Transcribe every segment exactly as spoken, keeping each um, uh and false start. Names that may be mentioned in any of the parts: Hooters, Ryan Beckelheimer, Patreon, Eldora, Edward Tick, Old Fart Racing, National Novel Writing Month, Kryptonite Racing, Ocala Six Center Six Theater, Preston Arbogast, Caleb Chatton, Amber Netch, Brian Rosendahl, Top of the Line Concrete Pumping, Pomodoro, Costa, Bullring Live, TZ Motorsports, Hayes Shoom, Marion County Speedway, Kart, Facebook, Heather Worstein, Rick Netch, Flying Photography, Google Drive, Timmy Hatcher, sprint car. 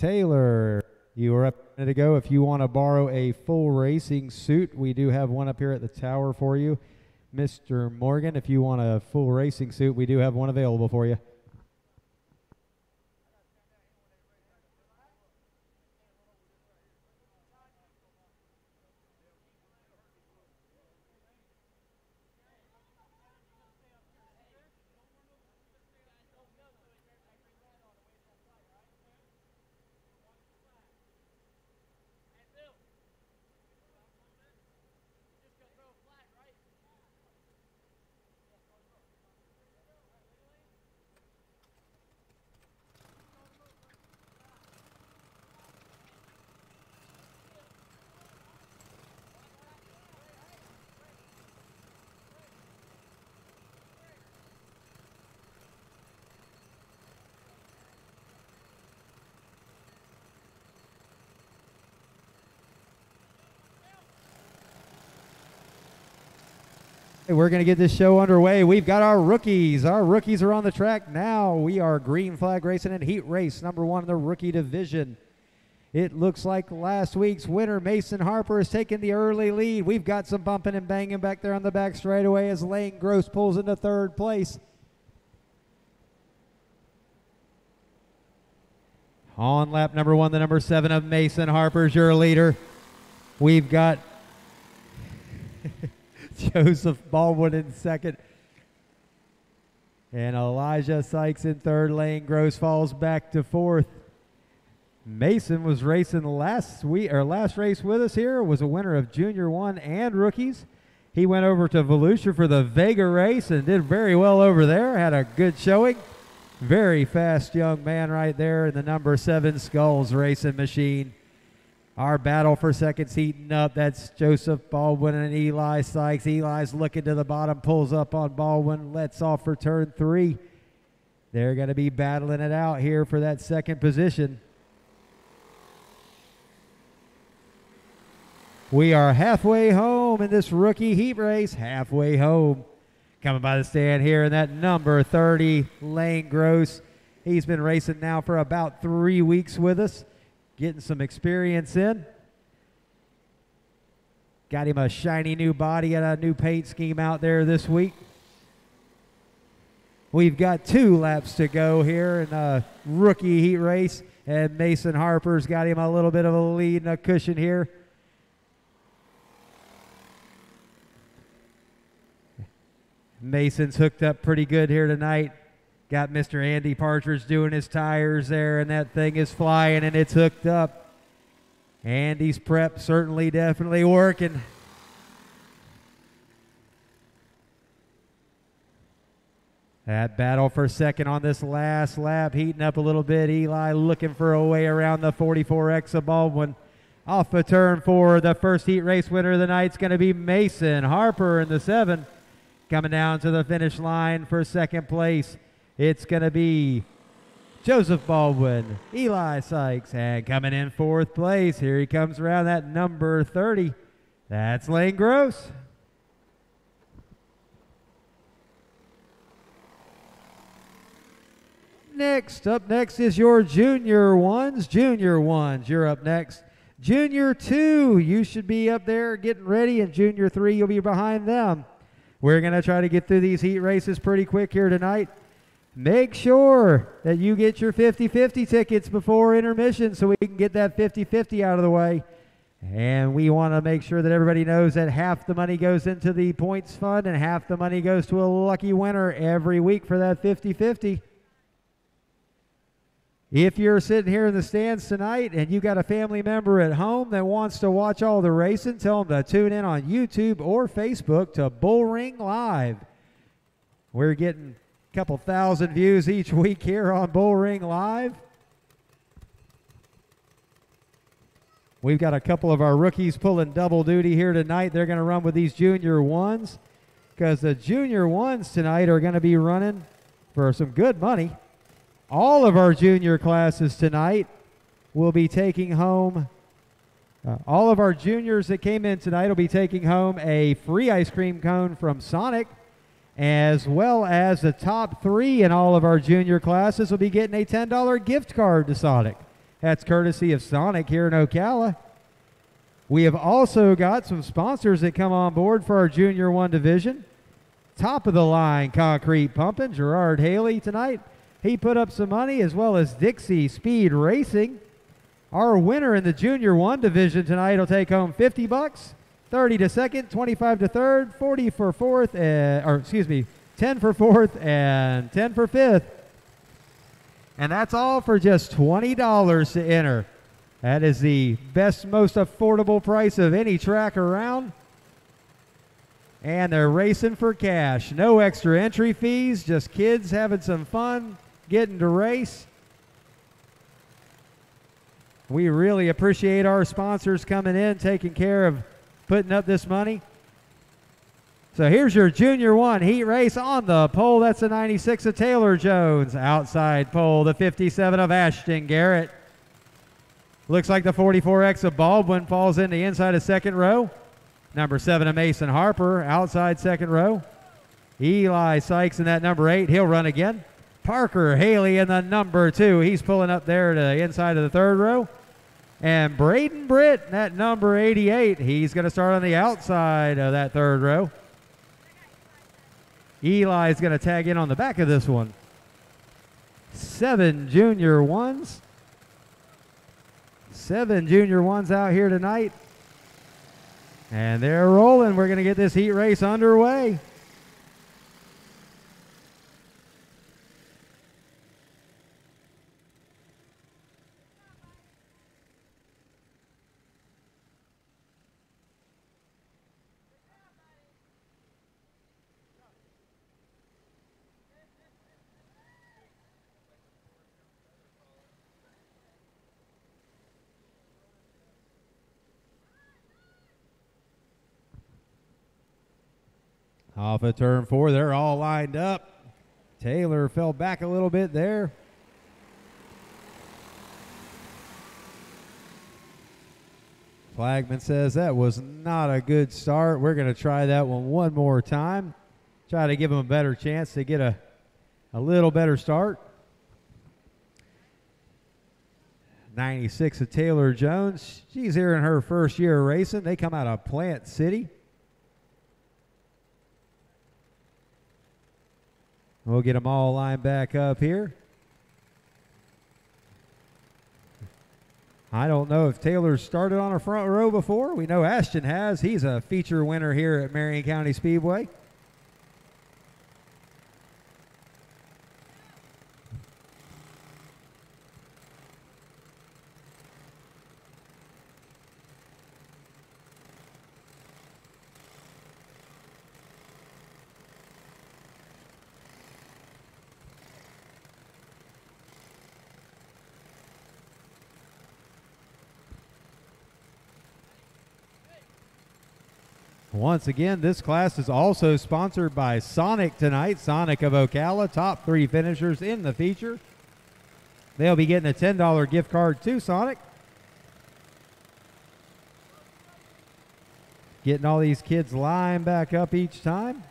Taylor, you were up a minute ago. If you want to borrow a full racing suit, we do have one up here at the tower for you. Mister Morgan, if you want a full racing suit, we do have one available for you. We're going to get this show underway. We've got our rookies. Our rookies are on the track now. We are green flag racing in heat race number one in the rookie division. It looks like last week's winner, Mason Harper, is taking the early lead. We've got some bumping and banging back there on the back straightaway as Lane Gross pulls into third place. On lap number one, the number seven of Mason Harper's your leader. We've got Joseph Baldwin in second. And Elijah Sykes in third. Lane Gross falls back to fourth. Mason was racing last week, or last race with us here, was a winner of Junior One and Rookies. He went over to Volusia for the Vega race and did very well over there. Had a good showing. Very fast young man right there in the number seven Skulls Racing Machine. Our battle for seconds heating up. That's Joseph Baldwin and Eli Sykes. Eli's looking to the bottom, pulls up on Baldwin, lets off for turn three. They're going to be battling it out here for that second position. We are halfway home in this rookie heat race. Halfway home. Coming by the stand here in that number thirty, Lane Gross. He's been racing now for about three weeks with us. Getting some experience in. Got him a shiny new body and a new paint scheme out there this week. We've got two laps to go here in the rookie heat race, and Mason Harper's got him a little bit of a lead and a cushion here. Mason's hooked up pretty good here tonight. Got Mister Andy Partridge doing his tires there, and that thing is flying, and it's hooked up. Andy's prep certainly, definitely working. That battle for second on this last lap, heating up a little bit. Eli looking for a way around the forty-four X of Baldwin. Off of turn four, the first heat race winner of the night is going to be Mason Harper in the seven. Coming down to the finish line for second place. It's going to be Joseph Baldwin, Eli Sykes, and coming in fourth place. Here he comes around that number thirty. That's Lane Gross. Next, up next is your Junior Ones. Junior Ones, you're up next. Junior Two, you should be up there getting ready, and Junior Three, you'll be behind them. We're going to try to get through these heat races pretty quick here tonight. Make sure that you get your fifty fifty tickets before intermission so we can get that fifty fifty out of the way. And we want to make sure that everybody knows that half the money goes into the points fund and half the money goes to a lucky winner every week for that fifty fifty. If you're sitting here in the stands tonight and you got a family member at home that wants to watch all the racing, tell them to tune in on YouTube or Facebook to Bullring Live. We're getting couple thousand views each week here on Bullring Live. We've got a couple of our rookies pulling double duty here tonight. They're going to run with these Junior Ones because the Junior Ones tonight are going to be running for some good money. All of our junior classes tonight will be taking home, uh, all of our juniors that came in tonight will be taking home a free ice cream cone from Sonic, as well as the top three in all of our junior classes will be getting a ten dollar gift card to Sonic. That's courtesy of Sonic here in Ocala. We have also got some sponsors that come on board for our Junior One division. Top of the Line Concrete Pumping, Gerard Haley tonight. He put up some money, as well as Dixie Speed Racing. Our winner in the Junior One division tonight will take home fifty bucks, thirty to second, twenty-five to third, forty for fourth, and, or excuse me, ten for fourth, and ten for fifth. And that's all for just twenty dollars to enter. That is the best, most affordable price of any track around. And they're racing for cash. No extra entry fees, just kids having some fun, getting to race. We really appreciate our sponsors coming in, taking care of putting up this money. So here's your Junior One heat race. On the pole, that's the ninety-six of Taylor Jones. Outside pole, the fifty-seven of Ashton Garrett. Looks like the forty-four X of Baldwin falls in the inside of second row. Number seven of Mason Harper, outside second row. Eli Sykes in that number eight. He'll run again. Parker Haley in the number two. He's pulling up there to the inside of the third row. And Braden Britt in that number eighty-eight. He's going to start on the outside of that third row. Eli's going to tag in on the back of this one. Seven Junior Ones. Seven Junior Ones out here tonight. And they're rolling. We're going to get this heat race underway. Off of turn four, they're all lined up. Taylor fell back a little bit there. Flagman says that was not a good start. We're going to try that one one more time. Try to give them a better chance to get a, a little better start. ninety-six of Taylor Jones. She's here in her first year of racing. They come out of Plant City. We'll get them all lined back up here. I don't know if Taylor's started on a front row before. We know Ashton has. He's a feature winner here at Marion County Speedway. Once again, this class is also sponsored by Sonic tonight. Sonic of Ocala, top three finishers in the feature. They'll be getting a ten dollar gift card to Sonic. Getting all these kids lined back up each time.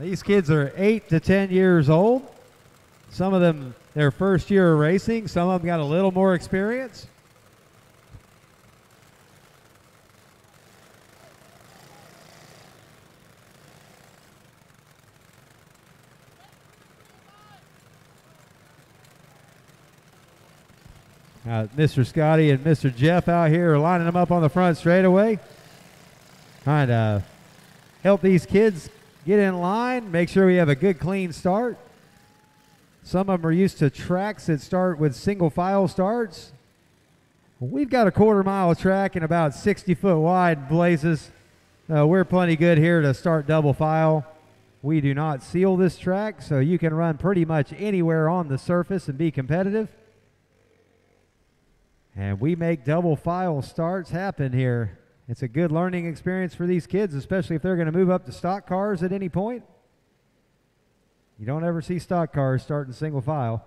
These kids are eight to ten years old. Some of them their first year of racing. Some of them got a little more experience. Uh, Mister Scotty and Mister Jeff out here are lining them up on the front straightaway, trying to help these kids get in line, make sure we have a good, clean start. Some of them are used to tracks that start with single file starts. We've got a quarter mile track and about sixty foot wide blazes. Uh, we're plenty good here to start double file. We do not seal this track, so you can run pretty much anywhere on the surface and be competitive. And we make double file starts happen here. It's a good learning experience for these kids, especially if they're going to move up to stock cars at any point. You don't ever see stock cars starting single file.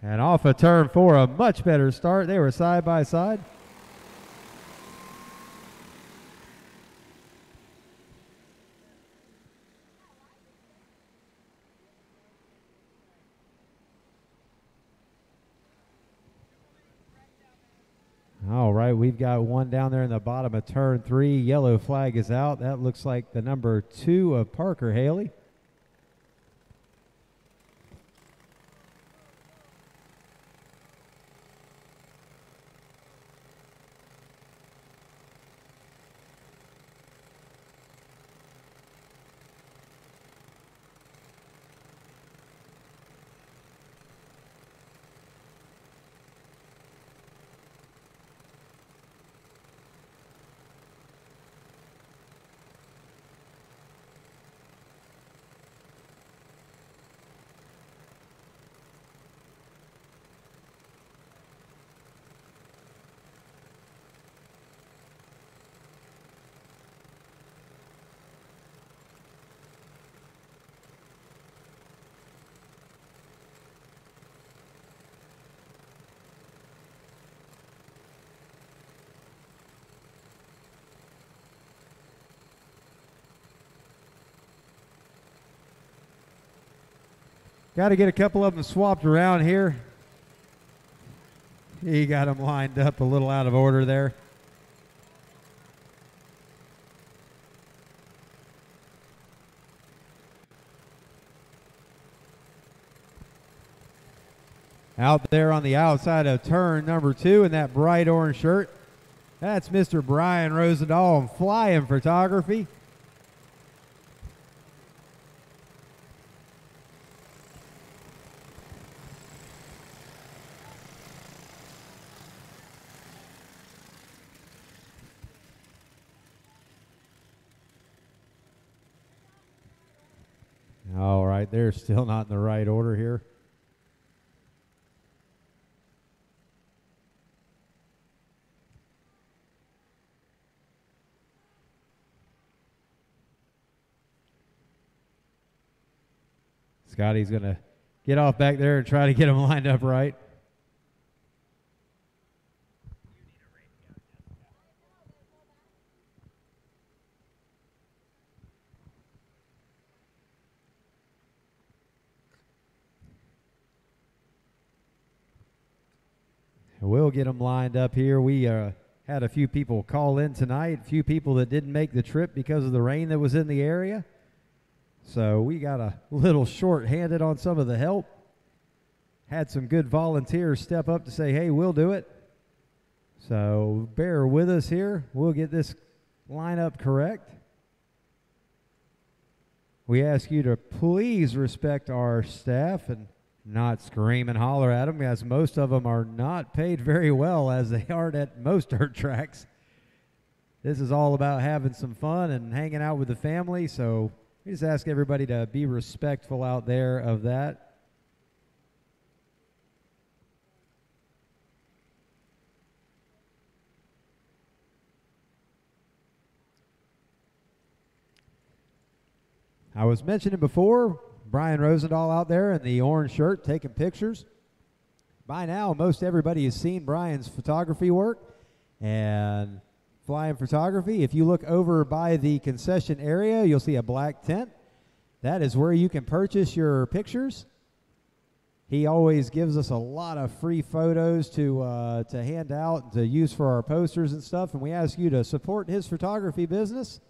And off of turn four, a much better start. They were side by side. right, we've got one down there in the bottom of turn three. Yellow flag is out. That looks like the number two of Parker Haley. Got to get a couple of them swapped around here. He got them lined up a little out of order there. Out there on the outside of turn number two in that bright orange shirt, that's Mister Brian Rosendahl in Flying Photography. They're still not in the right order here. Scotty's going to get off back there and try to get them lined up right. We'll get them lined up here. We uh, had a few people call in tonight, a few people that didn't make the trip because of the rain that was in the area. So we got a little short-handed on some of the help. Had some good volunteers step up to say, hey, we'll do it. So bear with us here. We'll get this lineup correct. We ask you to please respect our staff and not scream and holler at them, as most of them are not paid very well as they are at most dirt tracks. This is all about having some fun and hanging out with the family, so we just ask everybody to be respectful out there of that. I was mentioning before, Brian Rosendahl out there in the orange shirt taking pictures. By now, most everybody has seen Brian's photography work and Flying Photography. If you look over by the concession area, you'll see a black tent. That is where you can purchase your pictures. He always gives us a lot of free photos to, uh, to hand out and to use for our posters and stuff, and we ask you to support his photography business.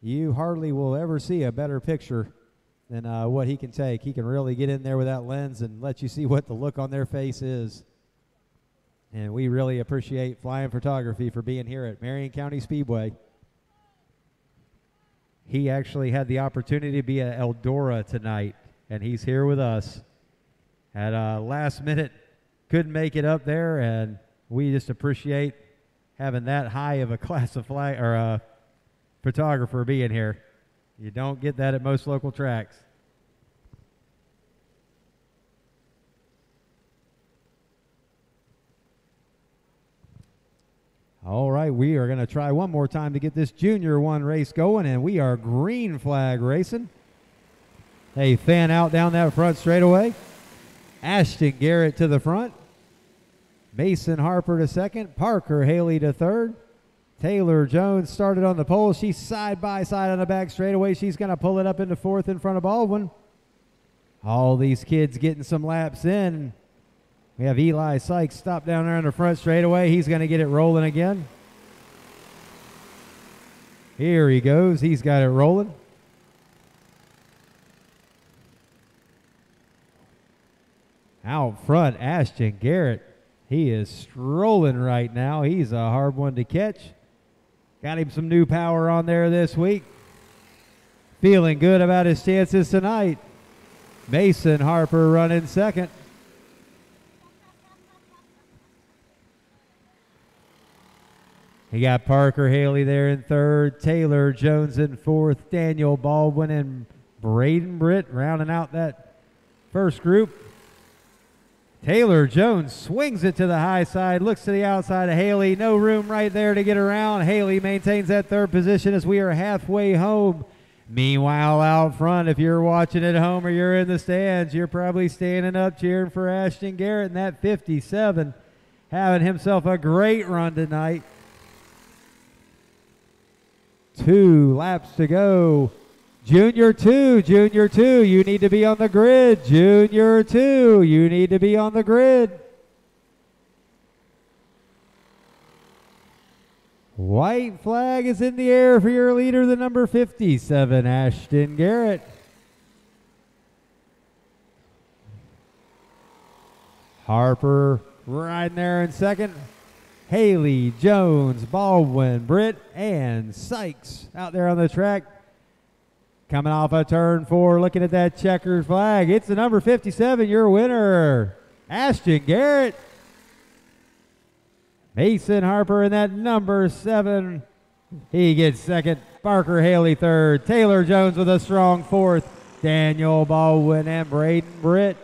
You hardly will ever see a better picture and uh, what he can take. He can really get in there with that lens and let you see what the look on their face is. And we really appreciate Flying Photography for being here at Marion County Speedway. He actually had the opportunity to be at Eldora tonight, and he's here with us. At uh, last minute, couldn't make it up there, and we just appreciate having that high of a class of fly or uh, photographer being here. You don't get that at most local tracks. All right, we are going to try one more time to get this Junior One race going, and we are green flag racing. They fan out down that front straightaway. Ashton Garrett to the front. Mason Harper to second. Parker Haley to third. Taylor Jones started on the pole. She's side by side on the back straightaway. She's going to pull it up into fourth in front of Baldwin. All these kids getting some laps in. We have Eli Sykes stopped down there in the front straightaway. He's going to get it rolling again. Here he goes. He's got it rolling. Out front, Ashton Garrett. He is strolling right now. He's a hard one to catch. Got him some new power on there this week. Feeling good about his chances tonight. Mason Harper running second. You got Parker Haley there in third, Taylor Jones in fourth, Daniel Baldwin and Braden Britt rounding out that first group. Taylor Jones swings it to the high side, looks to the outside of Haley. No room right there to get around. Haley maintains that third position as we are halfway home. Meanwhile, out front, if you're watching at home or you're in the stands, you're probably standing up cheering for Ashton Garrett in that fifty-seven, having himself a great run tonight. Two laps to go. Junior two, Junior two, you need to be on the grid. Junior two, you need to be on the grid. White flag is in the air for your leader, the number fifty-seven, Ashton Garrett. Harper right there in second. Haley, Jones, Baldwin, Britt, and Sykes out there on the track. Coming off a turn four, looking at that checkered flag. It's the number fifty-seven, your winner, Ashton Garrett. Mason Harper in that number seven. He gets second. Parker Haley third. Taylor Jones with a strong fourth. Daniel Baldwin and Braden Britt.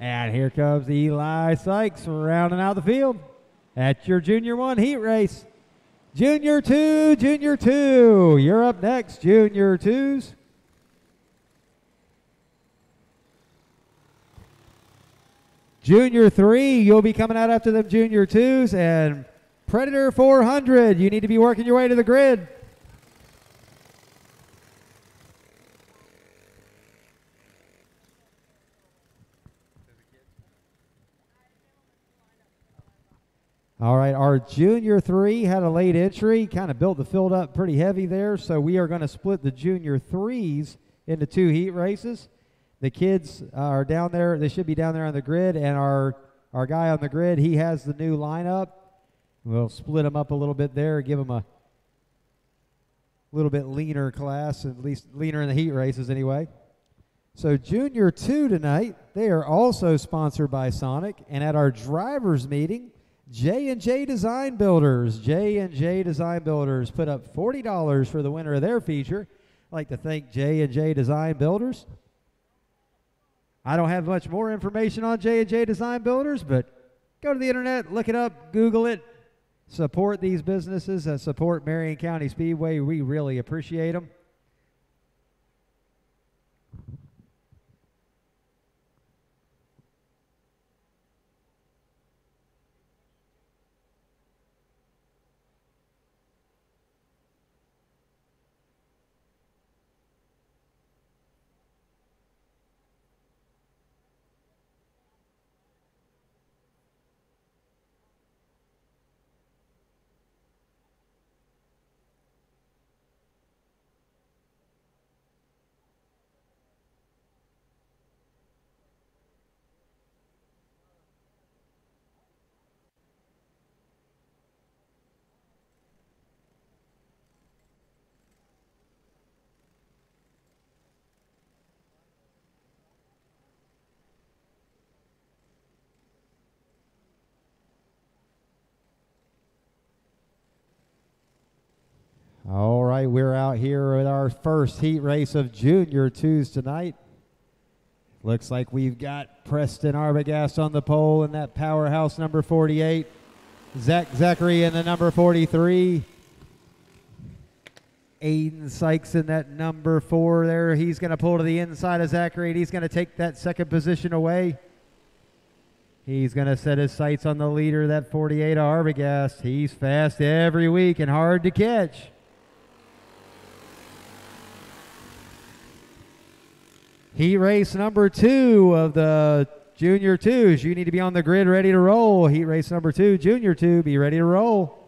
And here comes Eli Sykes rounding out the field. That's your Junior One heat race. Junior Two, Junior Two, you're up next, Junior Twos. Junior Three, you'll be coming out after them Junior Twos, and Predator four hundred, you need to be working your way to the grid. All right, our Junior Three had a late entry, kind of built the field up pretty heavy there, so we are going to split the Junior Threes into two heat races. The kids are down there, they should be down there on the grid, and our, our guy on the grid, he has the new lineup. We'll split them up a little bit there, give them a little bit leaner class, at least leaner in the heat races anyway. So Junior Two tonight, they are also sponsored by Sonic, and at our drivers meeting, J and J Design Builders. J and J Design Builders put up forty dollars for the winner of their feature. I'd like to thank J and J Design Builders. I don't have much more information on J and J Design Builders, but go to the internet, look it up, Google it. Support these businesses that support Marion County Speedway. We really appreciate them. All right, we're out here at our first heat race of Junior Twos tonight. Looks like we've got Preston Arbogast on the pole in that powerhouse number forty-eight. Zach Zachary in the number forty-three. Aiden Sykes in that number four there. He's going to pull to the inside of Zachary, and he's going to take that second position away. He's going to set his sights on the leader, that forty-eight Arbogast. He's fast every week and hard to catch. Heat race number two of the Junior twos, you need to be on the grid ready to roll. Heat race number two, Junior two, be ready to roll.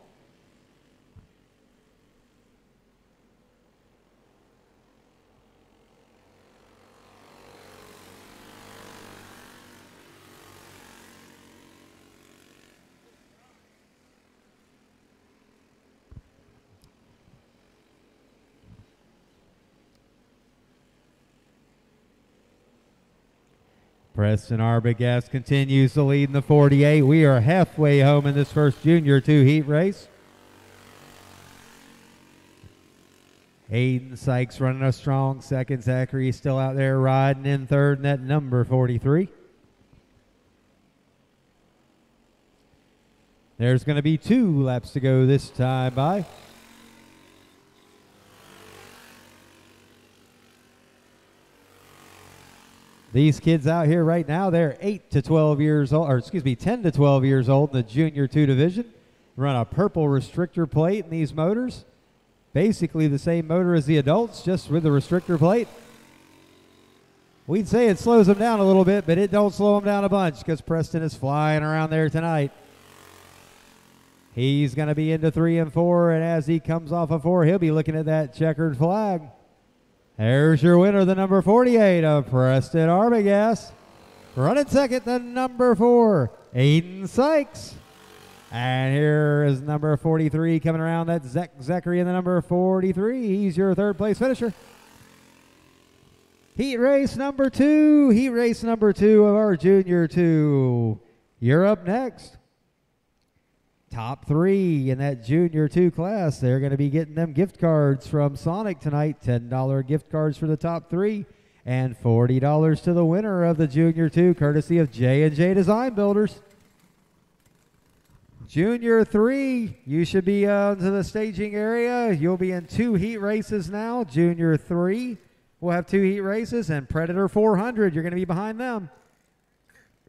Preston Arbogast continues to lead in the forty-eight. We are halfway home in this first Junior two heat race. Hayden Sykes running a strong second. Zachary still out there riding in third in that number forty-three. There's going to be two laps to go this time by. These kids out here right now, they're eight to twelve years old, or excuse me, ten to twelve years old in the Junior two division. Run a purple restrictor plate in these motors. Basically the same motor as the adults, just with the restrictor plate. We'd say it slows them down a little bit, but it don't slow them down a bunch because Preston is flying around there tonight. He's going to be into three and four, and as he comes off of four, he'll be looking at that checkered flag. There's your winner, the number forty-eight of Preston Arbogast. Running second, the number four, Aiden Sykes. And here is number forty-three coming around. That's Zach Zachary in the number forty-three. He's your third place finisher. Heat race number two. Heat race number two of our Junior two. You're up next. Top three in that Junior two class. They're going to be getting them gift cards from Sonic tonight. ten dollar gift cards for the top three and forty dollars to the winner of the Junior two, courtesy of J and J Design Builders. Junior three, you should be uh, to the staging area. You'll be in two heat races now. Junior three will have two heat races, and Predator four hundred, you're going to be behind them.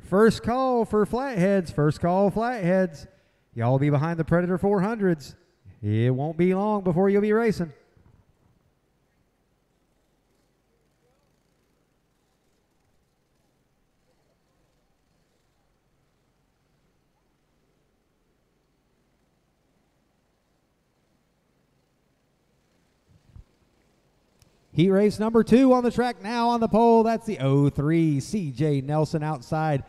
First call for flatheads. First call flatheads. Y'all will be behind the Predator four hundreds. It won't be long before you'll be racing. Heat race number two on the track now. On the pole, that's the oh three, C J Nelson outside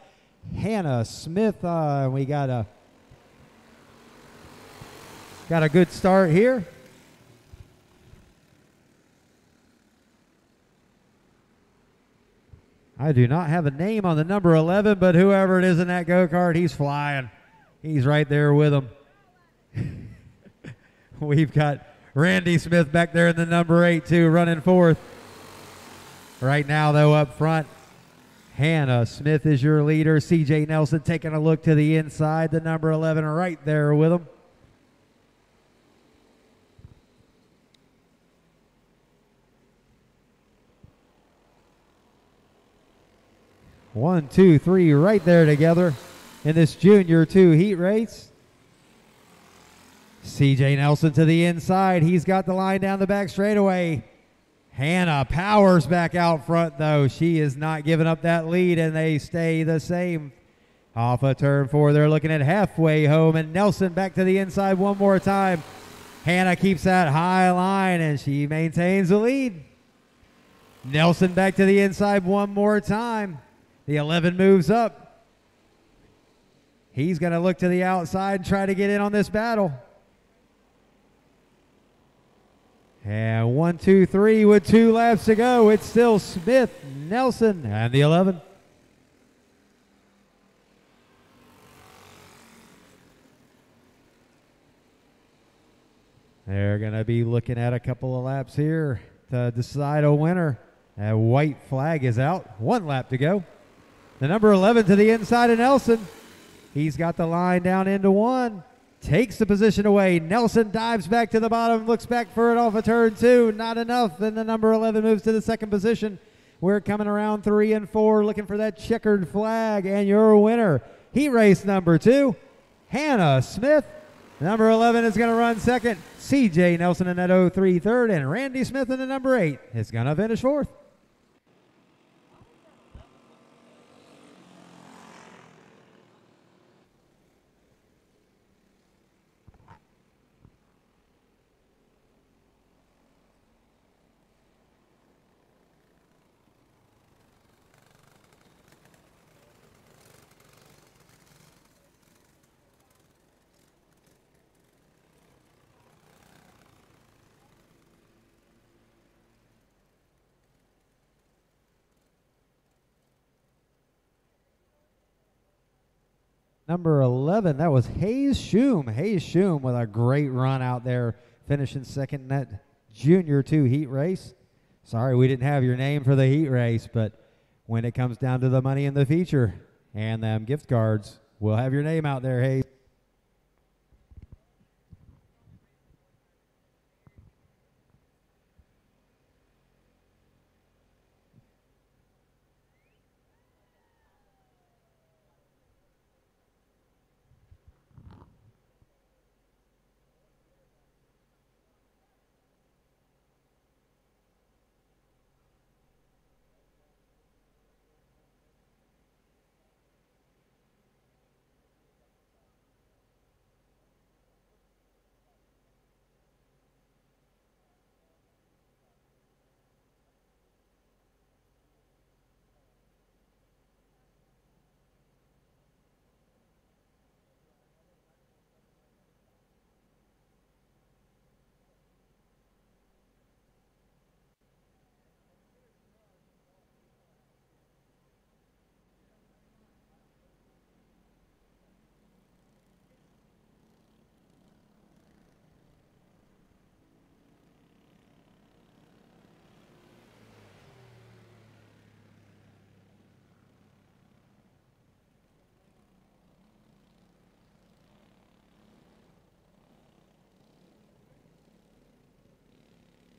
Hannah Smith. Uh, we got a Got a good start here. I do not have a name on the number eleven, but whoever it is in that go-kart, he's flying. He's right there with him. We've got Randy Smith back there in the number eight, too, running fourth. Right now, though, up front, Hannah Smith is your leader. C J Nelson taking a look to the inside, the number eleven right there with him. One, two, three, right there together in this Junior two heat race. C J Nelson to the inside. He's got the line down the back straightaway. Hannah Powers back out front, though. She is not giving up that lead, and they stay the same. Off of turn four, they're looking at halfway home, and Nelson back to the inside one more time. Hannah keeps that high line, and she maintains the lead. Nelson back to the inside one more time. The eleven moves up. He's going to look to the outside and try to get in on this battle. And one, two, three with two laps to go. It's still Smith, Nelson, and the eleven. They're going to be looking at a couple of laps here to decide a winner. That white flag is out. One lap to go. The number eleven to the inside of Nelson. He's got the line down into one. Takes the position away. Nelson dives back to the bottom. Looks back for it off of turn two. Not enough. Then the number eleven moves to the second position. We're coming around three and four looking for that checkered flag. And your winner, heat race number two, Hannah Smith. Number eleven is going to run second. C J Nelson in that oh three third. And Randy Smith in the number eight is going to finish fourth. number eleven. That was Hayes Shoom. Hayes Shoom with a great run out there, finishing second in that Junior two heat race. Sorry we didn't have your name for the heat race, but when it comes down to the money in the feature and them gift cards, we'll have your name out there, Hayes.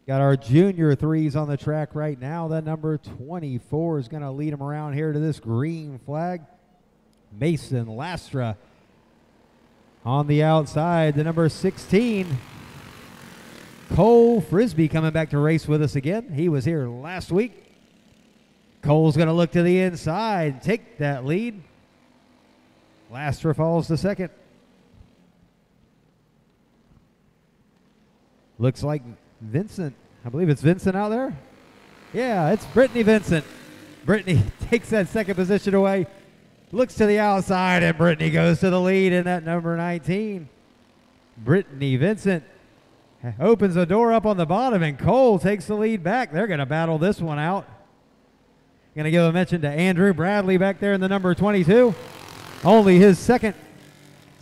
Got our junior threes on the track right now. That number twenty-four is going to lead them around here to this green flag. Mason Lastra on the outside. The number sixteen, Cole Frisbee, coming back to race with us again. He was here last week. Cole's going to look to the inside, take that lead. Lastra falls to second. Looks like Vincent, I believe it's Vincent out there. Yeah, it's Brittany Vincent. Brittany takes that second position away, looks to the outside, and Brittany goes to the lead in that number nineteen. Brittany Vincent opens the door up on the bottom, and Cole takes the lead back. They're going to battle this one out. Going to give a mention to Andrew Bradley back there in the number twenty-two. Only his second.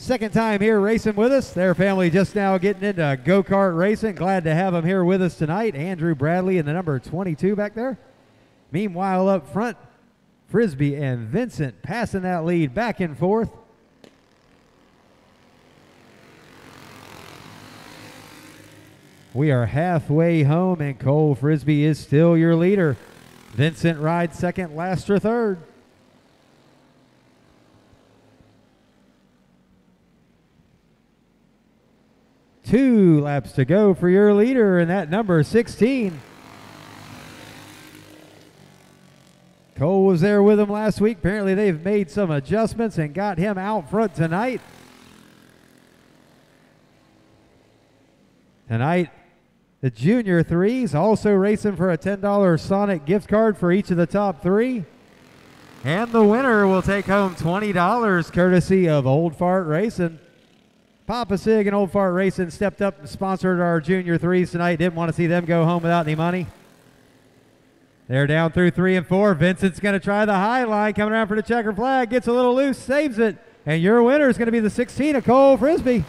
Second time here racing with us. Their family just now getting into go-kart racing. Glad to have them here with us tonight. Andrew Bradley in the number twenty-two back there. Meanwhile, up front, Frisbee and Vincent passing that lead back and forth. We are halfway home, and Cole Frisbee is still your leader. Vincent rides second, Lastra third. Two laps to go for your leader, and that number sixteen. Cole was there with him last week. Apparently they've made some adjustments and got him out front tonight. Tonight, the junior threes also racing for a ten dollar Sonic gift card for each of the top three. And the winner will take home twenty dollars courtesy of Old Fart Racing. Papa Sig and Old Fart Racing stepped up and sponsored our junior threes tonight. Didn't want to see them go home without any money. They're down through three and four. Vincent's going to try the high line, coming around for the checker flag, gets a little loose, saves it, and your winner is going to be the sixteen of Cole Frisbee.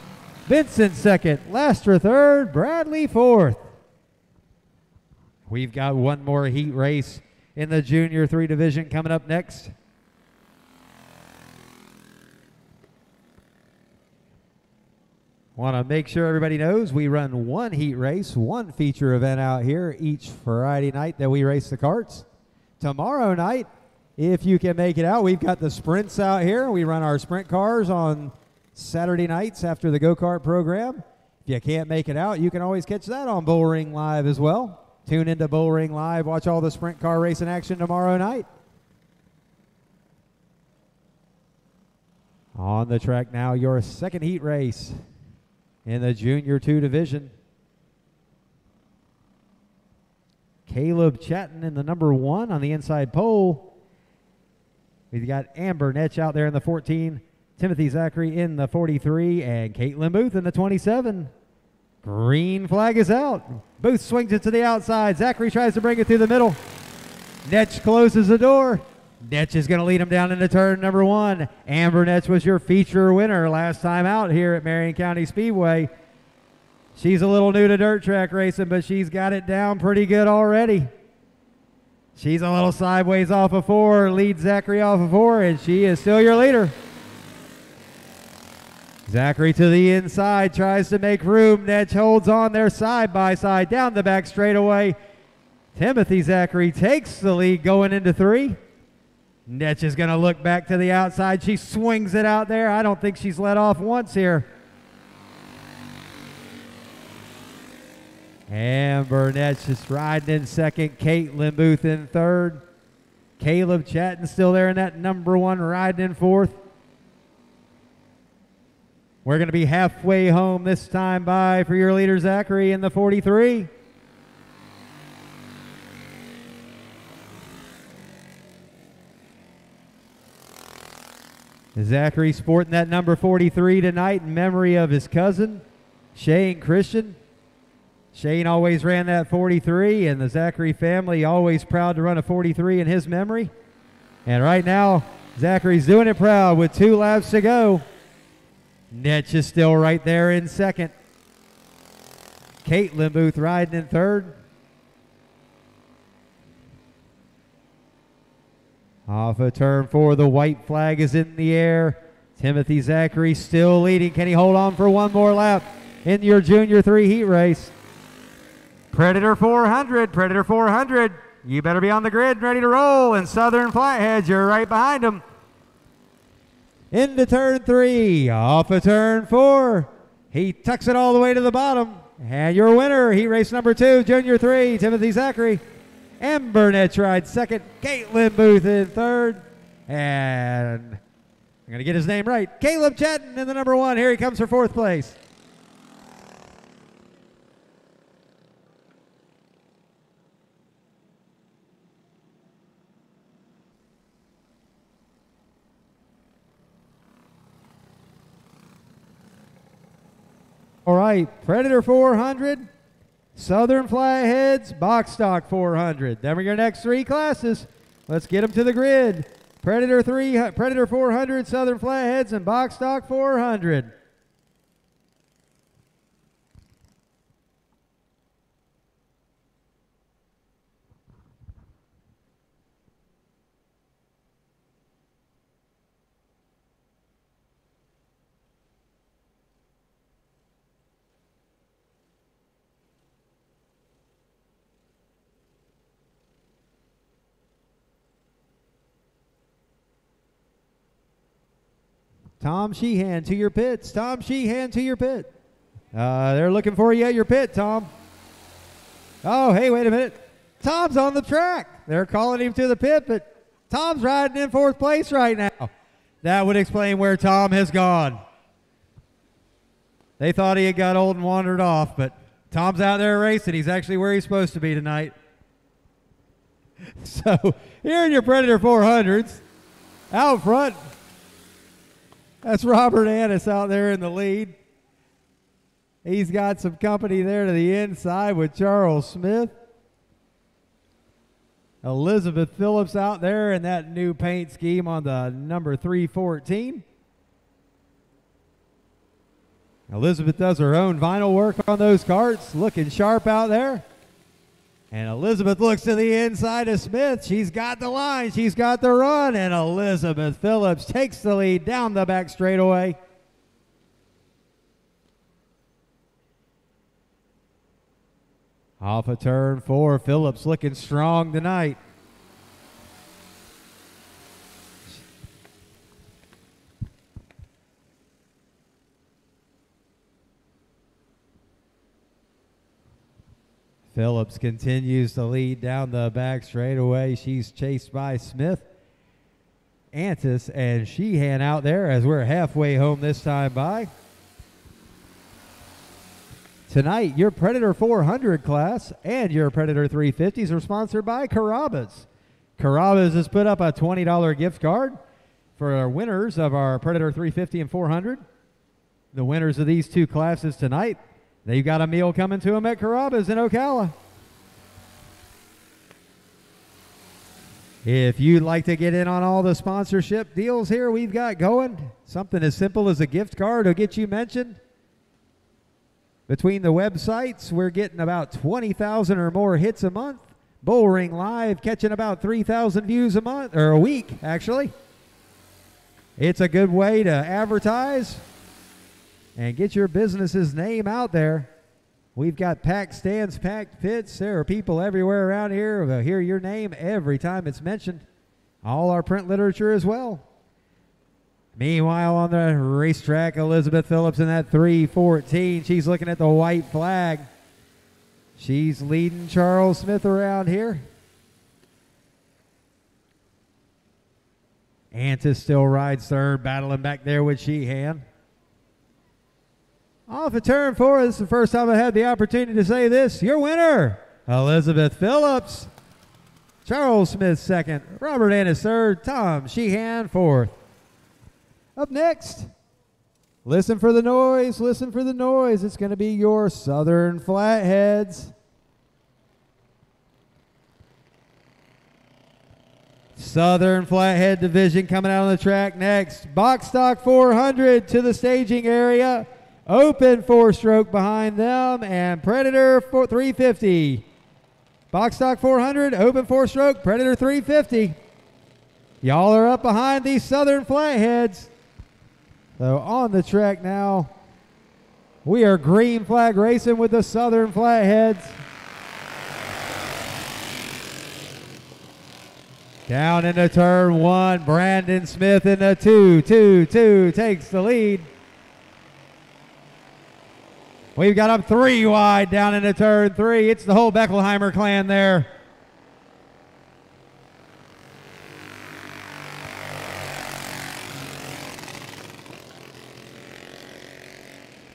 Vincent second, Lastra third, Bradley fourth. We've got one more heat race in the junior three division coming up next. Want to make sure everybody knows we run one heat race, one feature event out here each Friday night that we race the carts. Tomorrow night, if you can make it out, we've got the sprints out here. We run our sprint cars on Saturday nights after the go-kart program. If you can't make it out, you can always catch that on Bullring Live as well. Tune into Bullring Live. Watch all the sprint car racing action tomorrow night. On the track now, your second heat race in the Junior two division. Caleb Chatton in the number one on the inside pole. We've got Amber Netch out there in the fourteen, Timothy Zachary in the forty-three, and Caitlin Booth in the twenty-seven. Green flag is out. Booth swings it to the outside. Zachary tries to bring it through the middle. Netch closes the door. Netch is going to lead them down into turn number one. Amber Netch was your feature winner last time out here at Marion County Speedway. She's a little new to dirt track racing, but she's got it down pretty good already. She's a little sideways off of four, leads Zachary off of four, and she is still your leader. Zachary to the inside, tries to make room. Netch holds on there side by side, down the back straightaway. Timothy Zachary takes the lead going into three. Netch is going to look back to the outside. She swings it out there. I don't think she's let off once here. Amber Netch just riding in second. Caitlin Booth in third. Caleb Chatton still there in that number one, riding in fourth. We're going to be halfway home this time by for your leader, Zachary, in the forty-three. Zachary sporting that number forty-three tonight in memory of his cousin, Shane Christian. Shane always ran that forty-three, and the Zachary family always proud to run a forty-three in his memory. And right now, Zachary's doing it proud with two laps to go. Netch is still right there in second. Caitlin Booth riding in third. Off of turn four, the white flag is in the air. Timothy Zachary still leading. Can he hold on for one more lap in your Junior three heat race? Predator four hundred, Predator four hundred. You better be on the grid, ready to roll. And Southern Flatheads, you're right behind them. Into turn three, off of turn four. He tucks it all the way to the bottom. And your winner, heat race number two, Junior three, Timothy Zachary. Amber Netch rides second, Caitlin Booth in third, and I'm gonna get his name right, Caleb Chatton in the number one. Here he comes for fourth place. All right, Predator four hundred, Southern Flatheads, Box Stock four hundred. Them are your next three classes. Let's get them to the grid. Predator three, Predator four hundred, Southern Flatheads, and Box Stock four hundred. Tom Sheehan to your pits. Tom Sheehan to your pit. Uh, they're looking for you at your pit, Tom. Oh, hey, wait a minute. Tom's on the track. They're calling him to the pit, but Tom's riding in fourth place right now. That would explain where Tom has gone. They thought he had got old and wandered off, but Tom's out there racing. He's actually where he's supposed to be tonight. So here in your Predator four hundreds, out front, that's Robert Annis out there in the lead. He's got some company there to the inside with Charles Smith. Elizabeth Phillips out there in that new paint scheme on the number three fourteen. Elizabeth does her own vinyl work on those carts, looking sharp out there. And Elizabeth looks to the inside of Smith. She's got the line. She's got the run. And Elizabeth Phillips takes the lead down the back straightaway. Off of turn four, Phillips looking strong tonight. Phillips continues to lead down the back straightaway. She's chased by Smith, Antis, and Sheehan out there as we're halfway home this time by. Tonight, your Predator four hundred class and your Predator three fifties are sponsored by Carrabba's. Carrabba's has put up a twenty dollar gift card for our winners of our Predator three fifty and four hundred. The winners of these two classes tonight, they've got a meal coming to them at Carrabba's in Ocala. If you'd like to get in on all the sponsorship deals here we've got going, something as simple as a gift card will get you mentioned. Between the websites, we're getting about twenty thousand or more hits a month. Bullring Live catching about three thousand views a month, or a week, actually. It's a good way to advertise and get your business's name out there. We've got packed stands, packed pits. There are people everywhere around here. They'll hear your name every time it's mentioned. All our print literature as well. Meanwhile, on the racetrack, Elizabeth Phillips in that three fourteen. She's looking at the white flag. She's leading Charles Smith around here. Antis still rides third, battling back there with Sheehan. Off of turn four, this is the first time I had the opportunity to say this. Your winner, Elizabeth Phillips. Charles Smith second, Robert Antis third, Tom Sheehan fourth. Up next, listen for the noise, listen for the noise. It's going to be your Southern Flatheads. Southern Flathead Division coming out on the track next. Box Stock four hundred to the staging area. Open four-stroke behind them, and Predator three fifty. Box Stock four hundred, open four-stroke, Predator three fifty. Y'all are up behind these Southern Flatheads. So on the track now, we are green flag racing with the Southern Flatheads. Down into turn one, Brandon Smith in the two two two takes the lead. We've got up three wide down into turn three. It's the whole Beckelheimer clan there.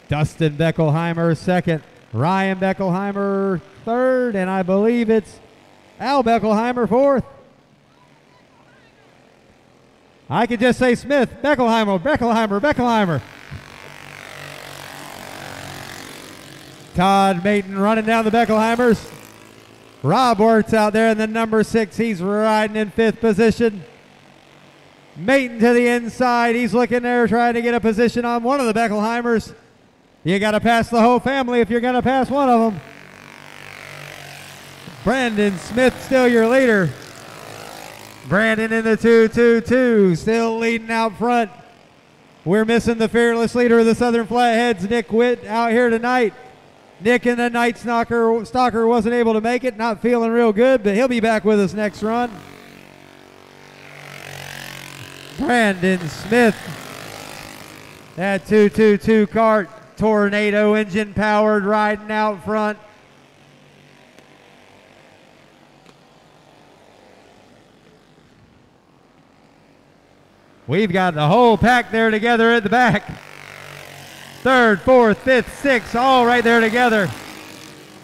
Dustin Beckelheimer second, Ryan Beckelheimer third, and I believe it's Al Beckelheimer fourth. I could just say Smith, Beckelheimer, Beckelheimer, Beckelheimer. Todd Maiden running down the Beckelheimers. Rob Wirtz out there in the number six. He's riding in fifth position. Maiden to the inside. He's looking there, trying to get a position on one of the Beckelheimers. You got to pass the whole family if you're going to pass one of them. Brandon Smith still your leader. Brandon in the two two two, still leading out front. We're missing the fearless leader of the Southern Flatheads, Nick Witt, out here tonight. Nick in the Night Stalker, Stalker wasn't able to make it, not feeling real good, but he'll be back with us next run. Brandon Smith, that two two two cart, Tornado engine powered, riding out front. We've got the whole pack there together at the back. Third, fourth, fifth, sixth, all right there together.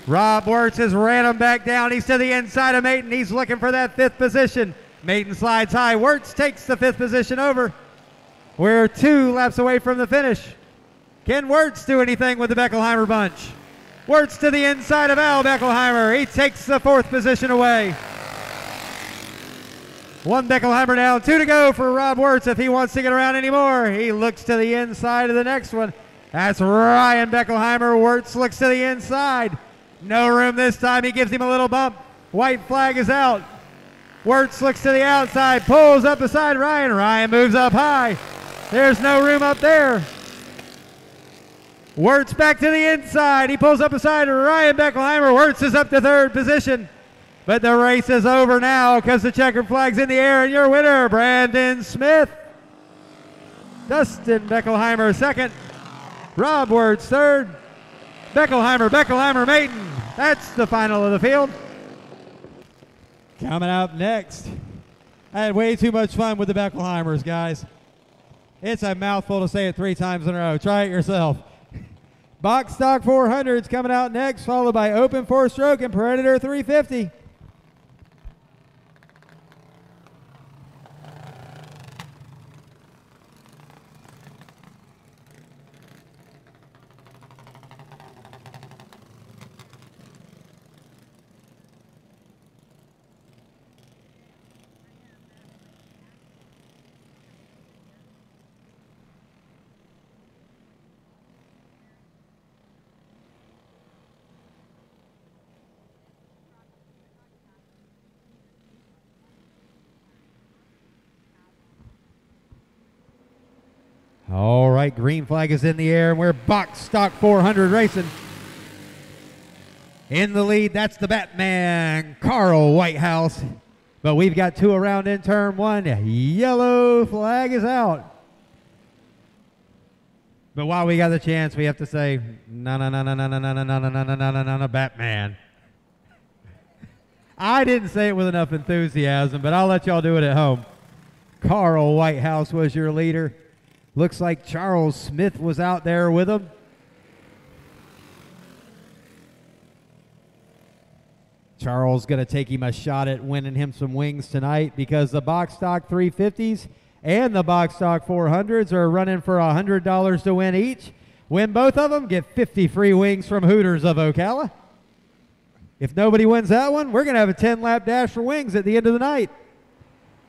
Rob Wirtz has ran him back down. He's to the inside of Maiden. He's looking for that fifth position. Maiden slides high. Wirtz takes the fifth position over. We're two laps away from the finish. Can Wirtz do anything with the Beckelheimer bunch? Wirtz to the inside of Al Beckelheimer. He takes the fourth position away. One Beckelheimer down, two to go for Rob Wirtz if he wants to get around anymore. He looks to the inside of the next one. That's Ryan Beckelheimer. Wirtz looks to the inside. No room this time. He gives him a little bump. White flag is out. Wirtz looks to the outside, pulls up beside Ryan. Ryan moves up high. There's no room up there. Wirtz back to the inside. He pulls up beside Ryan Beckelheimer. Wirtz is up to third position. But the race is over now because the checkered flag's in the air, and your winner, Brandon Smith. Dustin Beckelheimer second. Rob Wirtz third. Beckelheimer, Beckelheimer, Maiden. That's the final of the field. Coming up next. I had way too much fun with the Beckelheimers, guys. It's a mouthful to say it three times in a row. Try it yourself. Box Stock four hundred's coming out next, followed by Open Four-Stroke and Predator three fifty. right, green flag is in the air, and we're box stock four hundred racing. In the lead, that's the Batman, Carl Whitehouse. But we've got two around in turn one. Yellow flag is out. But while we got the chance, we have to say, no, no, no, no, no, no, no, no, no, no, no, no, no, no, no, Batman. I didn't say it with enough enthusiasm, but I'll let y'all do it at home. Carl Whitehouse was your leader. Looks like Charles Smith was out there with him. Charles going to take him a shot at winning him some wings tonight, because the box stock three fifties and the box stock four hundreds are running for one hundred dollars to win each. Win both of them, get fifty free wings from Hooters of Ocala. If nobody wins that one, we're going to have a ten lap dash for wings at the end of the night.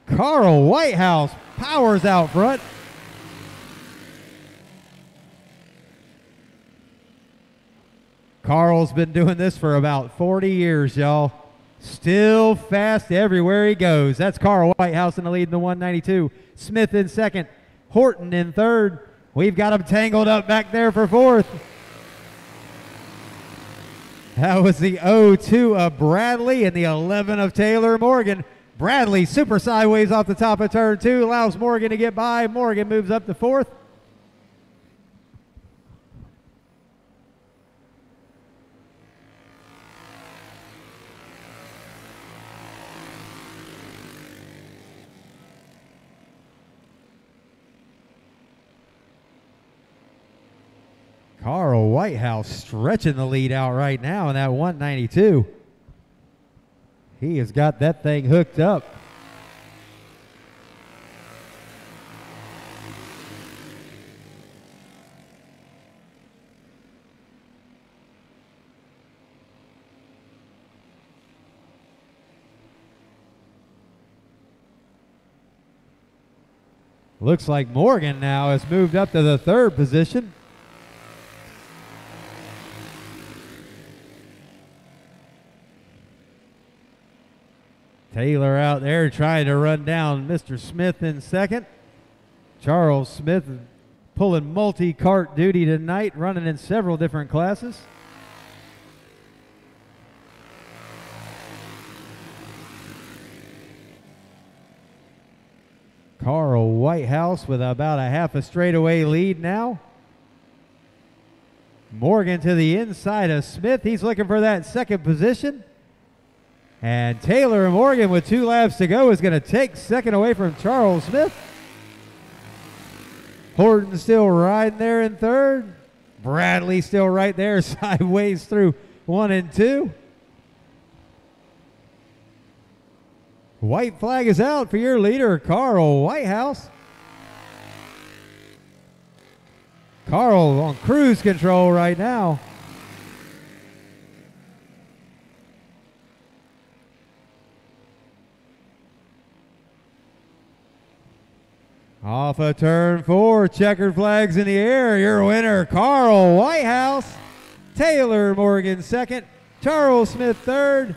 Carl Whitehouse powers out front. Carl's been doing this for about forty years, y'all. Still fast everywhere he goes. That's Carl Whitehouse in the lead in the one ninety-two. Smith in second. Horton in third. We've got him tangled up back there for fourth. That was the oh two of Bradley and the eleven of Taylor Morgan. Bradley super sideways off the top of turn two. Allows Morgan to get by. Morgan moves up to fourth. Carl Whitehouse stretching the lead out right now in that one ninety-two. He has got that thing hooked up. Looks like Morgan now has moved up to the third position. Taylor out there trying to run down Mister Smith in second. Charles Smith pulling multi-cart duty tonight, running in several different classes. Carl Whitehouse with about a half a straightaway lead now. Morgan to the inside of Smith. He's looking for that second position. And Taylor Morgan with two laps to go is going to take second away from Charles Smith. Horton still riding there in third. Bradley still right there sideways through one and two. White flag is out for your leader, Carl Whitehouse. Carl on cruise control right now. Off of turn four, checkered flags in the air. Your winner, Carl Whitehouse. Taylor Morgan second, Charles Smith third,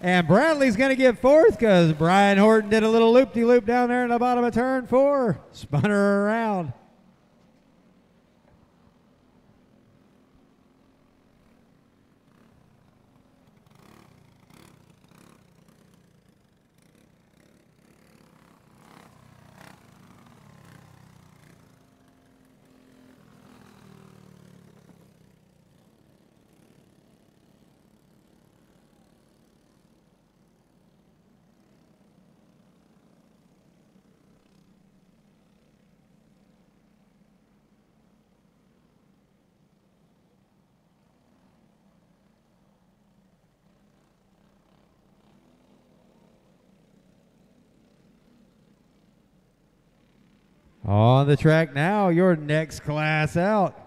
and Bradley's going to get fourth because Brian Horton did a little loop-de-loop down there in the bottom of turn four. Spun her around. On the track now, your next class out.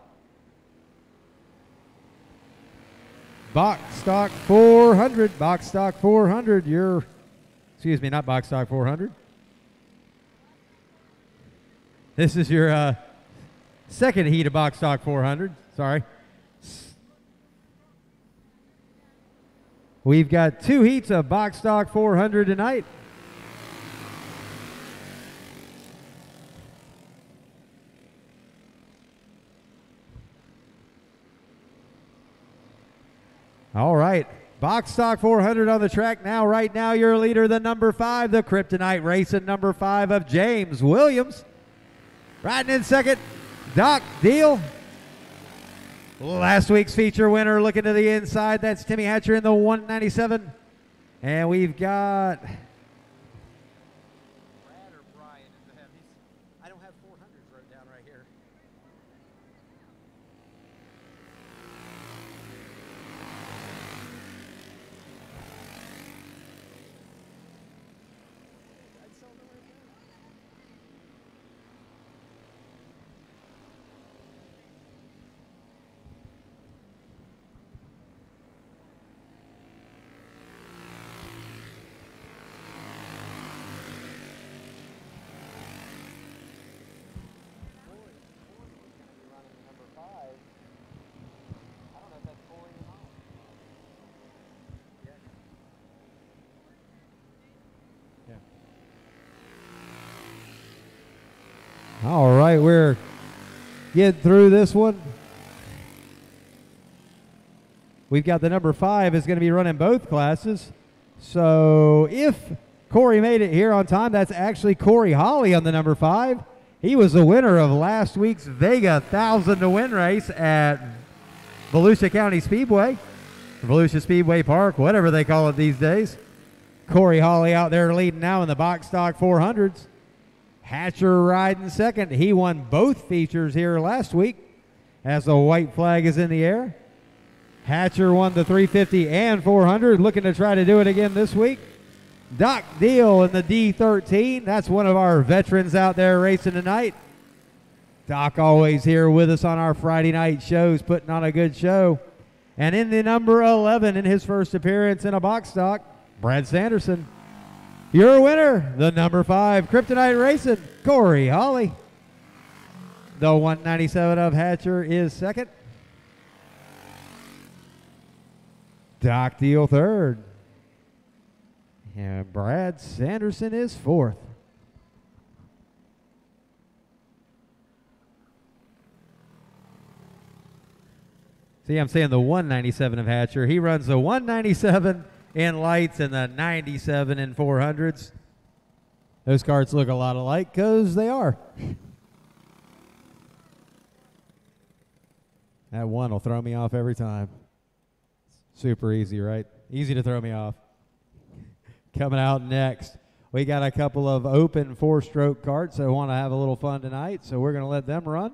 Box stock four hundred, box stock four hundred, your, excuse me, not box stock four hundred. This is your uh, second heat of box stock four hundred, sorry. We've got two heats of box stock four hundred tonight. All right. Box stock four hundred on the track now. Right now, your leader, the number five, the Kryptonite Racing, number five of James Williams. Riding in second, Doc Deal. Last week's feature winner looking to the inside. That's Timmy Hatcher in the one ninety-seven. And we've got... Brad or Brian in the heavies. I don't have four hundreds wrote down right here. All right, we're getting through this one. We've got the number five is going to be running both classes. So if Corey made it here on time, that's actually Corey Holly on the number five. He was the winner of last week's Vega one thousand to Win race at Volusia County Speedway, Volusia Speedway Park, whatever they call it these days. Corey Holly out there leading now in the box stock four hundreds. Hatcher riding second. He won both features here last week as the white flag is in the air. Hatcher won the three fifty and four hundred, looking to try to do it again this week. Doc Deal in the D thirteen. That's one of our veterans out there racing tonight. Doc always here with us on our Friday night shows, putting on a good show. And in the number eleven in his first appearance in a box stock, Brad Sanderson. Your winner, the number five, Kryptonite Racing, Corey Holly. The one ninety-seven of Hatcher is second. Doc Deal third. And Brad Sanderson is fourth. See, I'm saying the one ninety-seven of Hatcher. He runs the one ninety-seven in lights and the ninety-seven and four hundreds. Those carts look a lot alike because they are. That one will throw me off every time. Super easy, right? Easy to throw me off. Coming out next, we got a couple of open four-stroke carts that want to have a little fun tonight, so we're going to let them run.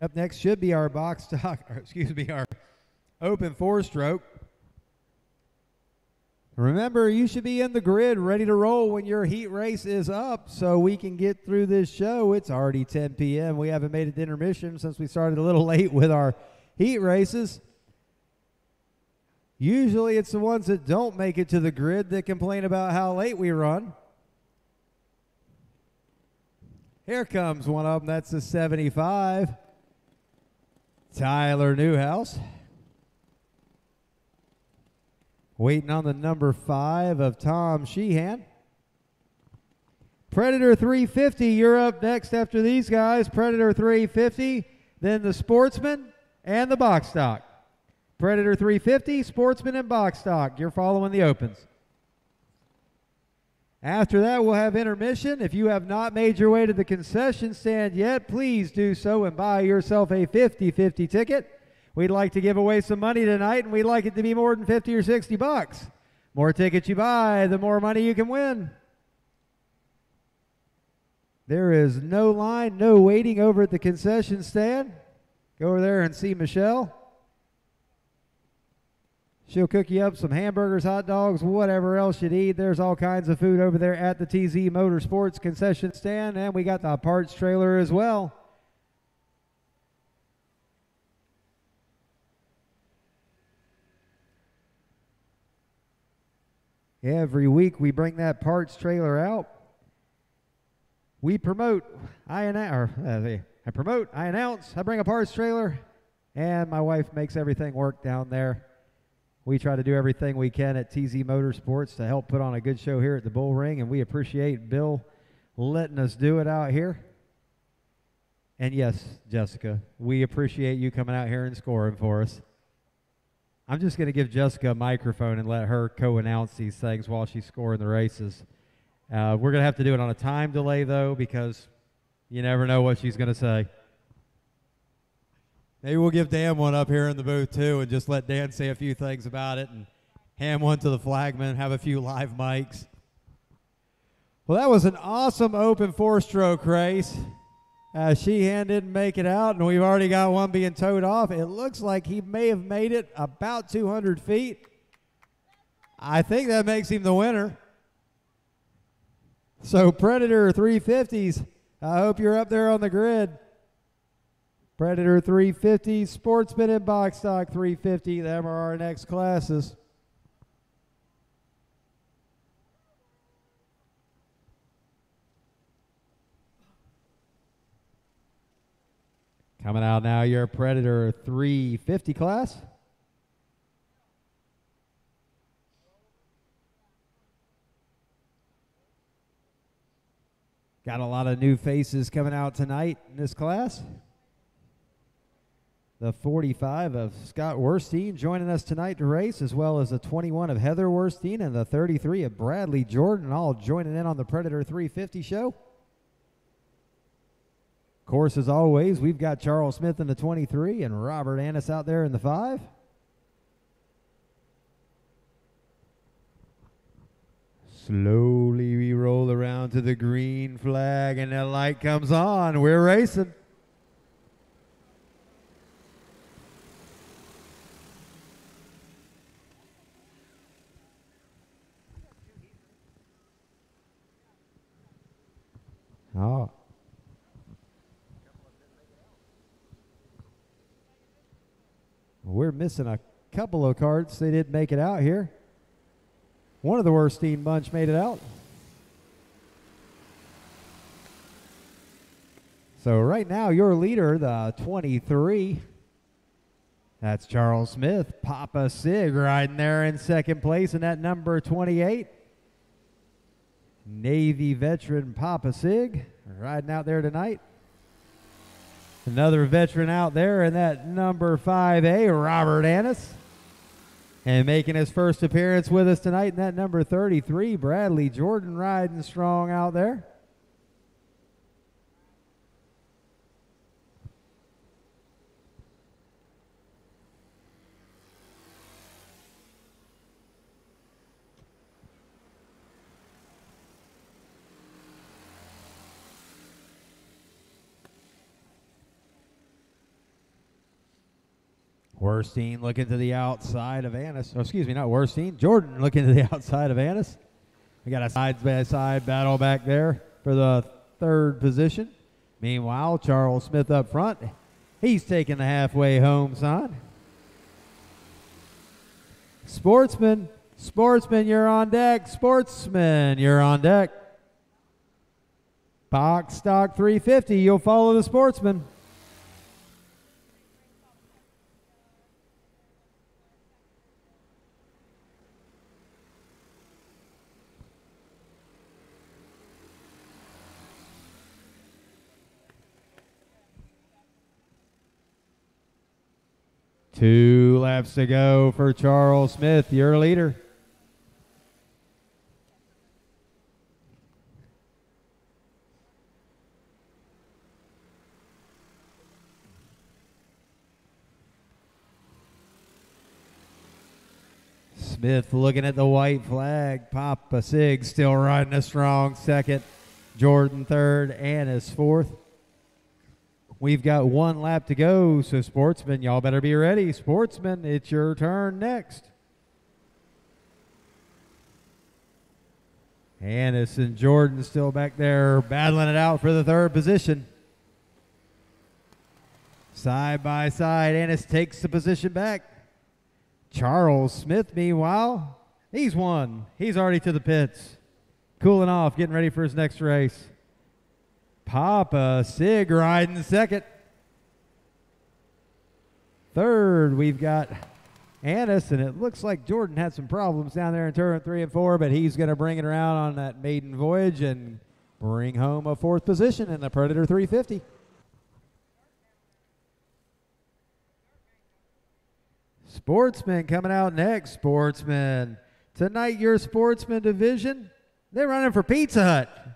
Up next should be our box stock, or excuse me, our open four-stroke. Remember, you should be in the grid ready to roll when your heat race is up so we can get through this show. It's already ten p m We haven't made it to intermission since we started a little late with our heat races. Usually it's the ones that don't make it to the grid that complain about how late we run. Here comes one of them. That's the seventy-five. Tyler Newhouse. Waiting on the number five of Tom Sheehan. Predator three fifty, you're up next after these guys. Predator three fifty, then the Sportsman and the Box Stock. Predator three fifty, Sportsman and Box Stock. You're following the opens. After that, we'll have intermission. If you have not made your way to the concession stand yet, please do so and buy yourself a fifty fifty ticket. We'd like to give away some money tonight, and we'd like it to be more than fifty or sixty bucks. More tickets you buy, the more money you can win. There is no line, no waiting over at the concession stand. Go over there and see Michelle. She'll cook you up some hamburgers, hot dogs, whatever else you need. There's all kinds of food over there at the T Z Motorsports concession stand, and we got the parts trailer as well. Every week we bring that parts trailer out. We promote, I, or, uh, I promote, I announce, I bring a parts trailer, and my wife makes everything work down there. We try to do everything we can at T Z Motorsports to help put on a good show here at the Bullring, and we appreciate Bill letting us do it out here. And yes, Jessica, we appreciate you coming out here and scoring for us. I'm just going to give Jessica a microphone and let her co-announce these things while she's scoring the races. Uh, we're going to have to do it on a time delay, though, because you never know what she's going to say. Maybe we'll give Dan one up here in the booth, too, and just let Dan say a few things about it and hand one to the flagman, have a few live mics. Well, that was an awesome open four-stroke race. Uh, Sheehan didn't make it out, and we've already got one being towed off. It looks like he may have made it about two hundred feet. I think that makes him the winner. So Predator three fifties, I hope you're up there on the grid. Predator three fifty, Sportsman and Box Stock three fifty, the M R R N X classes. Coming out now, your Predator three fifty class. Got a lot of new faces coming out tonight in this class. The forty-five of Scott Worstein joining us tonight to race, as well as the twenty-one of Heather Worstein and the thirty-three of Bradley Jordan, all joining in on the Predator three fifty show. Of course, as always, we've got Charles Smith in the twenty-three and Robert Annis out there in the five. Slowly we roll around to the green flag, and the light comes on. We're racing. Oh. We're missing a couple of carts. They didn't make it out here. One of the Worstein bunch made it out. So right now, your leader, the twenty-three, that's Charles Smith. Papa Sig riding there in second place in that number twenty-eight. Navy veteran Papa Sig riding out there tonight. Another veteran out there in that number five A, Robert Annis. And making his first appearance with us tonight in that number thirty-three, Bradley Jordan riding strong out there. Worstein looking to the outside of Annis. Oh, excuse me, not Worstein. Jordan looking to the outside of Annis. We got a side-by-side battle back there for the third position. Meanwhile, Charles Smith up front. He's taking the halfway home sign. Sportsman, Sportsman, you're on deck. Sportsman, you're on deck. Box Stock three fifty, you'll follow the Sportsman. Two laps to go for Charles Smith, your leader. Smith looking at the white flag. Papa Sig still riding a strong second. Jordan third, Annis fourth. We've got one lap to go, so Sportsman, y'all better be ready. Sportsman, it's your turn next. Hannes and Jordan still back there battling it out for the third position. Side by side, Hannes takes the position back. Charles Smith, meanwhile, he's won. He's already to the pits. Cooling off, getting ready for his next race. Papa Sig riding second. Third, we've got Hannes, and it looks like Jordan had some problems down there in turn three and four, but he's going to bring it around on that maiden voyage and bring home a fourth position in the Predator three fifty. Sportsman coming out next. Sportsman. Tonight, your Sportsman division, they're running for Pizza Hut.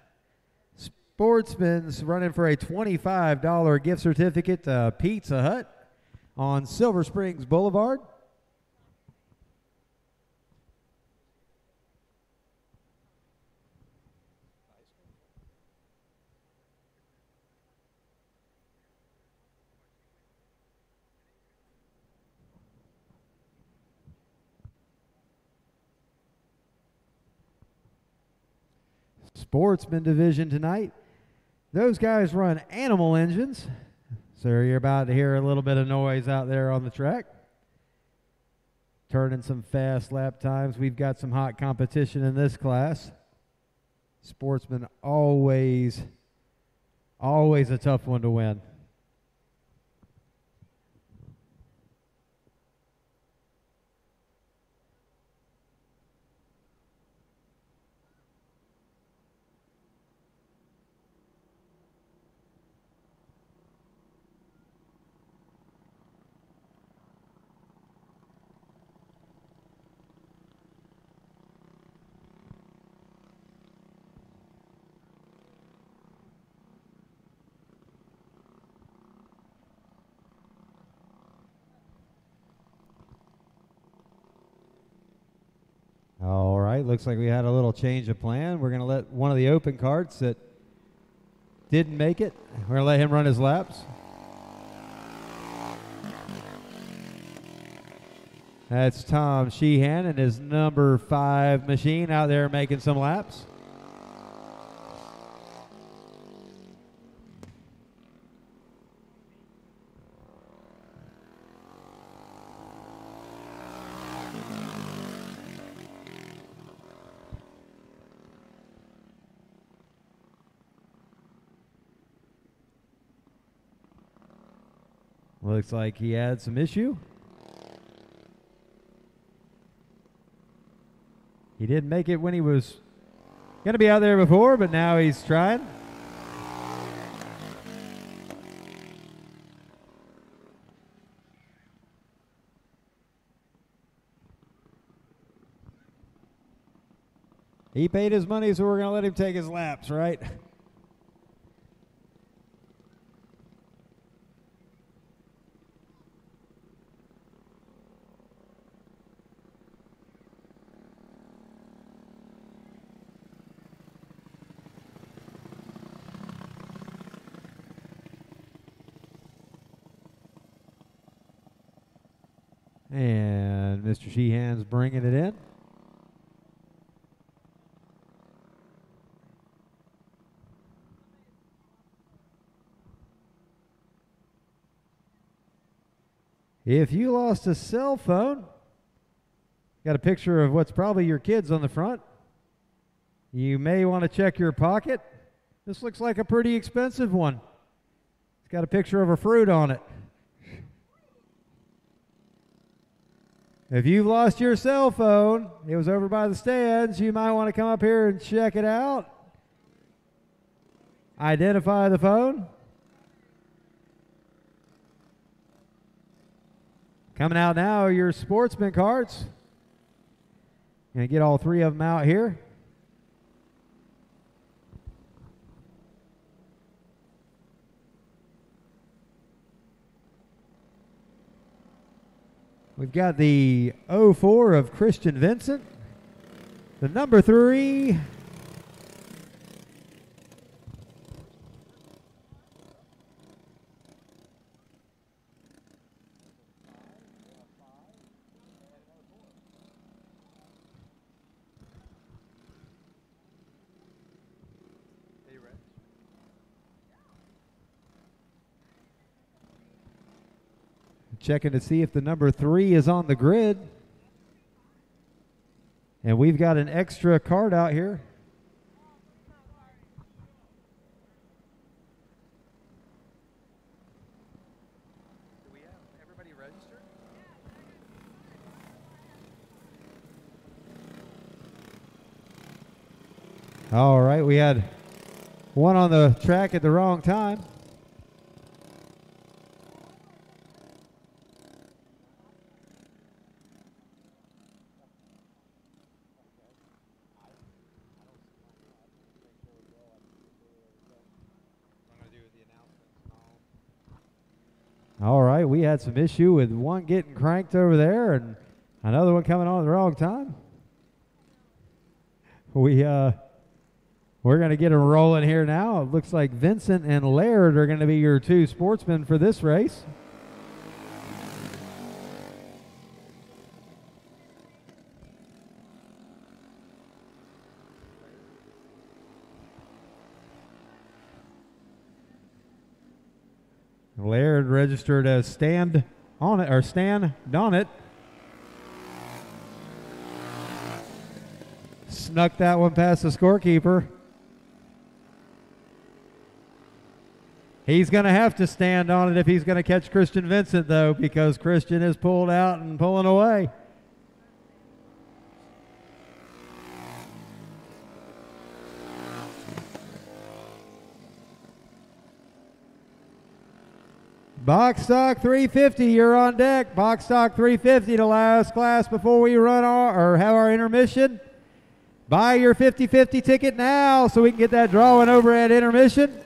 Sportsman's running for a twenty-five dollar gift certificate to Pizza Hut on Silver Springs Boulevard. Sportsman division tonight. Those guys run animal engines, so you're about to hear a little bit of noise out there on the track. Turning some fast lap times. We've got some hot competition in this class. Sportsman always, always a tough one to win. All right, looks like we had a little change of plan. We're going to let one of the open carts that didn't make it, we're going to let him run his laps. That's Tom Sheehan and his number five machine out there making some laps. Looks like he had some issue. He didn't make it when he was going to be out there before, but now he's trying. He paid his money, so we're going to let him take his laps, right? And Mister Sheehan's bringing it in. If you lost a cell phone, got a picture of what's probably your kids on the front. You may want to check your pocket. This looks like a pretty expensive one. It's got a picture of a fruit on it. If you've lost your cell phone, it was over by the stands, you might want to come up here and check it out. Identify the phone. Coming out now are your Sportsman carts. Gonna get all three of them out here. We've got the oh four of Christian Vincent, the number three, Checking to see if the number three is on the grid. And we've got an extra card out here. Do we have everybody registered? All right, we had one on the track at the wrong time. All right, we had some issue with one getting cranked over there and another one coming on at the wrong time. We, uh, we're going to get them rolling here now. It looks like Vincent and Laird are going to be your two sportsmen for this race. Laird registered as Stand On It, or Stan Donnet. Snuck that one past the scorekeeper. He's going to have to stand on it if he's going to catch Christian Vincent, though, because Christian is pulled out and pulling away. Box Stock three fifty, you're on deck. Box Stock three fifty to last class before we run our, or have our intermission. Buy your fifty fifty ticket now so we can get that drawing over at intermission.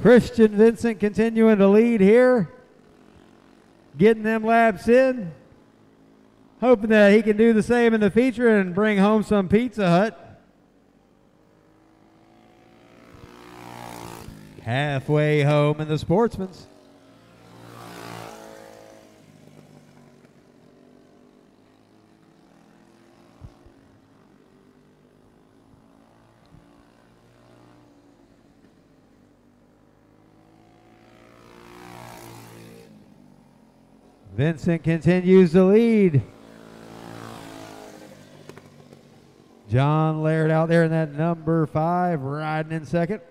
Christian Vincent continuing to lead here. Getting them laps in. Hoping that he can do the same in the feature and bring home some Pizza Hut. Halfway home in the sportsman's. Vincent continues to lead. John Laird out there in that number five, riding in second.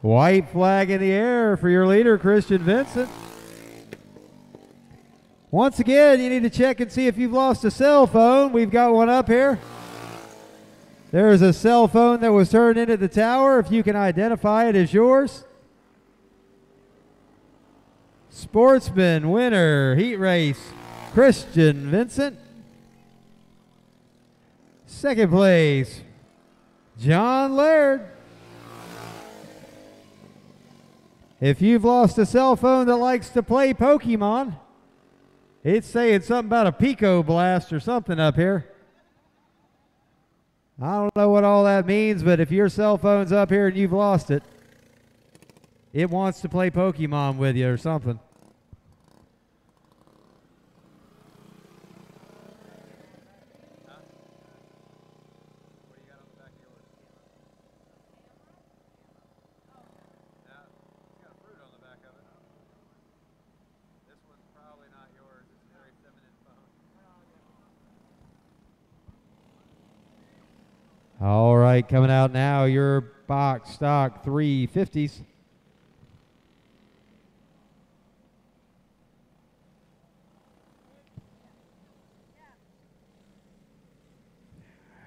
White flag in the air for your leader, Christian Vincent. Once again, you need to check and see if you've lost a cell phone. We've got one up here. There is a cell phone that was turned into the tower. If you can identify it as yours. Sportsman winner, heat race, Christian Vincent. Second place, John Laird. If you've lost a cell phone that likes to play Pokemon, it's saying something about a Pico Blast or something up here. I don't know what all that means, but if your cell phone's up here and you've lost it, it wants to play Pokemon with you or something. All right, coming out now, your Box Stock three fifties.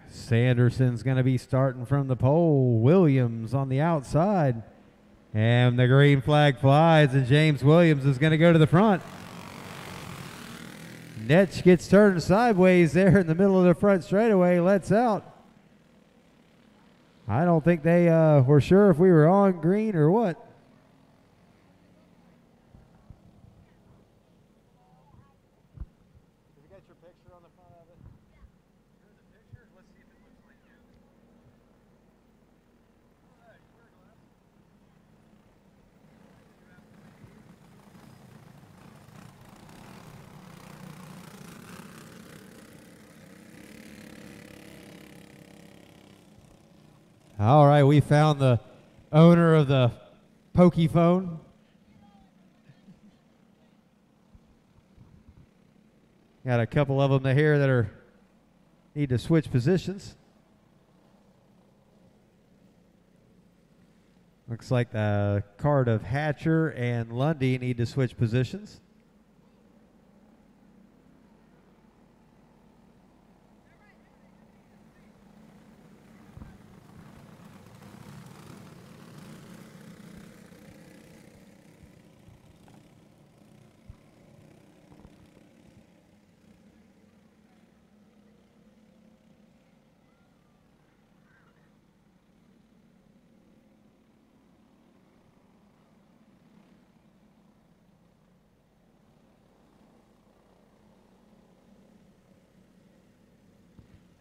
Sanderson's going to be starting from the pole. Williams on the outside. And the green flag flies, and James Williams is going to go to the front. Netch gets turned sideways there in the middle of the front straightaway, lets out. I don't think they uh, were sure if we were on green or what. Have you got your picture on the front of it? Yeah. Here's the picture. Let's see if it looks like you. All right, we found the owner of the pokey phone. Got a couple of them here that are need to switch positions. Looks like the card of Hatcher and Lundy need to switch positions.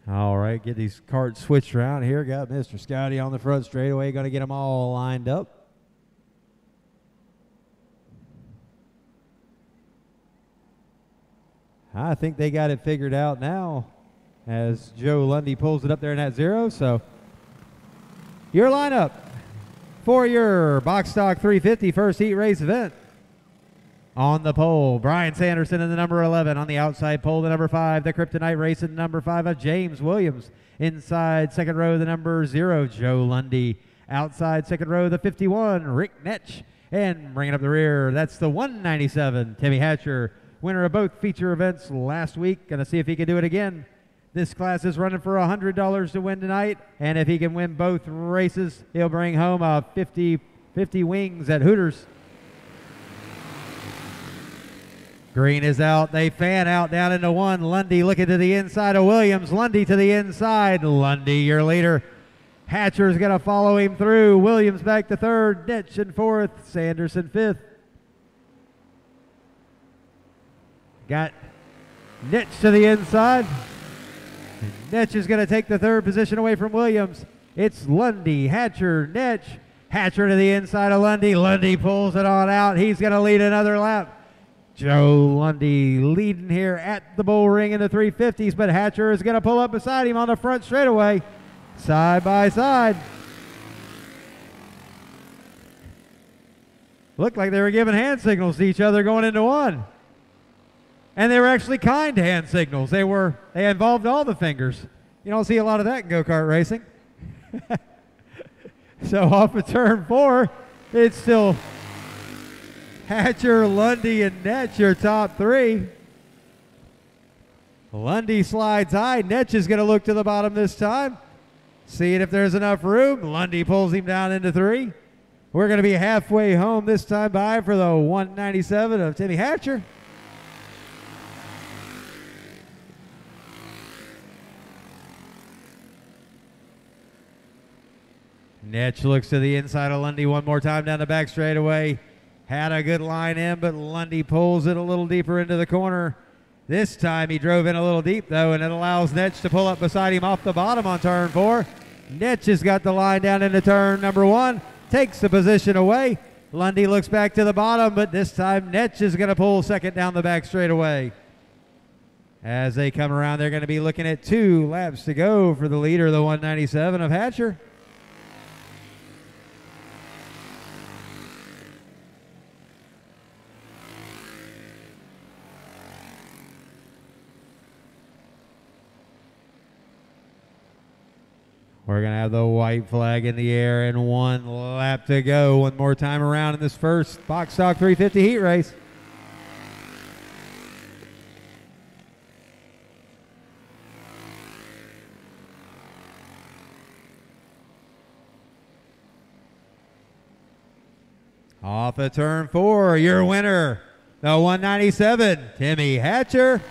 All right, get these cards switched around here. Got Mister Scotty on the front straightaway. Going to get them all lined up. I think they got it figured out now as Joe Lundy pulls it up there in that zero. So your lineup for your Box Stock three fifty first heat race event. On the pole, Brian Sanderson in the number eleven. On the outside pole, the number five, the Kryptonite Racing, the number five of James Williams. Inside, second row, the number zero, Joe Lundy. Outside, second row, the fifty-one, Rick Netch. And bringing up the rear, that's the one ninety-seven, Timmy Hatcher. Winner of both feature events last week. Going to see if he can do it again. This class is running for one hundred dollars to win tonight. And if he can win both races, he'll bring home a fifty, fifty wings at Hooters. Green is out. They fan out down into one. Lundy looking to the inside of Williams. Lundy to the inside. Lundy, your leader. Hatcher's going to follow him through. Williams back to third. Netch in fourth. Sanderson fifth. Got Netch to the inside. Netch is going to take the third position away from Williams. It's Lundy, Hatcher, Netch. Hatcher to the inside of Lundy. Lundy pulls it on out. He's going to lead another lap. Joe Lundy leading here at the Bullring in the three fifties, but Hatcher is going to pull up beside him on the front straightaway, side by side. Looked like they were giving hand signals to each other going into one. And they were actually kind hand signals. They were, they involved all the fingers. You don't see a lot of that in go-kart racing. So off of turn four, it's still Hatcher, Lundy, and Netch, your top three. Lundy slides high. Netch is going to look to the bottom this time. Seeing if there's enough room. Lundy pulls him down into three. We're going to be halfway home this time by for the one ninety-seven of Timmy Hatcher. Netch looks to the inside of Lundy one more time down the back straightaway. Had a good line in, but Lundy pulls it a little deeper into the corner. This time he drove in a little deep, though, and it allows Netch to pull up beside him off the bottom on turn four. Netch has got the line down into turn number one, takes the position away. Lundy looks back to the bottom, but this time Netch is going to pull second down the back straightaway. As they come around, they're going to be looking at two laps to go for the leader, the one ninety-seven of Hatcher. We're going to have the white flag in the air and one lap to go. One more time around in this first Box Stock three fifty heat race. Off of turn four, your winner, the one ninety-seven, Timmy Hatcher.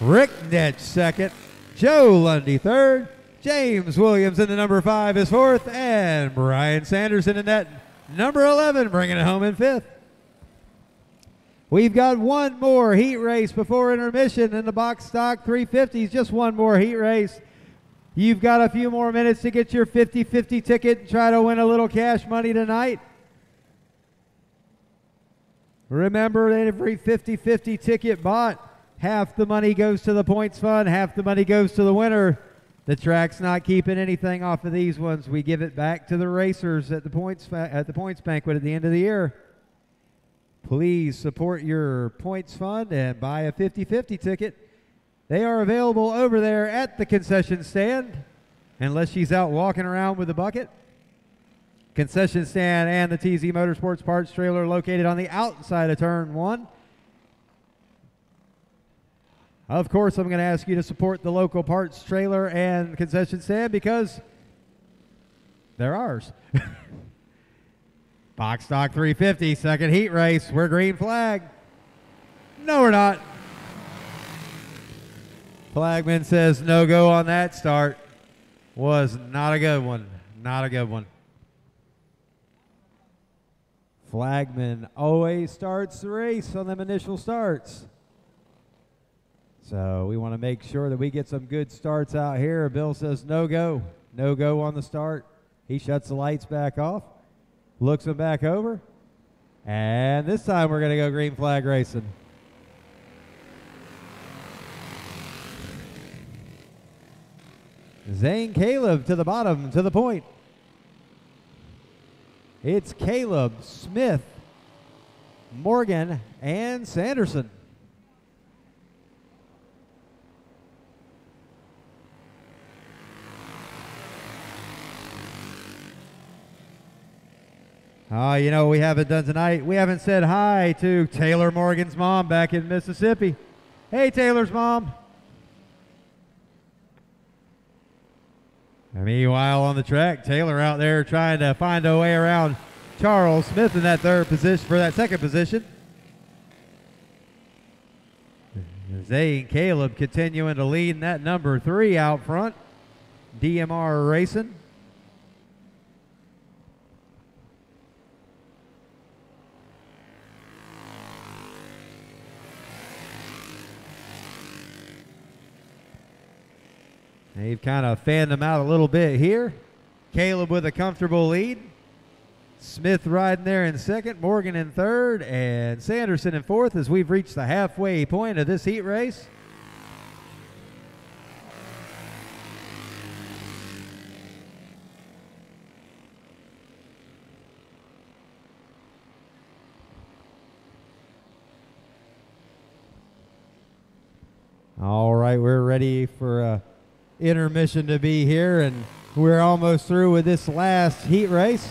Rick Netch second. Joe Lundy third, James Williams in the number five is fourth, and Brian Sanderson in that number eleven, bringing it home in fifth. We've got one more heat race before intermission in the Box Stock three fifties, just one more heat race. You've got a few more minutes to get your fifty fifty ticket and try to win a little cash money tonight. Remember that every fifty fifty ticket bought, half the money goes to the points fund, half the money goes to the winner. The track's not keeping anything off of these ones. We give it back to the racers at the points at the points banquet at the end of the year. Please support your points fund and buy a fifty fifty ticket. They are available over there at the concession stand, unless she's out walking around with a bucket. Concession stand and the T Z Motorsports parts trailer located on the outside of turn one. Of course, I'm going to ask you to support the local parts trailer and concession stand because they're ours. Box Stock three fifty, second heat race. We're green flag. No, we're not. Flagman says no go on that start. Was not a good one. Not a good one. Flagman always starts the race on them initial starts. So we want to make sure that we get some good starts out here. Bill says no go. No go on the start. He shuts the lights back off. Looks them back over. And this time we're going to go green flag racing. Zane Caleb to the bottom, to the point. It's Caleb, Smith, Morgan, and Sanderson. Ah, uh, you know what we haven't done tonight? We haven't said hi to Taylor Morgan's mom back in Mississippi. Hey, Taylor's mom. And meanwhile on the track, Taylor out there trying to find a way around Charles Smith in that third position for that second position. Zane Caleb continuing to lead in that number three out front. D M R Racing. They've kind of fanned them out a little bit here. Caleb with a comfortable lead. Smith riding there in second, Morgan in third, and Sanderson in fourth as we've reached the halfway point of this heat race. All right, we're ready for a intermission to be here, and we're almost through with this last heat race.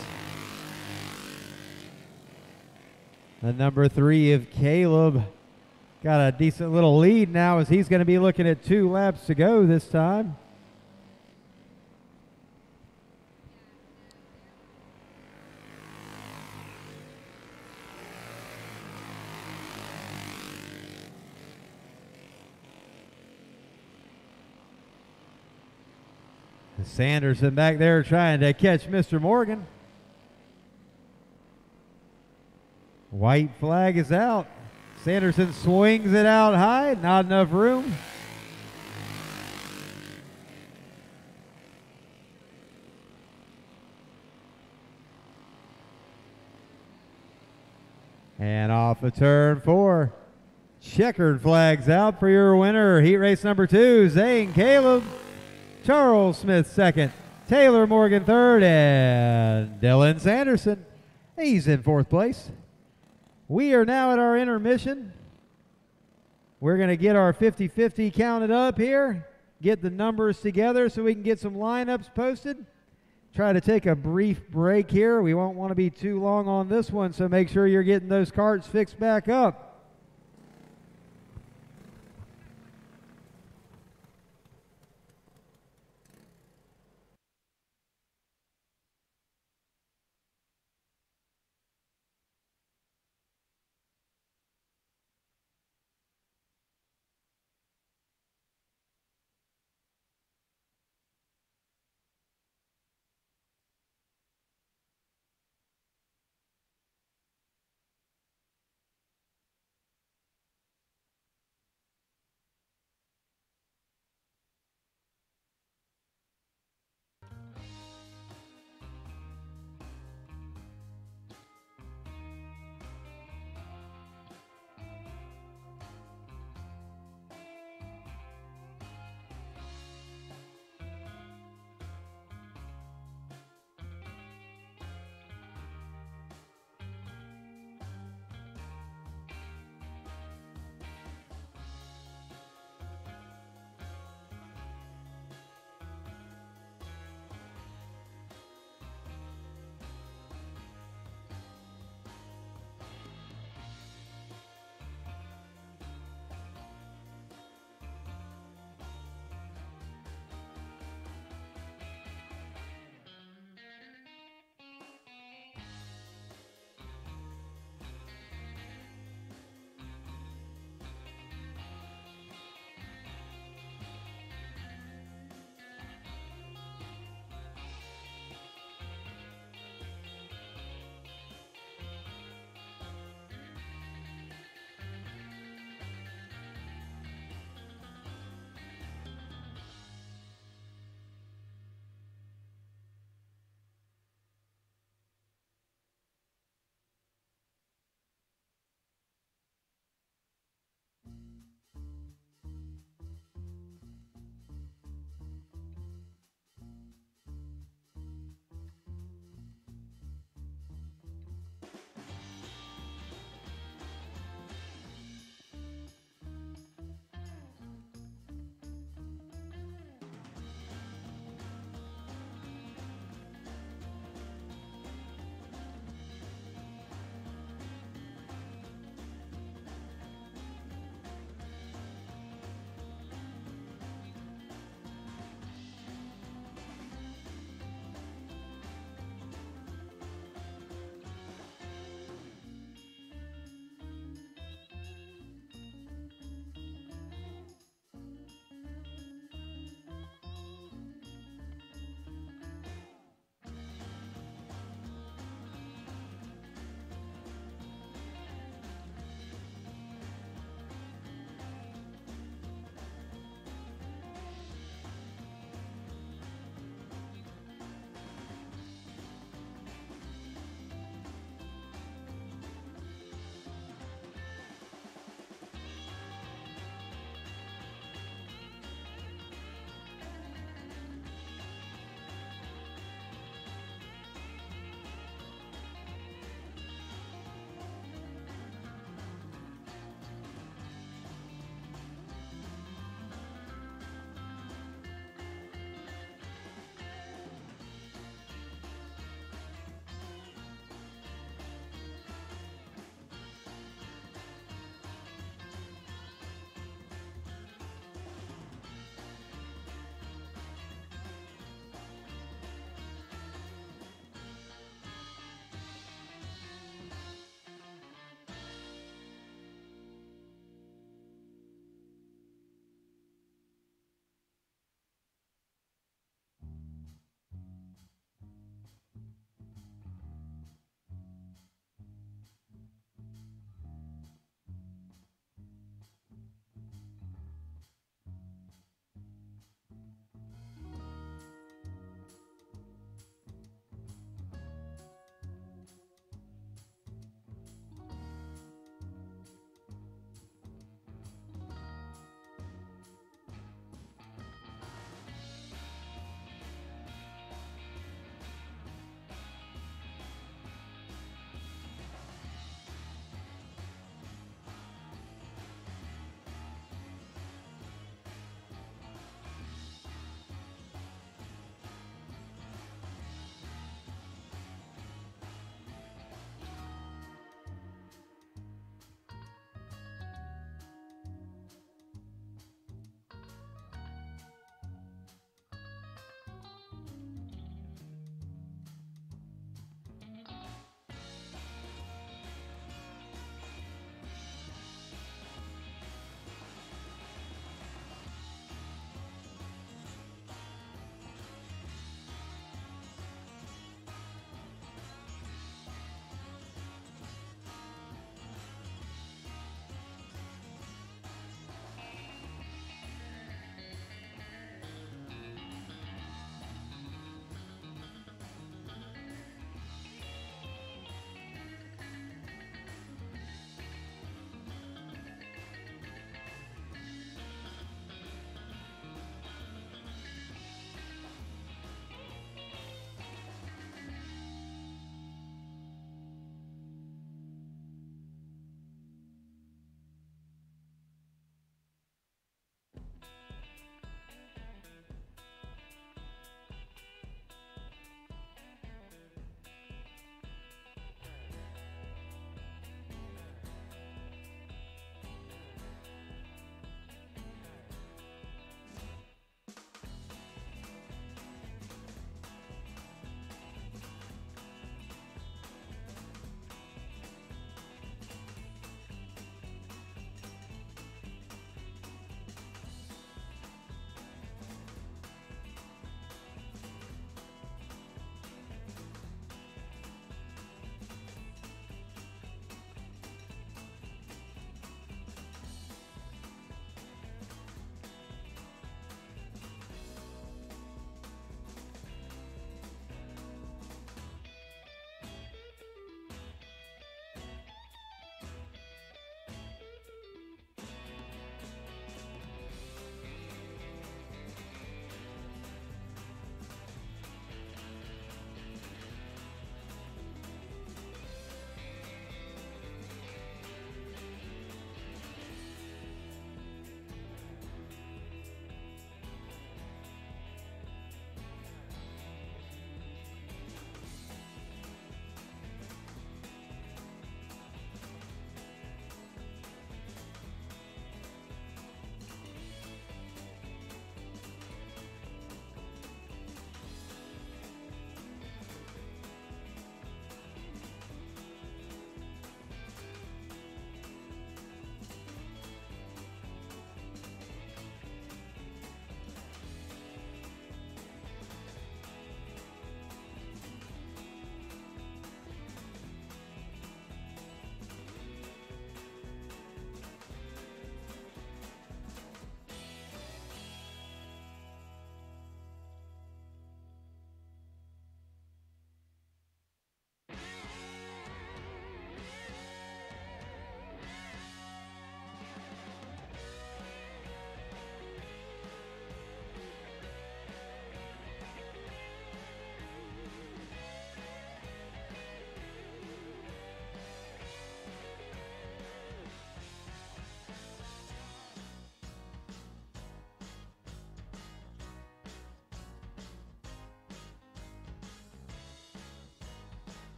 The number three of Caleb got a decent little lead now as he's going to be looking at two laps to go this time. Sanderson back there trying to catch Mister Morgan. White flag is out. Sanderson swings it out high, not enough room. And off of turn four. Checkered flags out for your winner. Heat race number two, Zane Caleb. Charles Smith second, Taylor Morgan third, and Dylan Sanderson. He's in fourth place. We are now at our intermission. We're going to get our fifty fifty counted up here, get the numbers together so we can get some lineups posted. Try to take a brief break here. We won't want to be too long on this one, so make sure you're getting those carts fixed back up.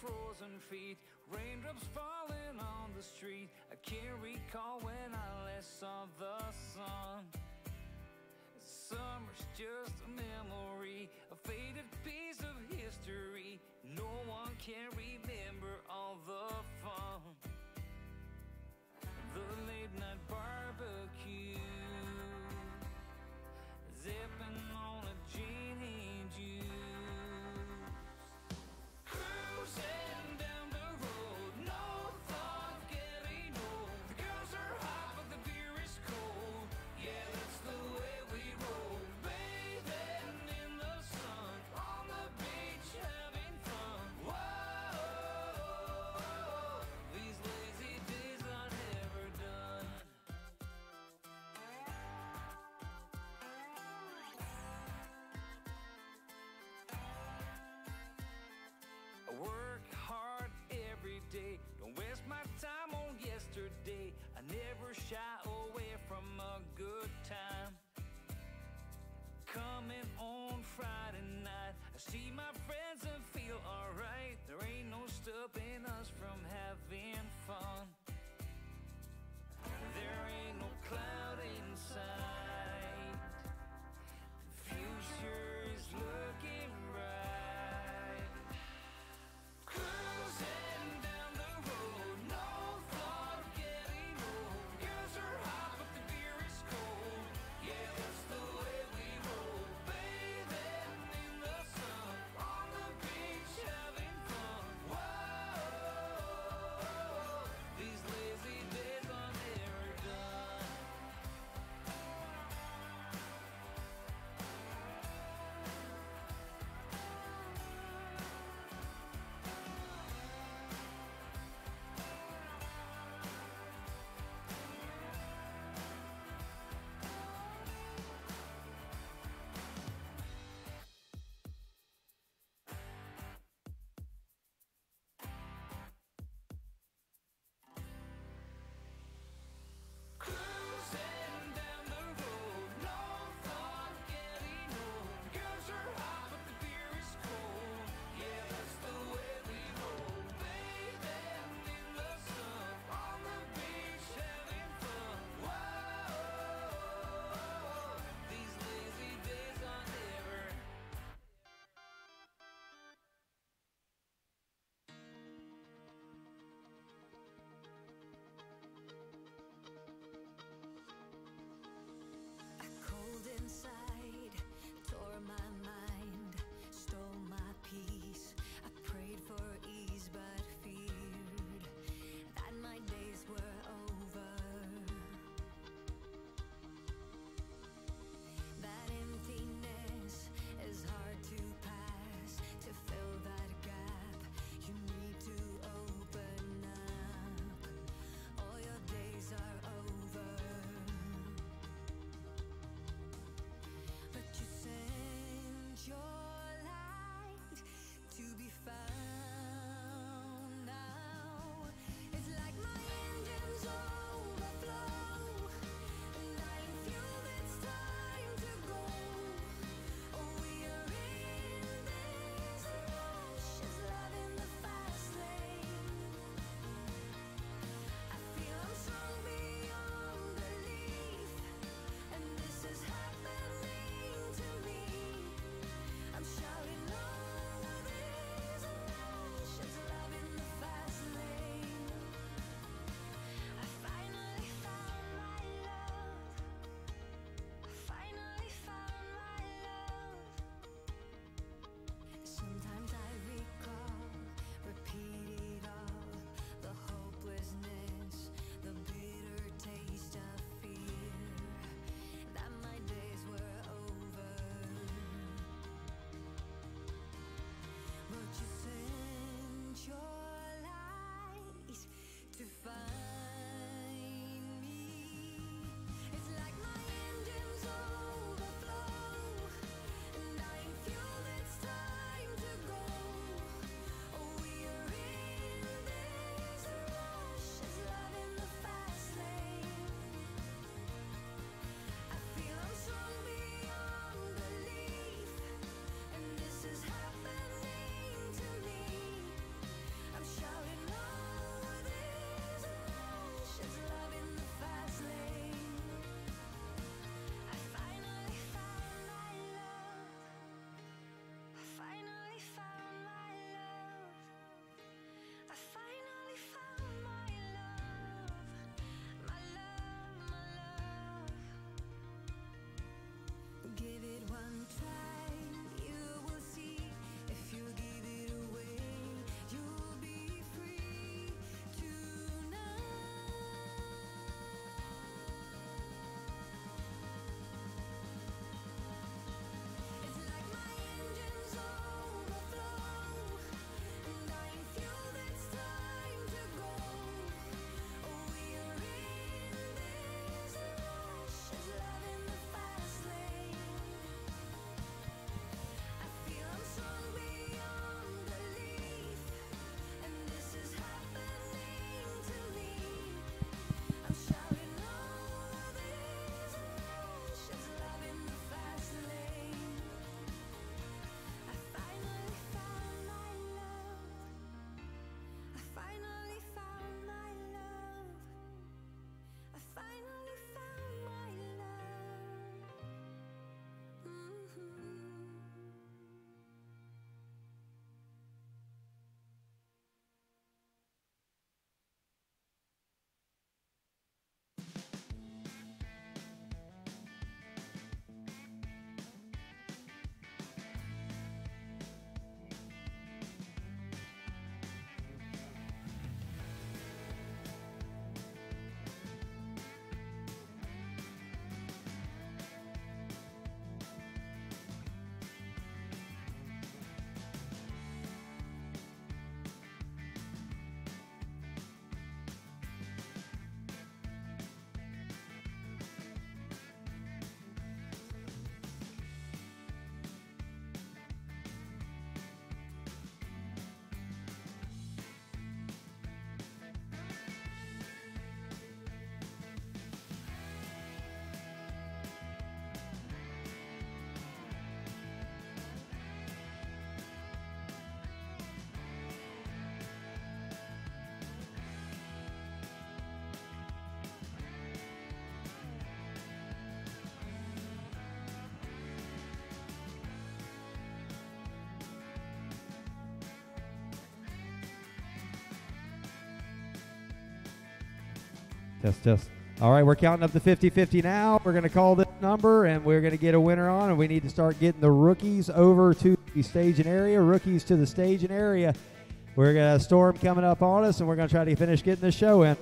frozen feet, raindrops falling on the street. I can't recall when I last saw the sun. Summer's just a memory, a faded piece of history. No one can remember all the fun. The late night barbecue, zipping on a gin and juice, cruising down the road, no thought getting old. The girls are hot but the beer is cold. Yeah, that's the way we roll. Bathing in the sun, on the beach having fun. Whoa, these lazy days are never done. I work hard every day, don't waste my time on yesterday. I never shy away from a good time. Coming on Friday night, I see my friends and feel alright. There ain't no stopping us from having fun. There ain't no cloud in sight. The future is looking bright. Cruising down the road, no thought of getting old. The girls are hot, but the beer is cold. Yeah, that's the way we roll. Bathing in the sun, on the beach having fun. Whoa, these lazy days are never done. Cruising down the road, no thought getting old. The girls are hot, but the beer is cold. Yeah, that's the way we roll. Bathing in the sun, on the beach having fun. Whoa, these lazy days are never. A cold inside tore my mind, stole my peace. I prayed for ease but feared that my days were over. That emptiness is hard to pass. To fill that gap, you need to open up. All your days are over. But you sent your light to be found now. It's like my engine's overflow, and I am fueled, it's time to go. Oh, we are in this rush, is love in the fast lane. I feel I'm strong beyond belief, and this is happening to me. I'm shouting, no, there's a rush, it's love in the fast lane. I finally found my love, I finally found my love. Sometimes I recall, repeat it all, the hopelessness, the bitter taste of fear, that my days were over. But you sent your light to find me. It's like my engine's overflow, and I am fueled, it's time to go. Oh, we are in this rush, it's love in the fast lane. I feel I'm strong beyond belief, and this is happening to me. Test, test. All right, we're counting up the fifty fifty now. We're going to call this number, and we're going to get a winner on, and we need to start getting the rookies over to the stage and area. Rookies to the stage and area. We're going to have a storm coming up on us, and we're going to try to finish getting this show in.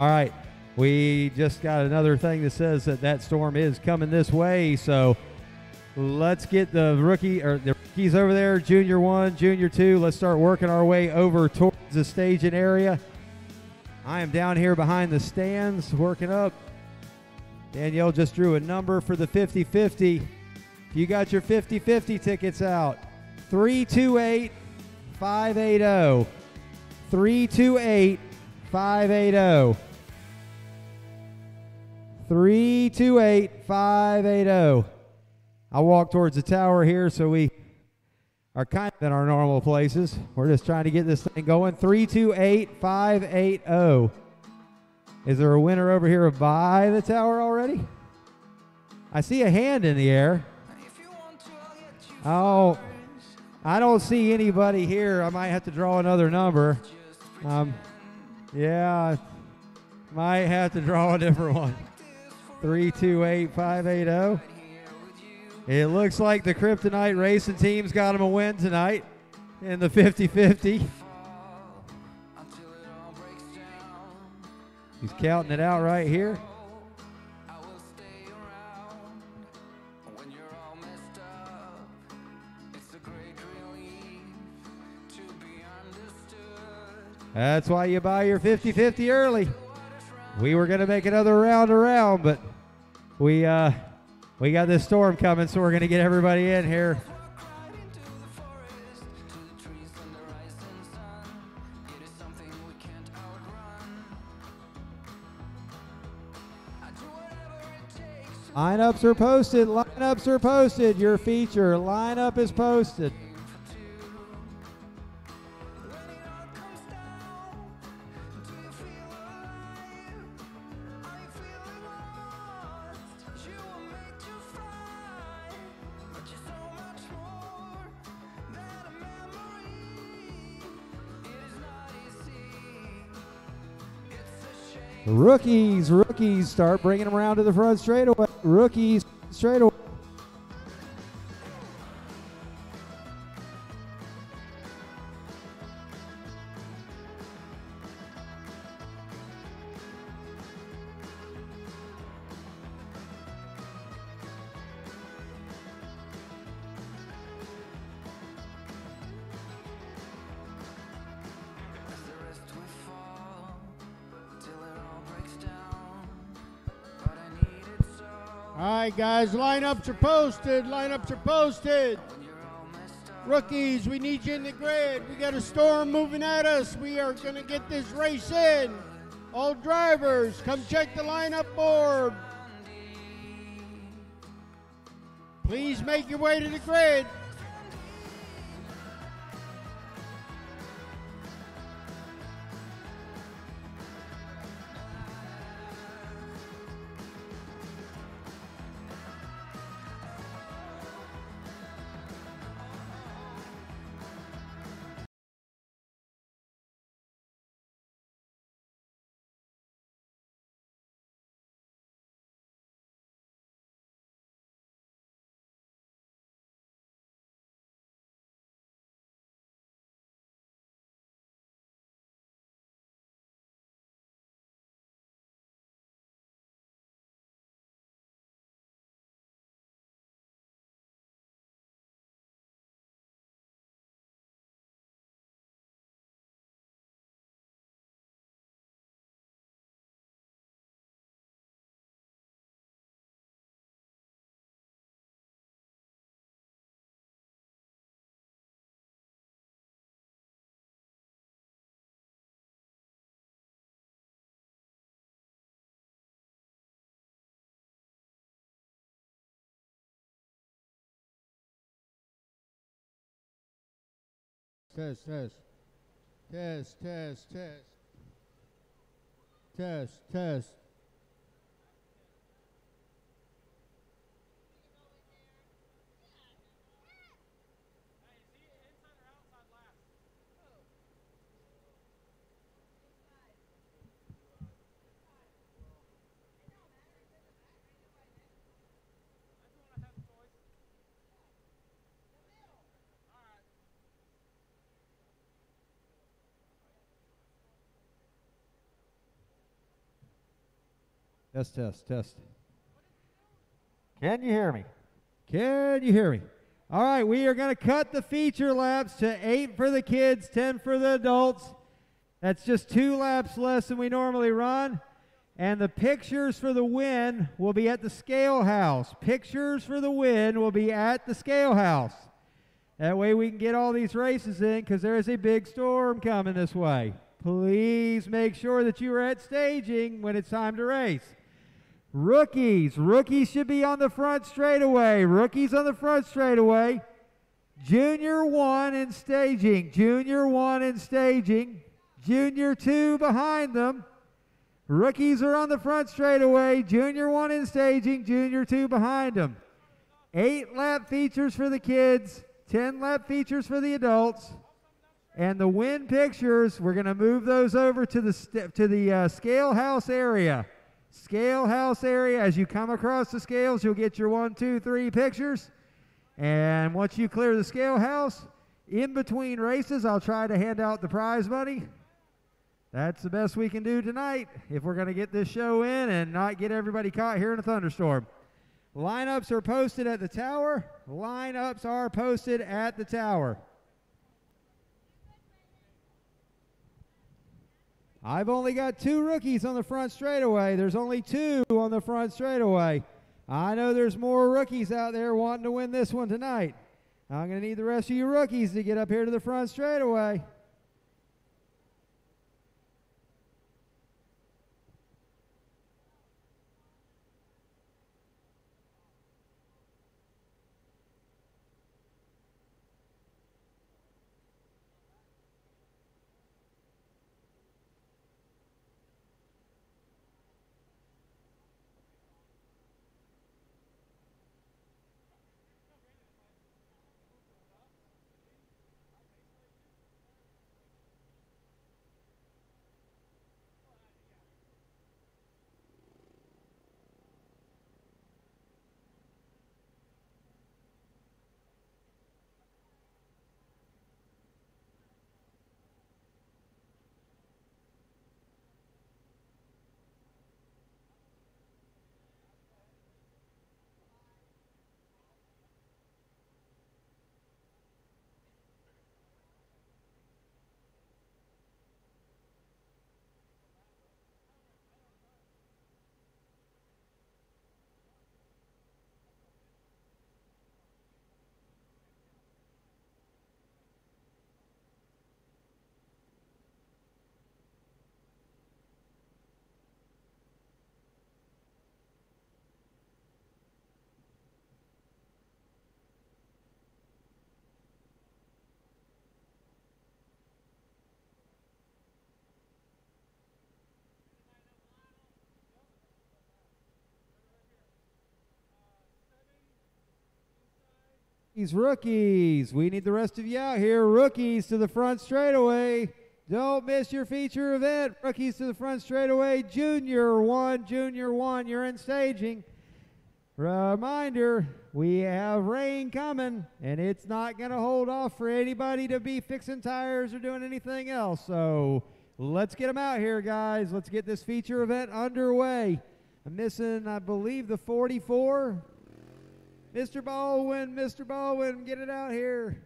All right, we just got another thing that says that that storm is coming this way, so let's get the rookie or the rookies over there, junior one, junior two. Let's start working our way over towards the staging area. I am down here behind the stands working up. Danielle just drew a number for the fifty fifty. You got your fifty fifty tickets out. three two eight, five eight zero. three two eight, five eight zero. three two eight, five eight zero. I walk towards the tower here, so we are kind of in our normal places. We're just trying to get this thing going. three two eight, five eight zero. Is there a winner over here by the tower already? I see a hand in the air. Oh, I don't see anybody here. I might have to draw another number. Um, yeah, I might have to draw a different one. three two eight, five eight zero. It looks like the Kryptonite Racing team's got them a win tonight in the fifty fifty. He's counting it out right here. That's why you buy your fifty fifty early. We were going to make another round around, but we uh, we got this storm coming, so we're going to get everybody in here. Lineups are posted. Lineups are posted. Your feature lineup is posted. Rookies, rookies, start bringing them around to the front straightaway. Rookies, straightaway. Guys, lineups are posted. Lineups are posted. Rookies, we need you in the grid. We got a storm moving at us. We are going to get this race in. All drivers, come check the lineup board. Please make your way to the grid. Test, test, test, test, test, test, test, Test, test, test. Can you hear me? Can you hear me? All right, we are going to cut the feature laps to eight for the kids, ten for the adults. That's just two laps less than we normally run. And the pictures for the win will be at the scale house. Pictures for the win will be at the scale house. That way we can get all these races in, because there is a big storm coming this way. Please make sure that you are at staging when it's time to race. Rookies. Rookies should be on the front straightaway. Rookies on the front straightaway. Junior one in staging. Junior one in staging. Junior two behind them. Rookies are on the front straightaway. Junior one in staging. Junior two behind them. Eight lap features for the kids. ten lap features for the adults, and the win pictures, we're going to move those over to the, to the uh, scale house area. Scale house area, as you come across the scales, you'll get your one, two, three pictures. And once you clear the scale house, in between races, I'll try to hand out the prize money. That's the best we can do tonight if we're going to get this show in and not get everybody caught here in a thunderstorm. Lineups are posted at the tower. Lineups are posted at the tower. I've only got two rookies on the front straightaway. There's only two on the front straightaway. I know there's more rookies out there wanting to win this one tonight. I'm going to need the rest of you rookies to get up here to the front straightaway. Rookies, we need the rest of you out here. Rookies to the front straightaway. Don't miss your feature event. Rookies to the front straightaway. Junior one, junior one, you're in staging. Reminder, we have rain coming, and it's not going to hold off for anybody to be fixing tires or doing anything else. So let's get them out here, guys. Let's get this feature event underway. I'm missing, I believe, the forty-four. Mister Baldwin, Mister Baldwin, get it out here.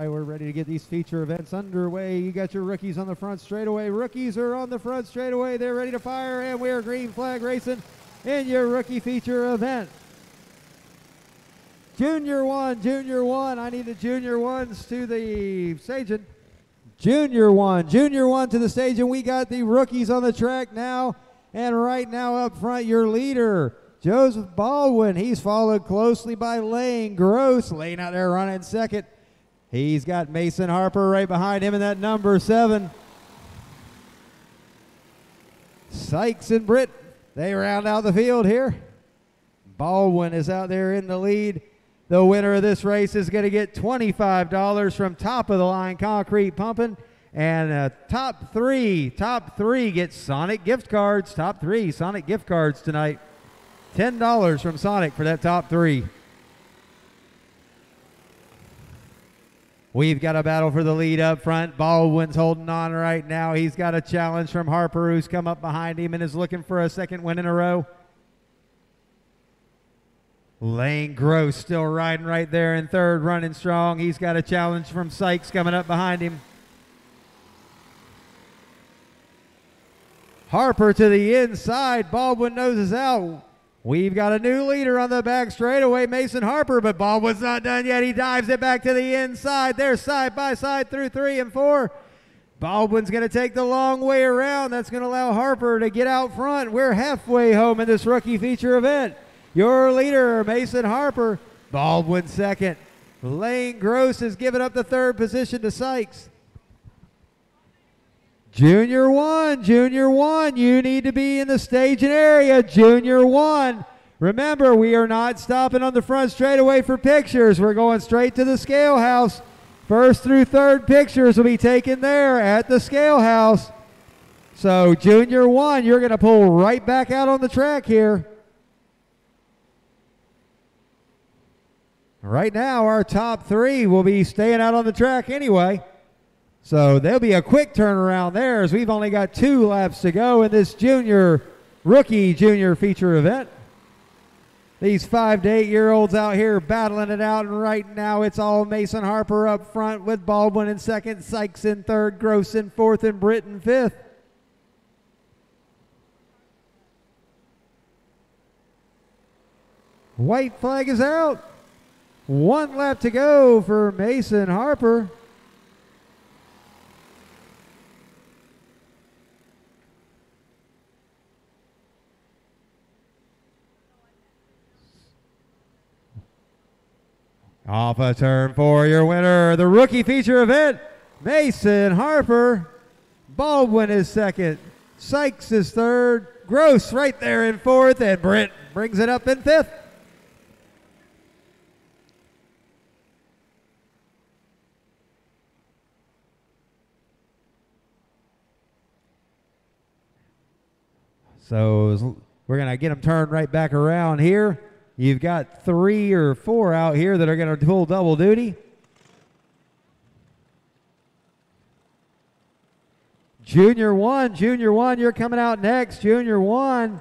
All right, we're ready to get these feature events underway. You got your rookies on the front straightaway. Rookies are on the front straightaway. They're ready to fire, and we're green flag racing in your rookie feature event. Junior one, junior one. I need the junior ones to the staging. Junior one, junior one to the stage, and we got the rookies on the track now. And right now up front, your leader, Joseph Baldwin. He's followed closely by Lane Gross. Lane out there running second. He's got Mason Harper right behind him in that number seven. Sykes and Britt, they round out the field here. Baldwin is out there in the lead. The winner of this race is going to get twenty-five dollars from Top of the Line Concrete Pumping. And uh, top three, top three gets Sonic gift cards. Top three, Sonic gift cards tonight. ten dollars from Sonic for that top three. We've got a battle for the lead up front. Baldwin's holding on right now. He's got a challenge from Harper, who's come up behind him and is looking for a second win in a row. Lane Gross still riding right there in third, running strong. He's got a challenge from Sykes coming up behind him. Harper to the inside. Baldwin noses out. We've got a new leader on the back straightaway, Mason Harper, but Baldwin's not done yet. He dives it back to the inside. They're side by side through three and four. Baldwin's going to take the long way around. That's going to allow Harper to get out front. We're halfway home in this rookie feature event. Your leader, Mason Harper. Baldwin second. Lane Gross has given up the third position to Sykes. Junior one, junior one, you need to be in the staging area, junior one. Remember, we are not stopping on the front straightaway for pictures. We're going straight to the scale house. First through third pictures will be taken there at the scale house. So junior one, you're going to pull right back out on the track here. Right now, our top three will be staying out on the track anyway. So there'll be a quick turnaround there, as we've only got two laps to go in this junior, rookie junior feature event. These five to eight-year-olds out here battling it out, and right now it's all Mason Harper up front with Baldwin in second, Sykes in third, Gross in fourth, and Britt in fifth. White flag is out. One lap to go for Mason Harper. Off a turn for your winner, the rookie feature event, Mason Harper. Baldwin is second. Sykes is third. Gross right there in fourth, and Britt brings it up in fifth. So we're going to get them turned right back around here. You've got three or four out here that are going to pull double duty. Junior one, junior one, you're coming out next. Junior one,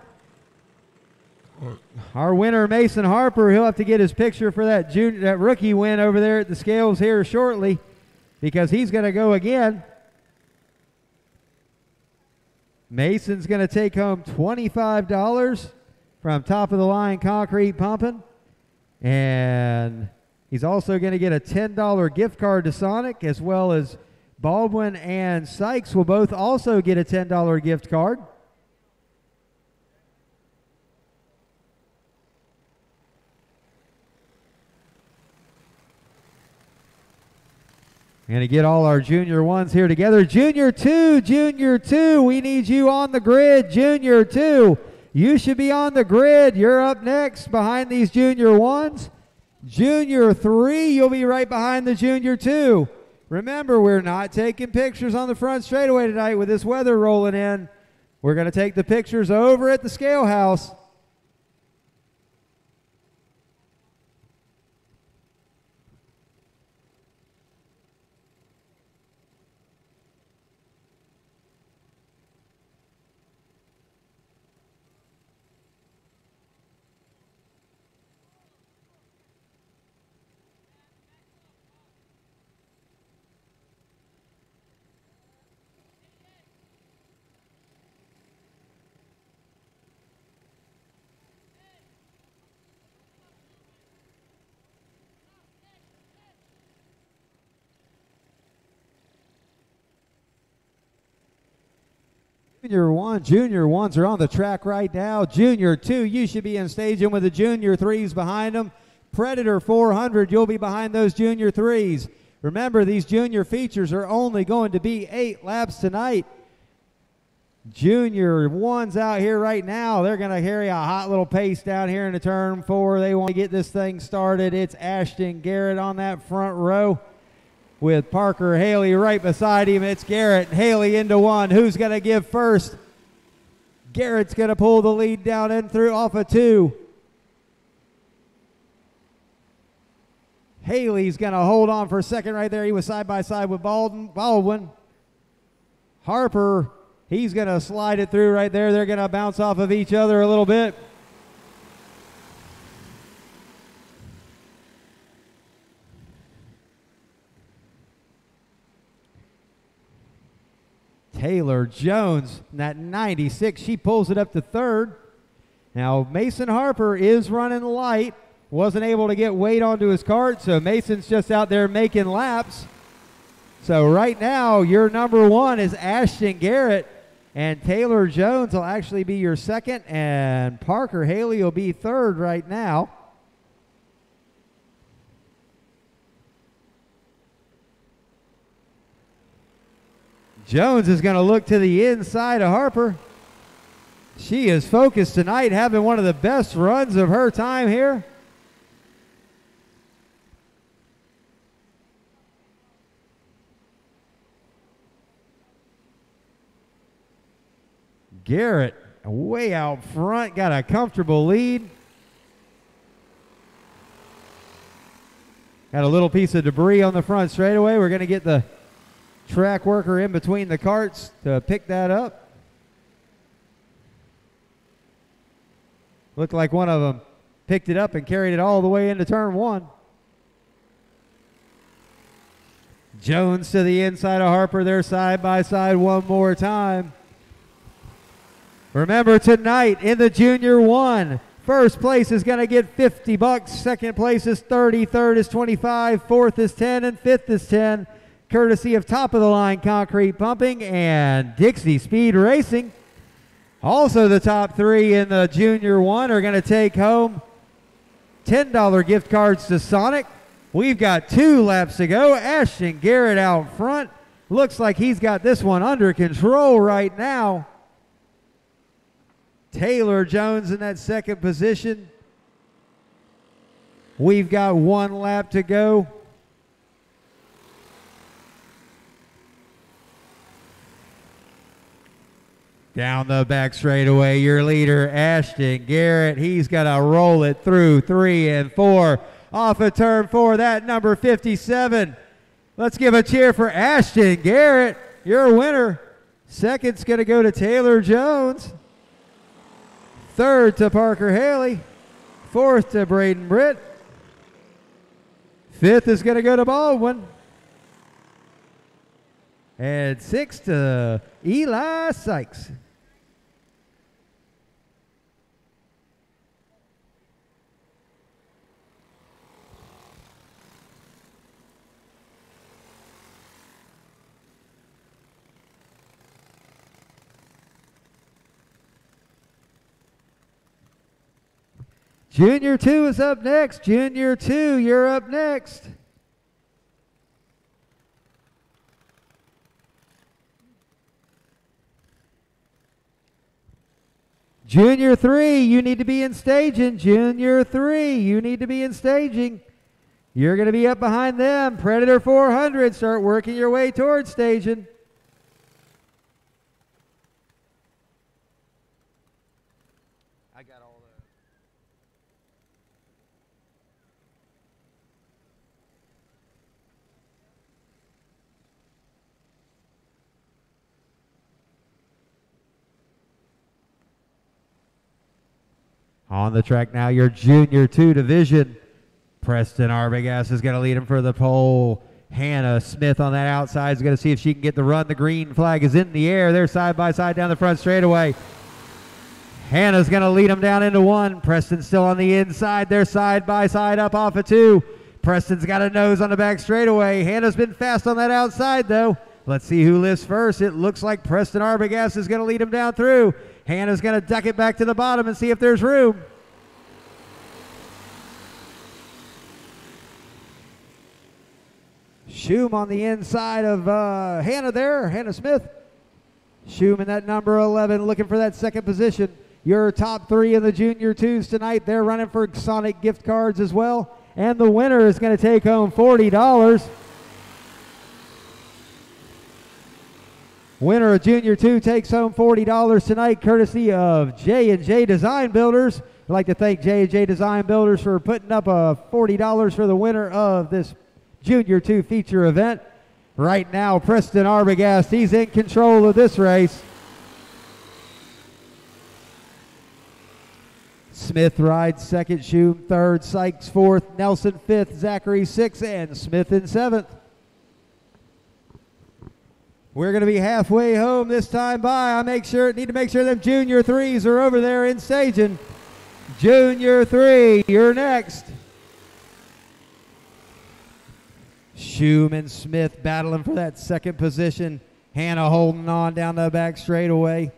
our winner, Mason Harper. He'll have to get his picture for that, junior, that rookie win over there at the scales here shortly, because he's going to go again. Mason's going to take home twenty-five dollars from Top of the Line Concrete Pumping. And he's also going to get a ten dollar gift card to Sonic, as well as Baldwin and Sykes will both also get a ten dollar gift card. Going to get all our junior ones here together. Junior two, junior two, we need you on the grid. Junior two, you should be on the grid. You're up next behind these junior ones. Junior three, you'll be right behind the junior two. Remember, we're not taking pictures on the front straightaway tonight with this weather rolling in. We're going to take the pictures over at the scale house. Junior one, junior ones are on the track right now. Junior two, you should be in staging with the junior threes behind them. Predator four hundred, you'll be behind those junior threes. Remember, these junior features are only going to be eight laps tonight. Junior ones out here right now. They're going to carry a hot little pace down here into turn four. They want to get this thing started. It's Ashton Garrett on that front row, with Parker Haley right beside him. It's Garrett, Haley into one. Who's going to give first? Garrett's going to pull the lead down and through off of two. Haley's going to hold on for a second right there. He was side by side with Baldwin. Baldwin. Harper, he's going to slide it through right there. They're going to bounce off of each other a little bit. Taylor Jones, that ninety-six, she pulls it up to third. Now, Mason Harper is running light. Wasn't able to get weight onto his cart, so Mason's just out there making laps. So right now, your number one is Ashton Garrett, and Taylor Jones will actually be your second, and Parker Haley will be third right now. Jones is going to look to the inside of Harper. She is focused tonight, having one of the best runs of her time here. Garrett way out front, got a comfortable lead. Got a little piece of debris on the front straightaway. We're going to get the track worker in between the carts to pick that up. Looked like one of them picked it up and carried it all the way into turn one. Jones to the inside of Harper. They're side by side one more time. Remember, tonight in the junior one, first place is going to get fifty bucks. Second place is thirty. Third is twenty-five. Fourth is ten. And fifth is ten. Courtesy of Top of the Line Concrete Pumping and Dixie Speed Racing. Also, the top three in the junior one are going to take home ten dollar gift cards to Sonic. We've got two laps to go. Ashton Garrett out front. Looks like he's got this one under control right now. Taylor Jones in that second position. We've got one lap to go. Down the back straightaway, your leader, Ashton Garrett. He's got to roll it through three and four. Off of turn four, that number fifty-seven. Let's give a cheer for Ashton Garrett, your winner. Second's going to go to Taylor Jones. Third to Parker Haley. Fourth to Braden Britt. Fifth is going to go to Baldwin. And sixth to Eli Sykes. Junior two is up next. Junior two, you're up next. Junior three, you need to be in staging. Junior three, you need to be in staging. You're going to be up behind them. Predator four hundred, start working your way towards staging. I got all the. On the track now, your junior two division. Preston Arbogast is going to lead him for the pole. Hannah Smith on that outside is going to see if she can get the run. The green flag is in the air. They're side by side down the front straightaway. Hannah's going to lead them down into one. Preston's still on the inside. They're side by side up off of two. Preston's got a nose on the back straightaway. Hannah's been fast on that outside, though. Let's see who lifts first. It looks like Preston Arbogast is going to lead him down through. Hannah's going to duck it back to the bottom and see if there's room. Shoom on the inside of uh, Hannah there, Hannah Smith. Shoom in that number eleven, looking for that second position. Your top three in the junior twos tonight. They're running for Sonic gift cards as well. And the winner is going to take home forty dollars. Winner of junior two takes home forty dollars tonight, courtesy of J and J Design Builders. I'd like to thank J and J Design Builders for putting up a forty dollars for the winner of this junior two feature event. Right now, Preston Arbogast, he's in control of this race. Smith rides second, Shoom third, Sykes fourth, Nelson fifth, Zachary sixth, and Smith in seventh. We're going to be halfway home this time by. I make sure, need to make sure them junior threes are over there in staging. Junior three, you're next. Shoom and Smith battling for that second position. Hannah holding on down the back straightaway.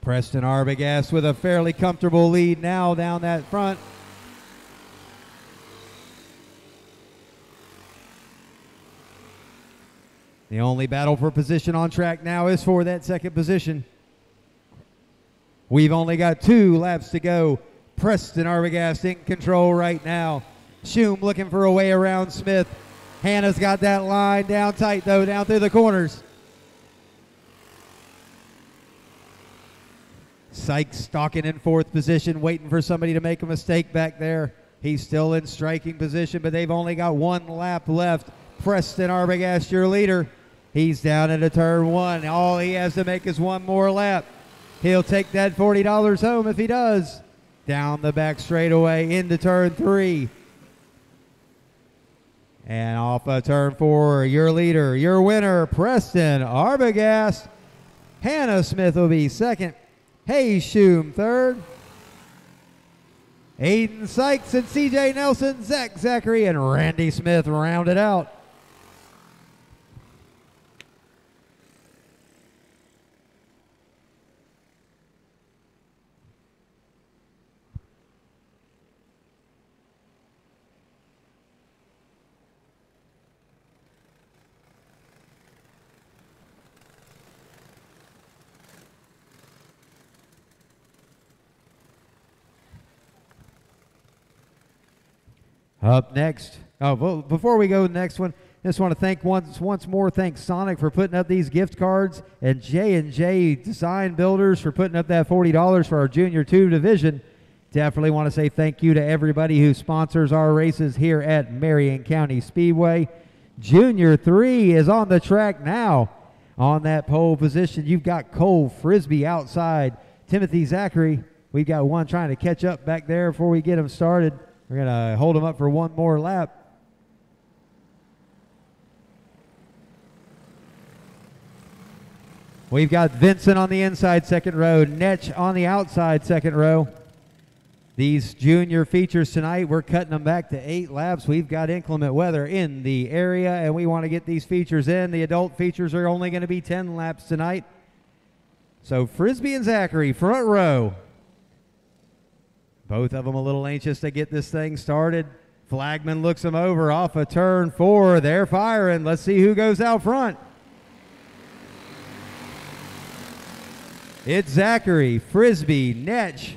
Preston Arbogast with a fairly comfortable lead now down that front. The only battle for position on track now is for that second position. We've only got two laps to go. Preston Arbogast in control right now. Shoom looking for a way around Smith. Hannah's got that line down tight though, down through the corners. Sykes stalking in fourth position, waiting for somebody to make a mistake back there. He's still in striking position, but they've only got one lap left. Preston Arbogast, your leader. He's down into turn one. All he has to make is one more lap. He'll take that forty dollars home if he does. Down the back straightaway into turn three. And off of turn four, your leader, your winner, Preston Arbogast. Hannah Smith will be second. Hayes Shoom third. Aiden Sykes and C J Nelson, Zach Zachary, and Randy Smith rounded out. Up next, oh, well, before we go to the next one, just want to thank once once more, thank Sonic for putting up these gift cards and J and J Design Builders for putting up that forty dollars for our Junior two division. Definitely want to say thank you to everybody who sponsors our races here at Marion County Speedway. Junior three is on the track now. On that pole position, you've got Cole Frisbee outside. Timothy Zachary, we've got one trying to catch up back there before we get him started. We're going to hold him up for one more lap. We've got Vincent on the inside second row, Netch on the outside second row. These junior features tonight, we're cutting them back to eight laps. We've got inclement weather in the area, and we want to get these features in. The adult features are only going to be ten laps tonight. So Frisbee and Zachary, front row. Both of them a little anxious to get this thing started. Flagman looks them over off of turn four. They're firing. Let's see who goes out front. It's Zachary, Frisbee, Netch.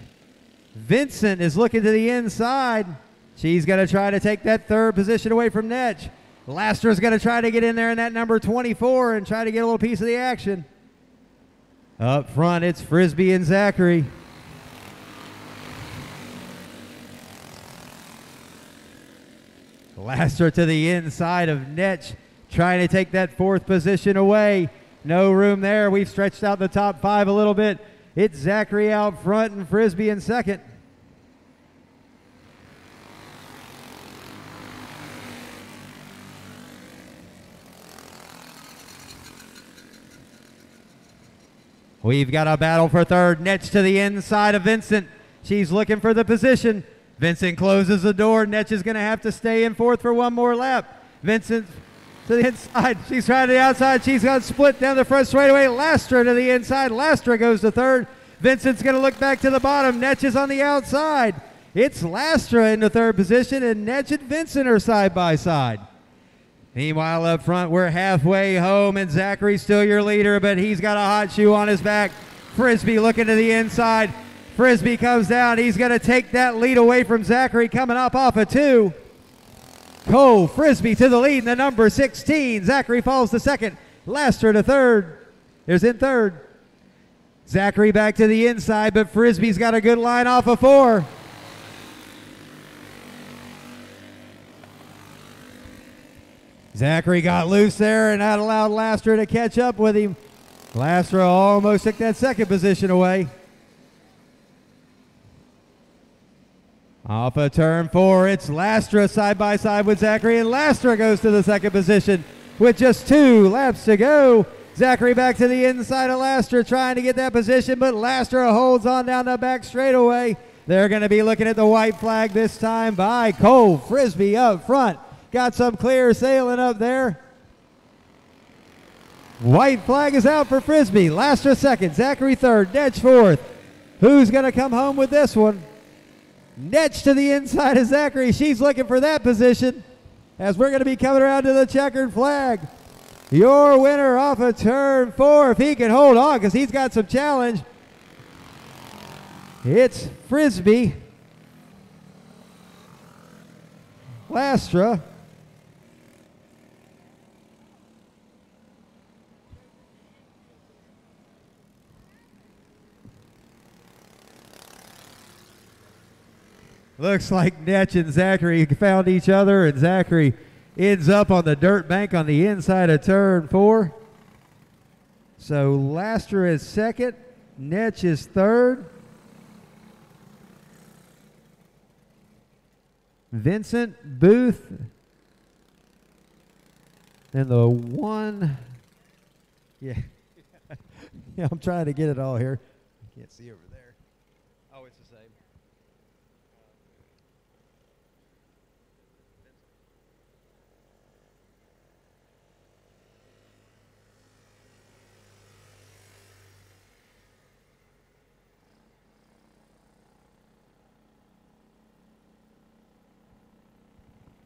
Vincent is looking to the inside. She's going to try to take that third position away from Netch. Laster's going to try to get in there in that number twenty-four and try to get a little piece of the action. Up front, it's Frisbee and Zachary. Laster to the inside of Netch, trying to take that fourth position away. No room there. We've stretched out the top five a little bit. It's Zachary out front and Frisbee in second. We've got a battle for third. Netch to the inside of Vincent. She's looking for the position. Vincent closes the door. Netch is going to have to stay in fourth for one more lap. Vincent to the inside. She's trying to the outside. She's got split down the front straightaway. Lastra to the inside. Lastra goes to third. Vincent's going to look back to the bottom. Netch is on the outside. It's Lastra in the third position, and Netch and Vincent are side by side. Meanwhile, up front, we're halfway home, and Zachary's still your leader, but he's got a hot shoe on his back. Frisbee looking to the inside. Frisbee comes down. He's going to take that lead away from Zachary, coming up off of two. Cole Frisbee to the lead in the number sixteen. Zachary falls to second. Lastra to third. There's in third. Zachary back to the inside, but Frisbee's got a good line off of four. Zachary got loose there and that allowed Lastra to catch up with him. Lastra almost took that second position away. Off of turn four, it's Lastra side by side with Zachary, and Lastra goes to the second position with just two laps to go. Zachary back to the inside of Lastra trying to get that position, but Lastra holds on down the back straightaway. They're going to be looking at the white flag this time by Cole Frisbee up front. Got some clear sailing up there. White flag is out for Frisbee. Lastra second, Zachary third, Netch fourth. Who's going to come home with this one? Netch to the inside of Zachary. She's looking for that position as we're going to be coming around to the checkered flag. Your winner off of turn four, if he can hold on because he's got some challenge. It's Frisbee, Lastra, looks like Netch and Zachary found each other, and Zachary ends up on the dirt bank on the inside of turn four. So Lastra is second, Netch is third. Vincent Booth and the one, yeah. Yeah, I'm trying to get it all here. I can't see over there.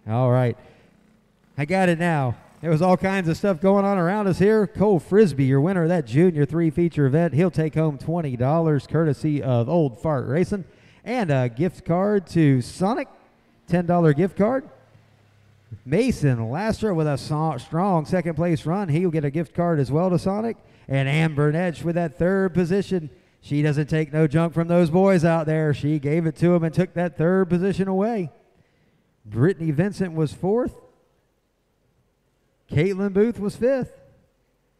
All right, I got it now. There was all kinds of stuff going on around us here. Cole Frisbee, your winner of that Junior three feature event. He'll take home twenty dollars courtesy of Old Fart Racing and a gift card to Sonic, ten dollar gift card. Mason Lastra with a strong second place run. He'll get a gift card as well to Sonic. And Amber Netch with that third position. She doesn't take no junk from those boys out there. She gave it to him and took that third position away. Brittany Vincent was fourth. Caitlin Booth was fifth.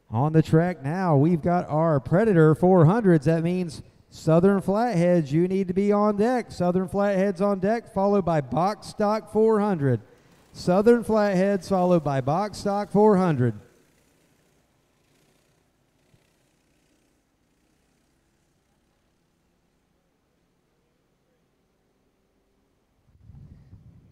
On the track now, we've got our Predator four hundreds. That means Southern Flatheads, you need to be on deck. Southern Flatheads on deck, followed by Box Stock four hundred. Southern Flatheads, followed by Box Stock four hundred.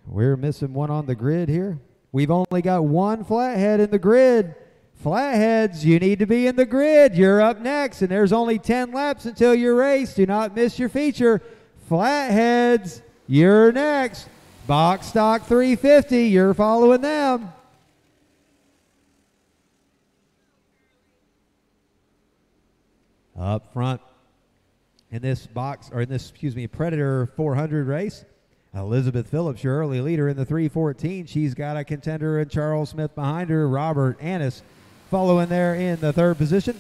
We're missing one on the grid here. We've only got one flathead in the grid. Flatheads, you need to be in the grid. You're up next, and there's only ten laps until your race. Do not miss your feature. Flatheads, you're next. Box Stock three fifty, you're following them. Up front in this box, or in this, excuse me, Predator four hundred race, Elizabeth Phillips, your early leader in the three fourteen. She's got a contender in Charles Smith behind her. Robert Annis following there in the third position.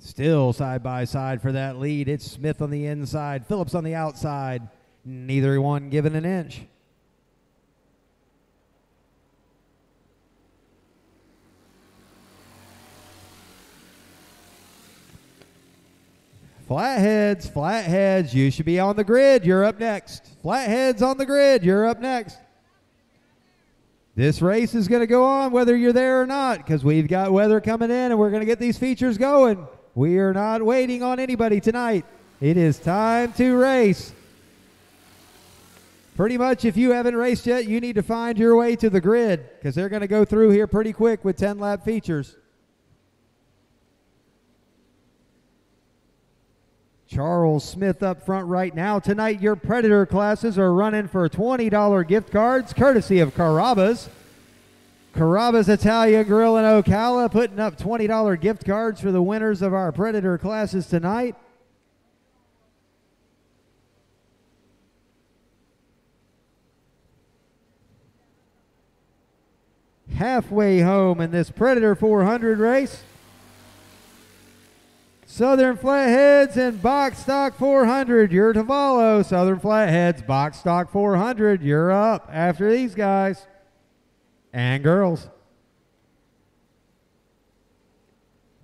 Still side by side for that lead. It's Smith on the inside, Phillips on the outside. Neither one giving an inch. Flatheads, flatheads, you should be on the grid. You're up next. Flatheads on the grid. You're up next. This race is going to go on whether you're there or not, because we've got weather coming in and we're going to get these features going. We are not waiting on anybody tonight. It is time to race. Pretty much if you haven't raced yet, you need to find your way to the grid because they're going to go through here pretty quick with ten lap features. Charles Smith up front right now. Tonight your Predator classes are running for twenty dollar gift cards courtesy of Carrabba's. Carrabba's Italian Grill in Ocala putting up twenty dollar gift cards for the winners of our Predator classes tonight. Halfway home in this Predator four hundred race. Southern Flatheads and Box Stock four hundred, you're to follow. Southern Flatheads, Box Stock four hundred, you're up after these guys and girls.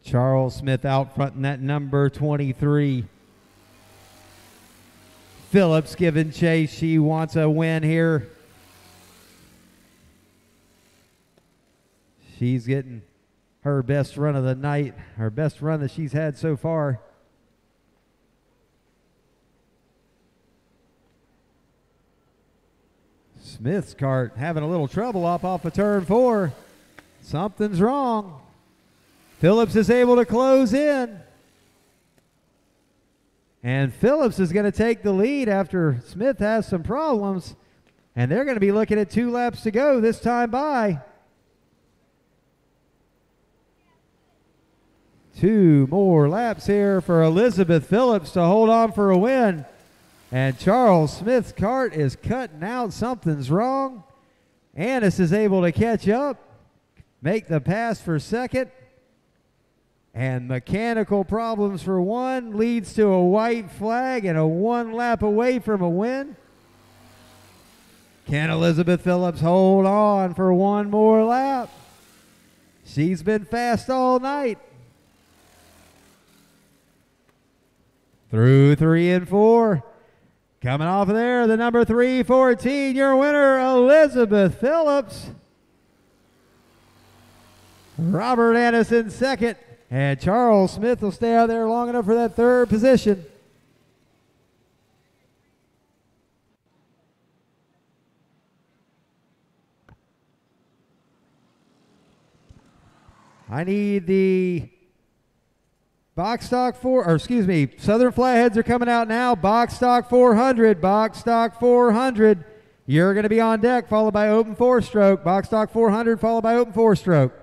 Charles Smith out front in that number twenty-three. Phillips giving chase. She wants a win here. She's getting her best run of the night, her best run that she's had so far. Smith's cart having a little trouble up off of turn four. Something's wrong. Phillips is able to close in. And Phillips is going to take the lead after Smith has some problems. And they're going to be looking at two laps to go this time by. Two more laps here for Elizabeth Phillips to hold on for a win. And Charles Smith's cart is cutting out. Something's wrong. Annis is able to catch up, make the pass for second. And mechanical problems for one leads to a white flag and a one lap away from a win. Can Elizabeth Phillips hold on for one more lap? She's been fast all night. Through three and four. Coming off of there, the number three fourteen, your winner, Elizabeth Phillips. Robert Anderson second, and Charles Smith will stay out there long enough for that third position. I need the Box Stock four, or excuse me, Southern Flatheads are coming out now. Box Stock four hundred, Box Stock four hundred. You're going to be on deck, followed by Open Four Stroke. Box Stock four hundred, followed by Open Four Stroke.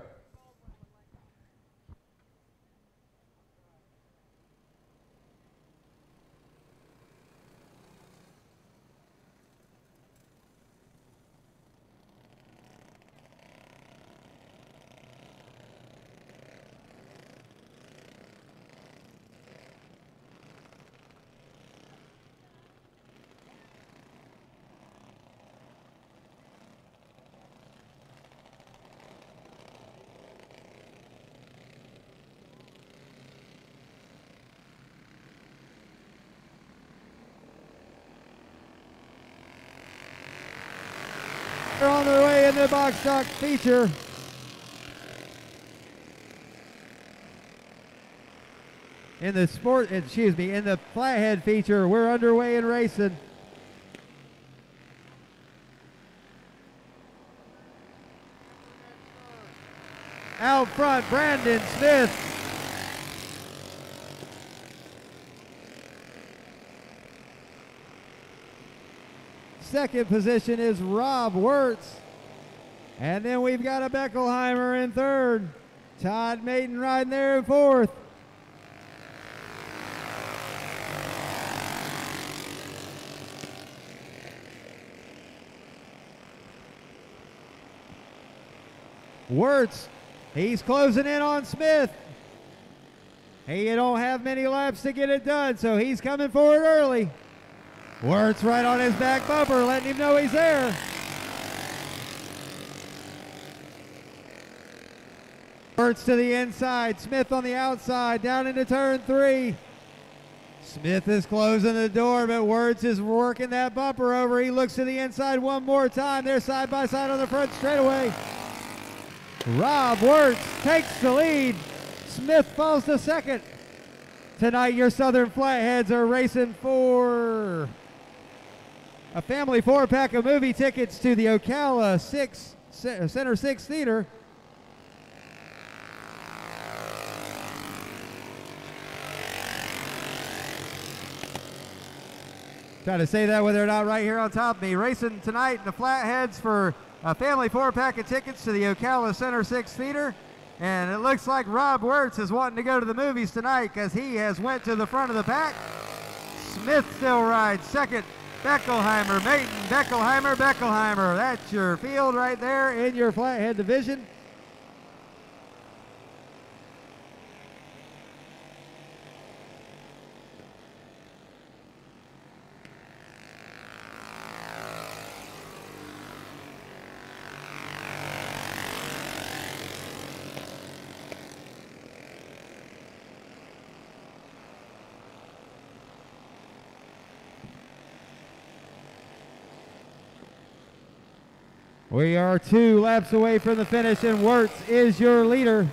On their way in the Box Stock feature. In the sport, excuse me, in the Flathead feature, we're underway and racing. Out front, Brandon Smith. Second position is Rob Wirtz. And then we've got a Beckelheimer in third. Todd Maiden riding there in fourth. Wirtz, he's closing in on Smith. He don't have many laps to get it done, so he's coming forward early. Wirtz right on his back bumper, letting him know he's there. Wirtz to the inside, Smith on the outside, down into turn three. Smith is closing the door, but Wirtz is working that bumper over. He looks to the inside one more time. They're side by side on the front straightaway. Rob Wirtz takes the lead. Smith falls to second. Tonight, your Southern Flatheads are racing for a family four-pack of movie tickets to the Ocala Six Center Six Theater. Try to say that whether or not right here on top of me. Racing tonight in the Flatheads for a family four-pack of tickets to the Ocala Center Six Theater. And it looks like Rob Wirtz is wanting to go to the movies tonight because he has went to the front of the pack. Smith still rides second. Beckelheimer, Maiden, Beckelheimer, Beckelheimer. That's your field right there in your Flathead division. We are two laps away from the finish, and Wirtz is your leader.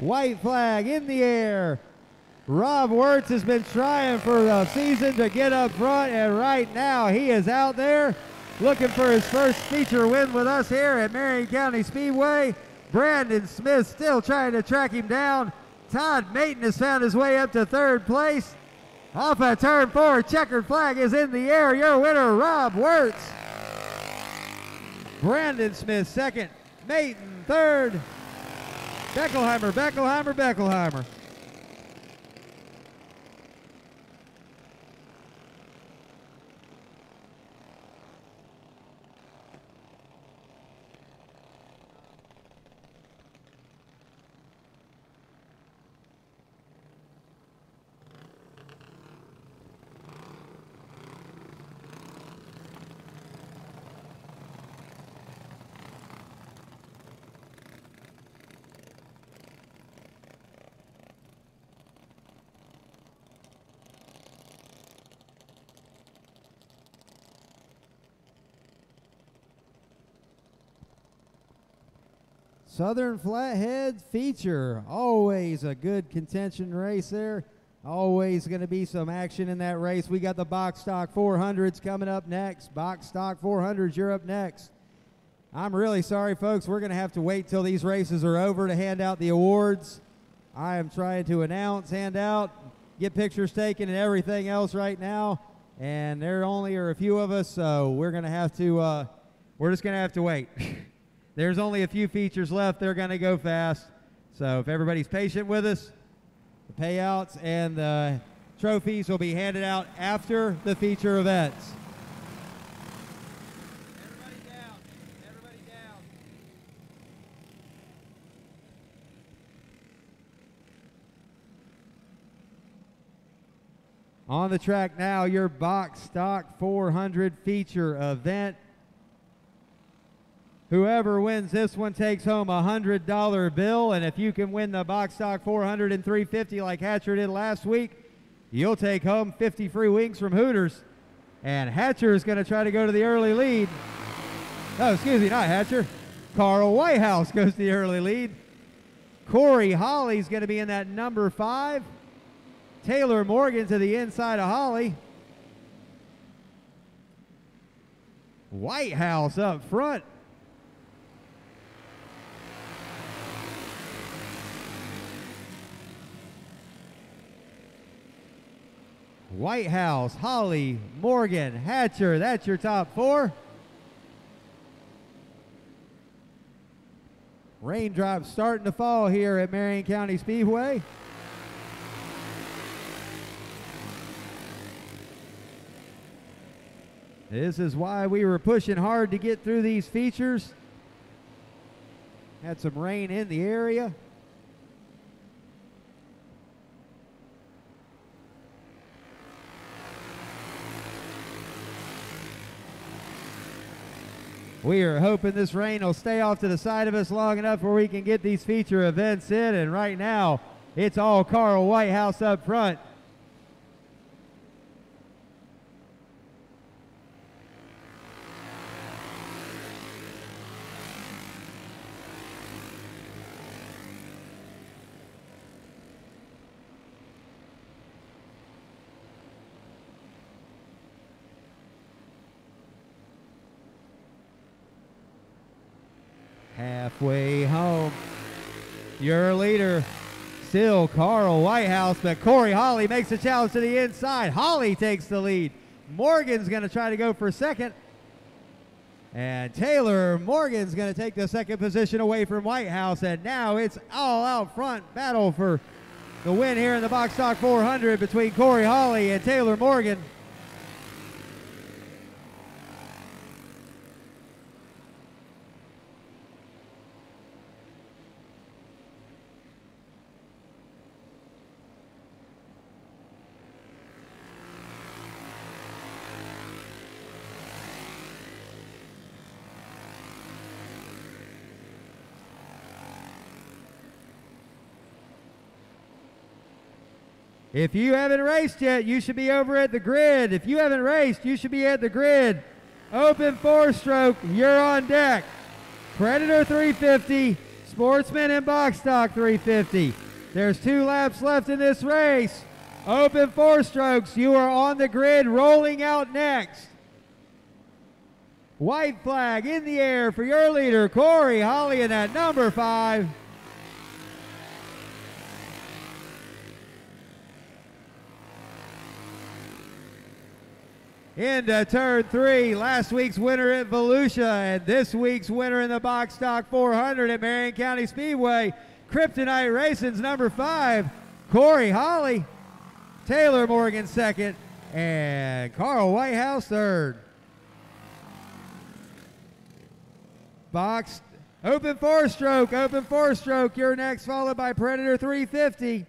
White flag in the air. Rob Wirtz has been trying for the season to get up front, and right now he is out there. Looking for his first feature win with us here at Marion County Speedway. Brandon Smith still trying to track him down. Todd Maton has found his way up to third place. Off of turn four, checkered flag is in the air. Your winner, Rob Wirtz. Brandon Smith second, Maton third. Beckelheimer, Beckelheimer, Beckelheimer. Southern Flathead feature, always a good contention race there. Always going to be some action in that race. We got the Box Stock four hundreds coming up next. Box Stock four hundreds, you're up next. I'm really sorry, folks. We're going to have to wait till these races are over to hand out the awards. I am trying to announce, hand out, get pictures taken, and everything else right now. And there only are a few of us, so we're going to have to, uh, we're just going to have to wait. There's only a few features left. They're going to go fast. So if everybody's patient with us, the payouts and the trophies will be handed out after the feature events. Everybody down. Everybody down. On the track now, your Box Stock four hundred feature event. Whoever wins this one takes home a one hundred dollar bill, and if you can win the Box Stock four hundred and three fifty like Hatcher did last week, you'll take home fifty free wings from Hooters. And Hatcher is going to try to go to the early lead. No, excuse me, not Hatcher. Carl Whitehouse goes to the early lead. Corey Holly's going to be in that number five. Taylor Morgan to the inside of Holly. Whitehouse up front. Whitehouse, Holly, Morgan, Hatcher, that's your top four. Raindrops starting to fall here at Marion County Speedway. This is why we were pushing hard to get through these features. Had some rain in the area. We are hoping this rain will stay off to the side of us long enough where we can get these feature events in, and right now it's all Carl Whitehouse up front. halfway home. Your leader, still Carl Whitehouse, but Corey Holly makes a challenge to the inside. Holly takes the lead. Morgan's gonna try to go for second. And Taylor Morgan's gonna take the second position away from Whitehouse, and now it's all out front battle for the win here in the Box Stock four hundred between Corey Holly and Taylor Morgan. If you haven't raced yet, you should be over at the grid. If you haven't raced, you should be at the grid. Open four-stroke, you're on deck. Predator three fifty, Sportsman and Box Stock three fifty. There's two laps left in this race. Open four-strokes, you are on the grid, rolling out next. White flag in the air for your leader, Corey Holly, in that number five. Into turn three, last week's winner at Volusia and this week's winner in the Box Stock four hundred at Marion County Speedway, Kryptonite Racing's number five, Corey Holly, Taylor Morgan second, and Carl Whitehouse third. Box, open four-stroke, open four-stroke, you're next, followed by Predator three fifty.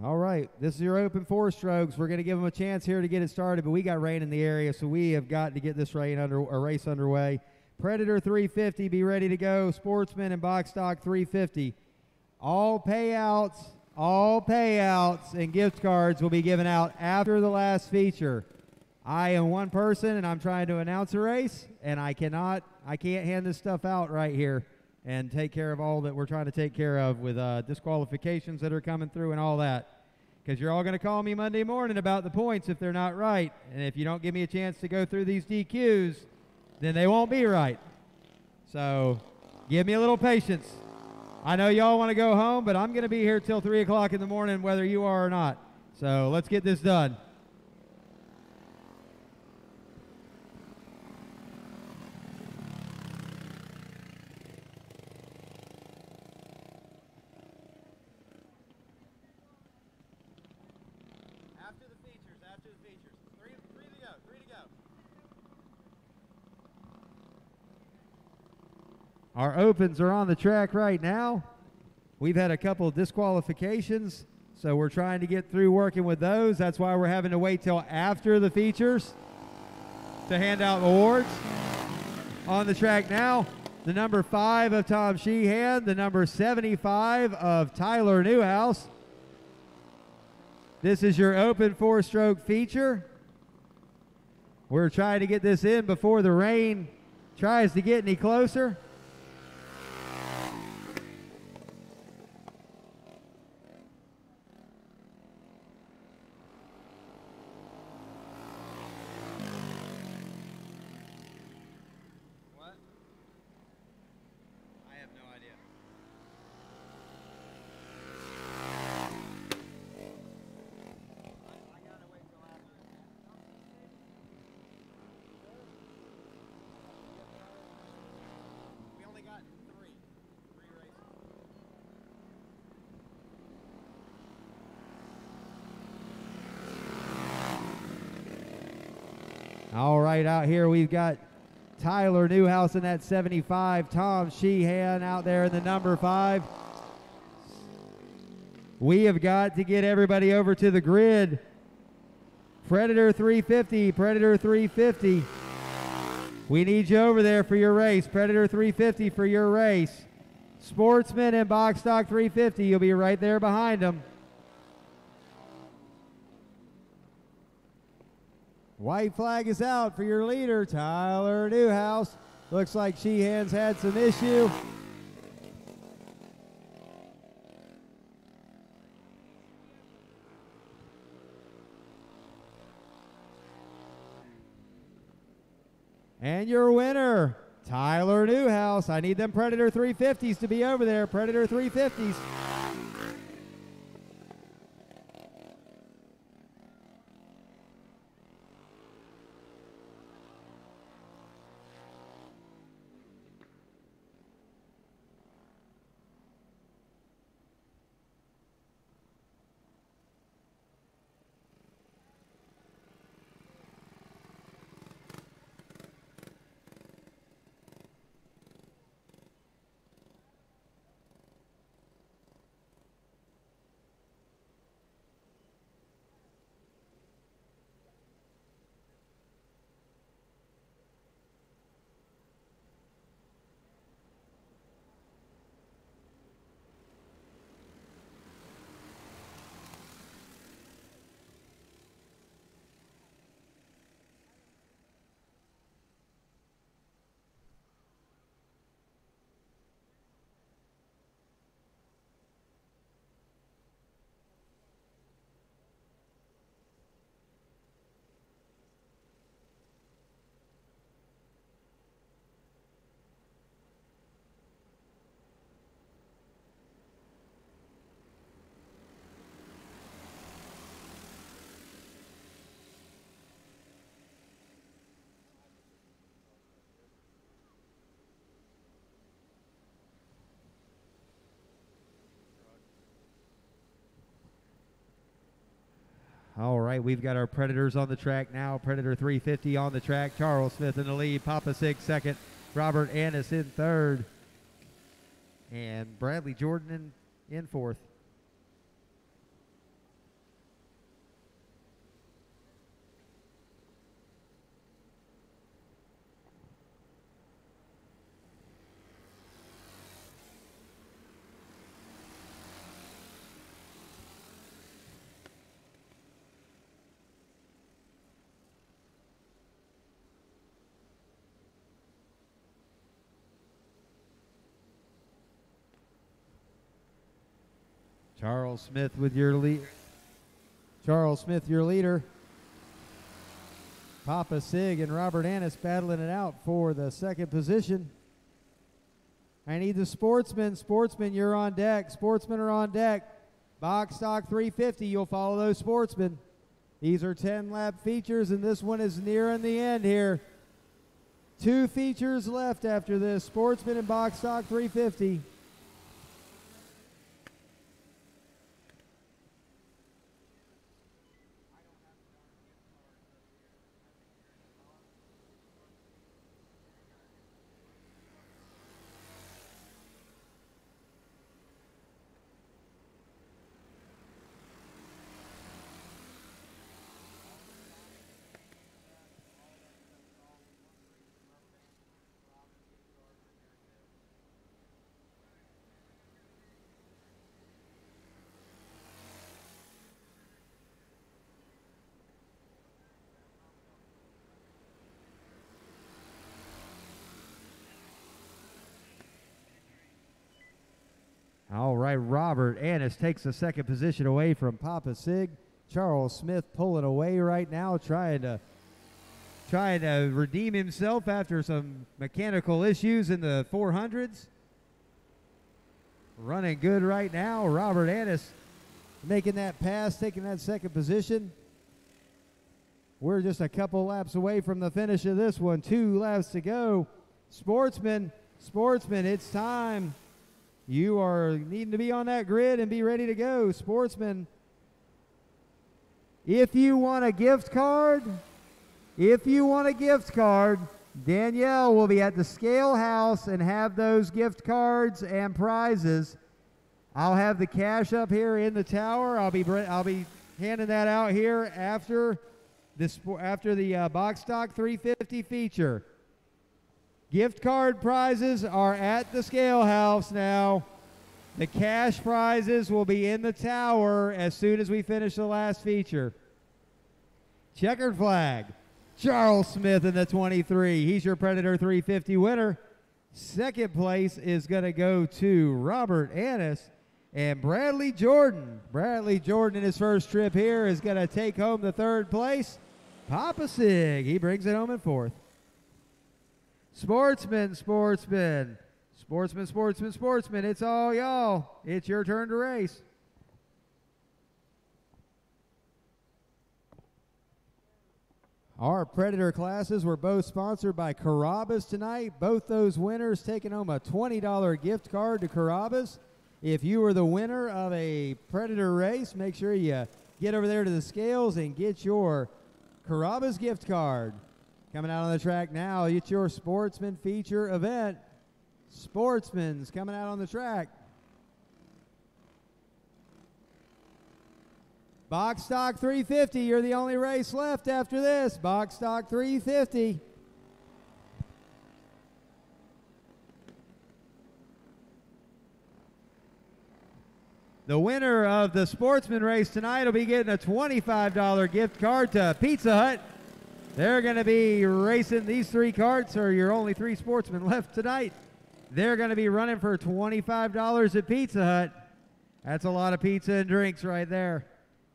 All right, this is your open four strokes. We're going to give them a chance here to get it started, but we got rain in the area, so we have got to get this rain under a race underway. Predator three fifty, be ready to go. Sportsman and Box Stock three fifty. All payouts, all payouts and gift cards will be given out after the last feature. I am one person, and I'm trying to announce a race, and I cannot, I can't hand this stuff out right here and take care of all that we're trying to take care of with uh, disqualifications that are coming through and all that. Because you're all going to call me Monday morning about the points if they're not right. And if you don't give me a chance to go through these D Qs, then they won't be right. So give me a little patience. I know y'all want to go home, but I'm going to be here till three o'clock in the morning whether you are or not. So let's get this done. Our opens are on the track right now. We've had a couple of disqualifications, so we're trying to get through working with those. That's why we're having to wait till after the features. to hand out awards. On the track now, the number five of Tom Sheehan, the number seventy-five of Tyler Newhouse. This is your open four-stroke feature. We're trying to get this in before the rain tries to get any closer. All right, out here we've got Tyler Newhouse in that seventy-five, Tom Sheehan out there in the number five. We have got to get everybody over to the grid. Predator three fifty, Predator three fifty. We need you over there for your race. Predator three fifty for your race. Sportsman and Box Stock three fifty, you'll be right there behind them. White flag is out for your leader, Tyler Newhouse. Looks like Sheehan's had some issue. And your winner, Tyler Newhouse. I need them Predator three fifties to be over there, Predator three fifties. All right, we've got our Predators on the track now. Predator three fifty on the track. Charles Smith in the lead. Papa Sig second. Robert Annis in third. And Bradley Jordan in, in fourth. Charles Smith with your lead. Charles Smith, your leader. Papa Sig and Robert Annis battling it out for the second position. I need the sportsman. Sportsman, you're on deck. Sportsmen are on deck. Box Stock three fifty, you'll follow those sportsmen. These are ten lap features, and this one is nearing the end here. Two features left after this, sportsman and Box Stock three fifty. All right, Robert Annis takes the second position away from Papa Sig. Charles Smith pulling away right now, trying to trying to redeem himself after some mechanical issues in the four hundreds. Running good right now. Robert Annis making that pass, taking that second position. We're just a couple laps away from the finish of this one. Two laps to go. Sportsman, Sportsman, it's time. You are needing to be on that grid and be ready to go. Sportsman, if you want a gift card, if you want a gift card, Danielle will be at the scale house and have those gift cards and prizes. I'll have the cash up here in the tower. I'll be I'll be handing that out here after this after the uh, Box Stock three fifty feature. Gift card prizes are at the scale house now. The cash prizes will be in the tower as soon as we finish the last feature. Checkered flag. Charles Smith in the twenty-three. He's your Predator three fifty winner. Second place is going to go to Robert Annis and Bradley Jordan. Bradley Jordan in his first trip here is going to take home the third place. Papa Sig, he brings it home in fourth. Sportsman, Sportsman, Sportsman, Sportsman, Sportsman, it's all y'all. It's your turn to race. Our Predator classes were both sponsored by Carrabba's tonight. Both those winners taking home a twenty dollar gift card to Carrabba's. If you were the winner of a Predator race, make sure you get over there to the scales and get your Carrabba's gift card. Coming out on the track now, it's your Sportsman feature event. Sportsman's coming out on the track. Box Stock three fifty, you're the only race left after this. Box Stock three fifty. The winner of the Sportsman race tonight will be getting a twenty-five dollar gift card to Pizza Hut. They're going to be racing these three carts, or your only three Sportsmen left tonight. They're going to be running for twenty-five dollars at Pizza Hut. That's a lot of pizza and drinks right there.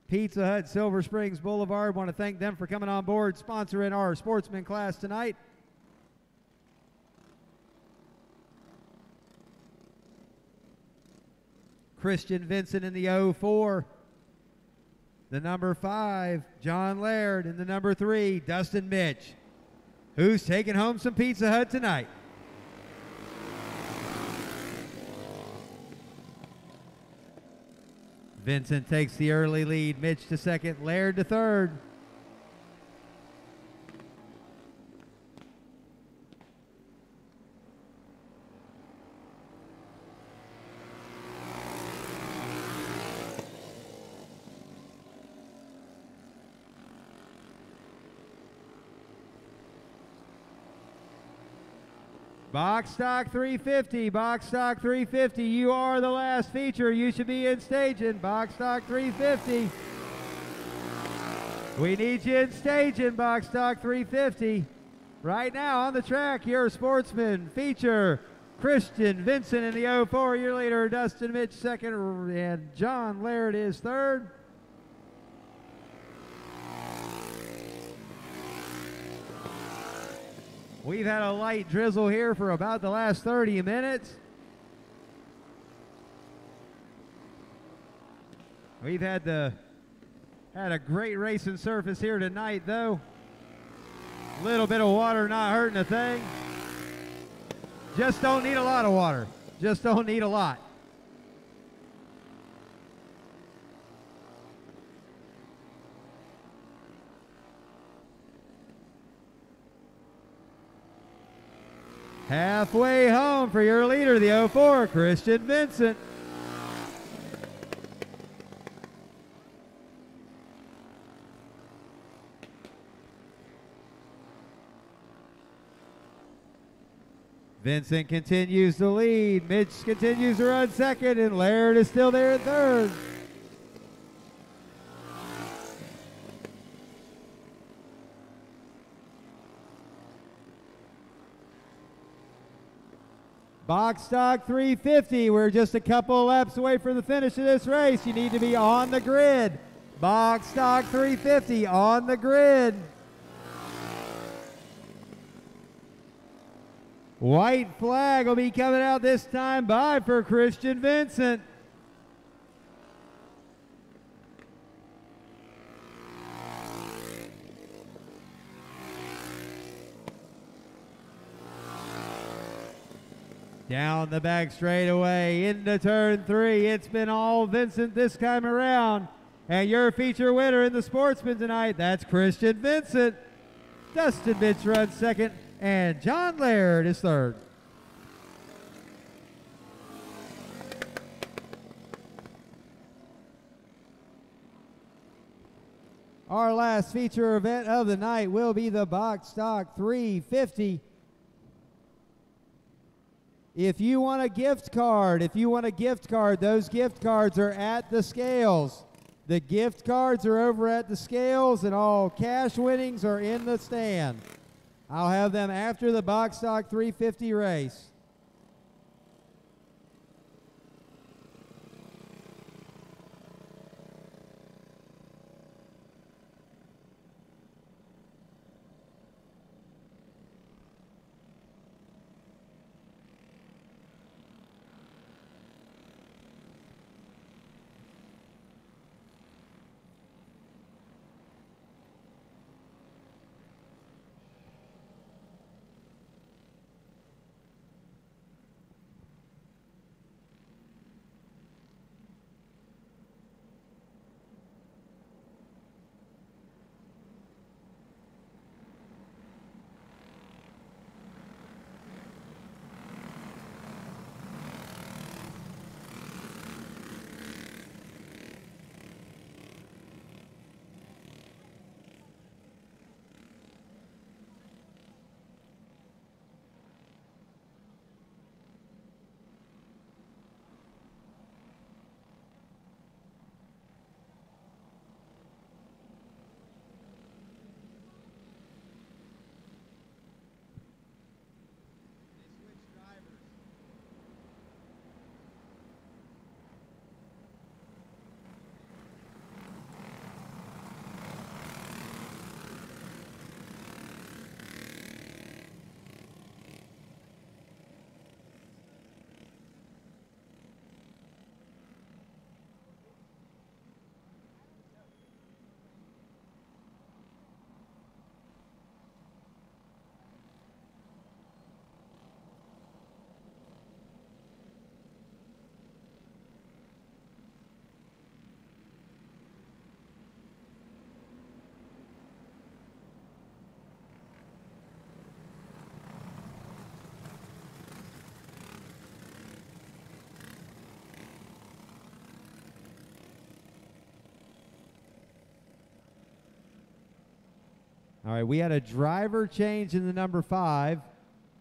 Pizza Hut, Silver Springs Boulevard. Want to thank them for coming on board, sponsoring our Sportsman class tonight. Christian Vincent in the oh four. The number five, John Laird, and the number three, Dustin Mitch, who's taking home some Pizza Hut tonight. Vincent takes the early lead, Mitch to second, Laird to third. Box Stock three fifty, Box Stock three fifty, you are the last feature. You should be in staging, Box Stock three fifty. We need you in staging, Box Stock three fifty. Right now on the track, your Sportsman feature, Christian Vincent in the oh four, your leader, Dustin Mitch second, and John Laird is third. We've had a light drizzle here for about the last thirty minutes. We've had the had a great racing surface here tonight, though. A little bit of water not hurting a thing. Just don't need a lot of water. Just don't need a lot. Halfway home for your leader, the oh four, Christian Vincent. Vincent continues to lead. Mitch continues to run second, and Laird is still there at third. Box stock three fifty. We're just a couple laps away from the finish of this race. You need to be on the grid. Box stock three fifty on the grid. White flag will be coming out this time by for Christian Vincent. Down the back straightaway into turn three. It's been all Vincent this time around. And your feature winner in the Sportsman tonight, that's Christian Vincent. Dustin Mitch runs second, and John Laird is third. Our last feature event of the night will be the Box Stock three fifty. If you want a gift card, if you want a gift card, those gift cards are at the scales. The gift cards are over at the scales, and all cash winnings are in the stand. I'll have them after the Box Stock three fifty race. All right, we had a driver change in the number five.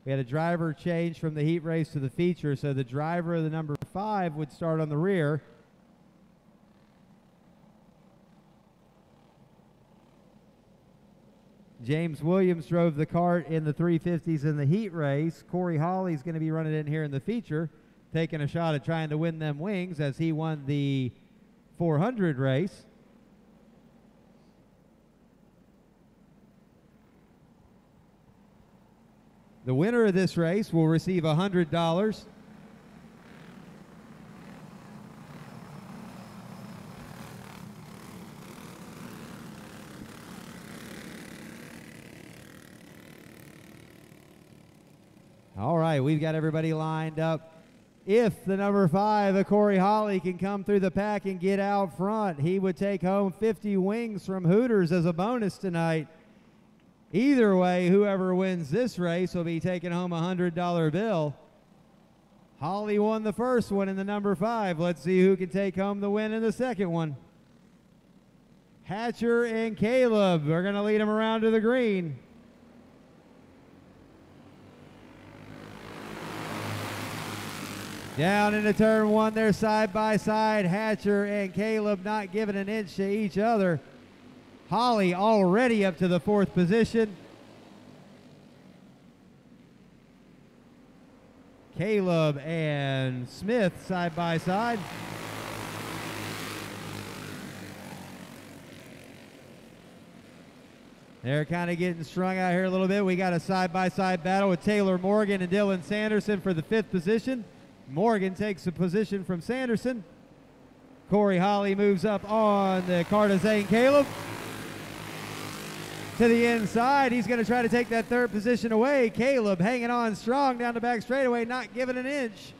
We had a driver change from the heat race to the feature, so the driver of the number five would start on the rear. James Williams drove the cart in the three fifties in the heat race. Corey Hawley's going to be running in here in the feature, taking a shot at trying to win them wings as he won the four hundred race. The winner of this race will receive one hundred dollars. All right, we've got everybody lined up. If the number five of Corey Hawley can come through the pack and get out front, he would take home fifty wings from Hooters as a bonus tonight. Either way, whoever wins this race will be taking home a one hundred dollar bill. Holly won the first one in the number five. Let's see who can take home the win in the second one. Hatcher and Caleb are going to lead them around to the green. Down into turn one, they're side by side. Hatcher and Caleb not giving an inch to each other. Holly already up to the fourth position. Caleb and Smith side by side. They're kind of getting strung out here a little bit. We got a side-by-side battle with Taylor Morgan and Dylan Sanderson for the fifth position. Morgan takes the position from Sanderson. Corey Holly moves up on the car to Zane Caleb. To the inside, he's going to try to take that third position away. Caleb hanging on strong down the back straightaway, not giving an inch.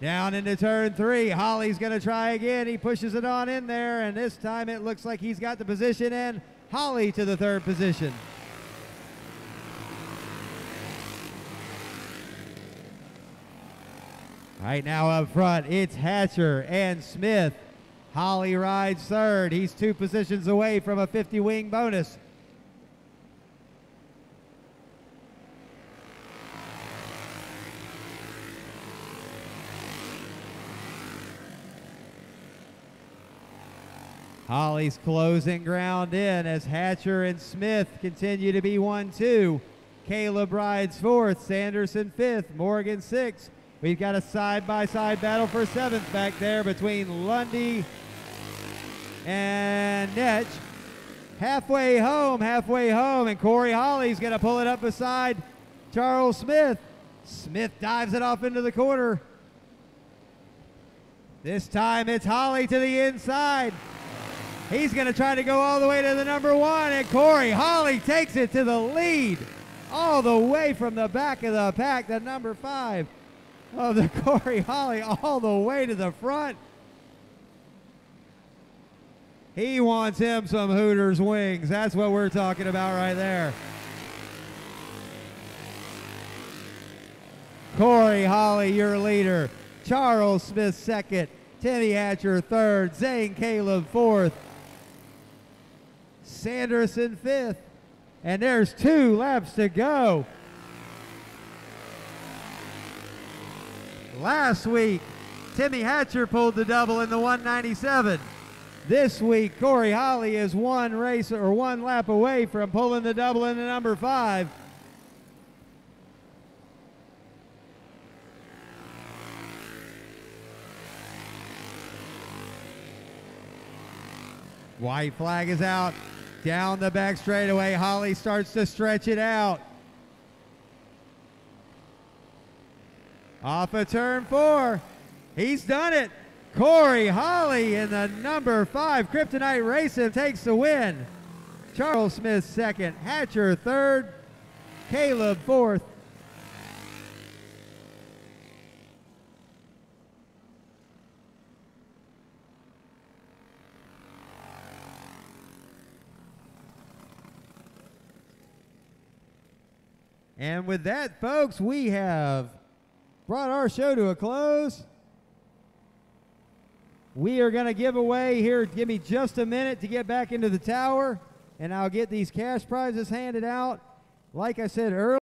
Down into turn three, Holly's going to try again. He pushes it on in there, and this time it looks like he's got the position, and Holly to the third position. Right now up front, it's Hatcher and Smith. Holly rides third. He's two positions away from a fifty wing bonus. Holly's closing ground in as Hatcher and Smith continue to be one two. Caleb rides fourth, Sanderson fifth, Morgan sixth. We've got a side-by-side battle for seventh back there between Lundy and Netch. Halfway home, halfway home, and Corey Holly's going to pull it up beside Charles Smith. Smith dives it off into the corner. This time it's Holly to the inside. He's going to try to go all the way to the number one, and Corey Holly takes it to the lead all the way from the back of the pack, the number five of the Corey Holly all the way to the front. He wants him some Hooters wings. That's what we're talking about right there. Corey Holly, your leader. Charles Smith second. Timmy Hatcher third. Zane Caleb fourth. Sanderson fifth, and there's two laps to go. Last week, Timmy Hatcher pulled the double in the one ninety-seven. This week, Corey Holly is one race or one lap away from pulling the double in the number five. White flag is out. Down the back straightaway, Holly starts to stretch it out. Off of turn four, he's done it. Corey Holly in the number five. Kryptonite Racing takes the win. Charles Smith second, Hatcher third, Caleb fourth. And with that, folks, we have brought our show to a close. We are going to give away here. Give me just a minute to get back into the tower, and I'll get these cash prizes handed out. Like I said earlier,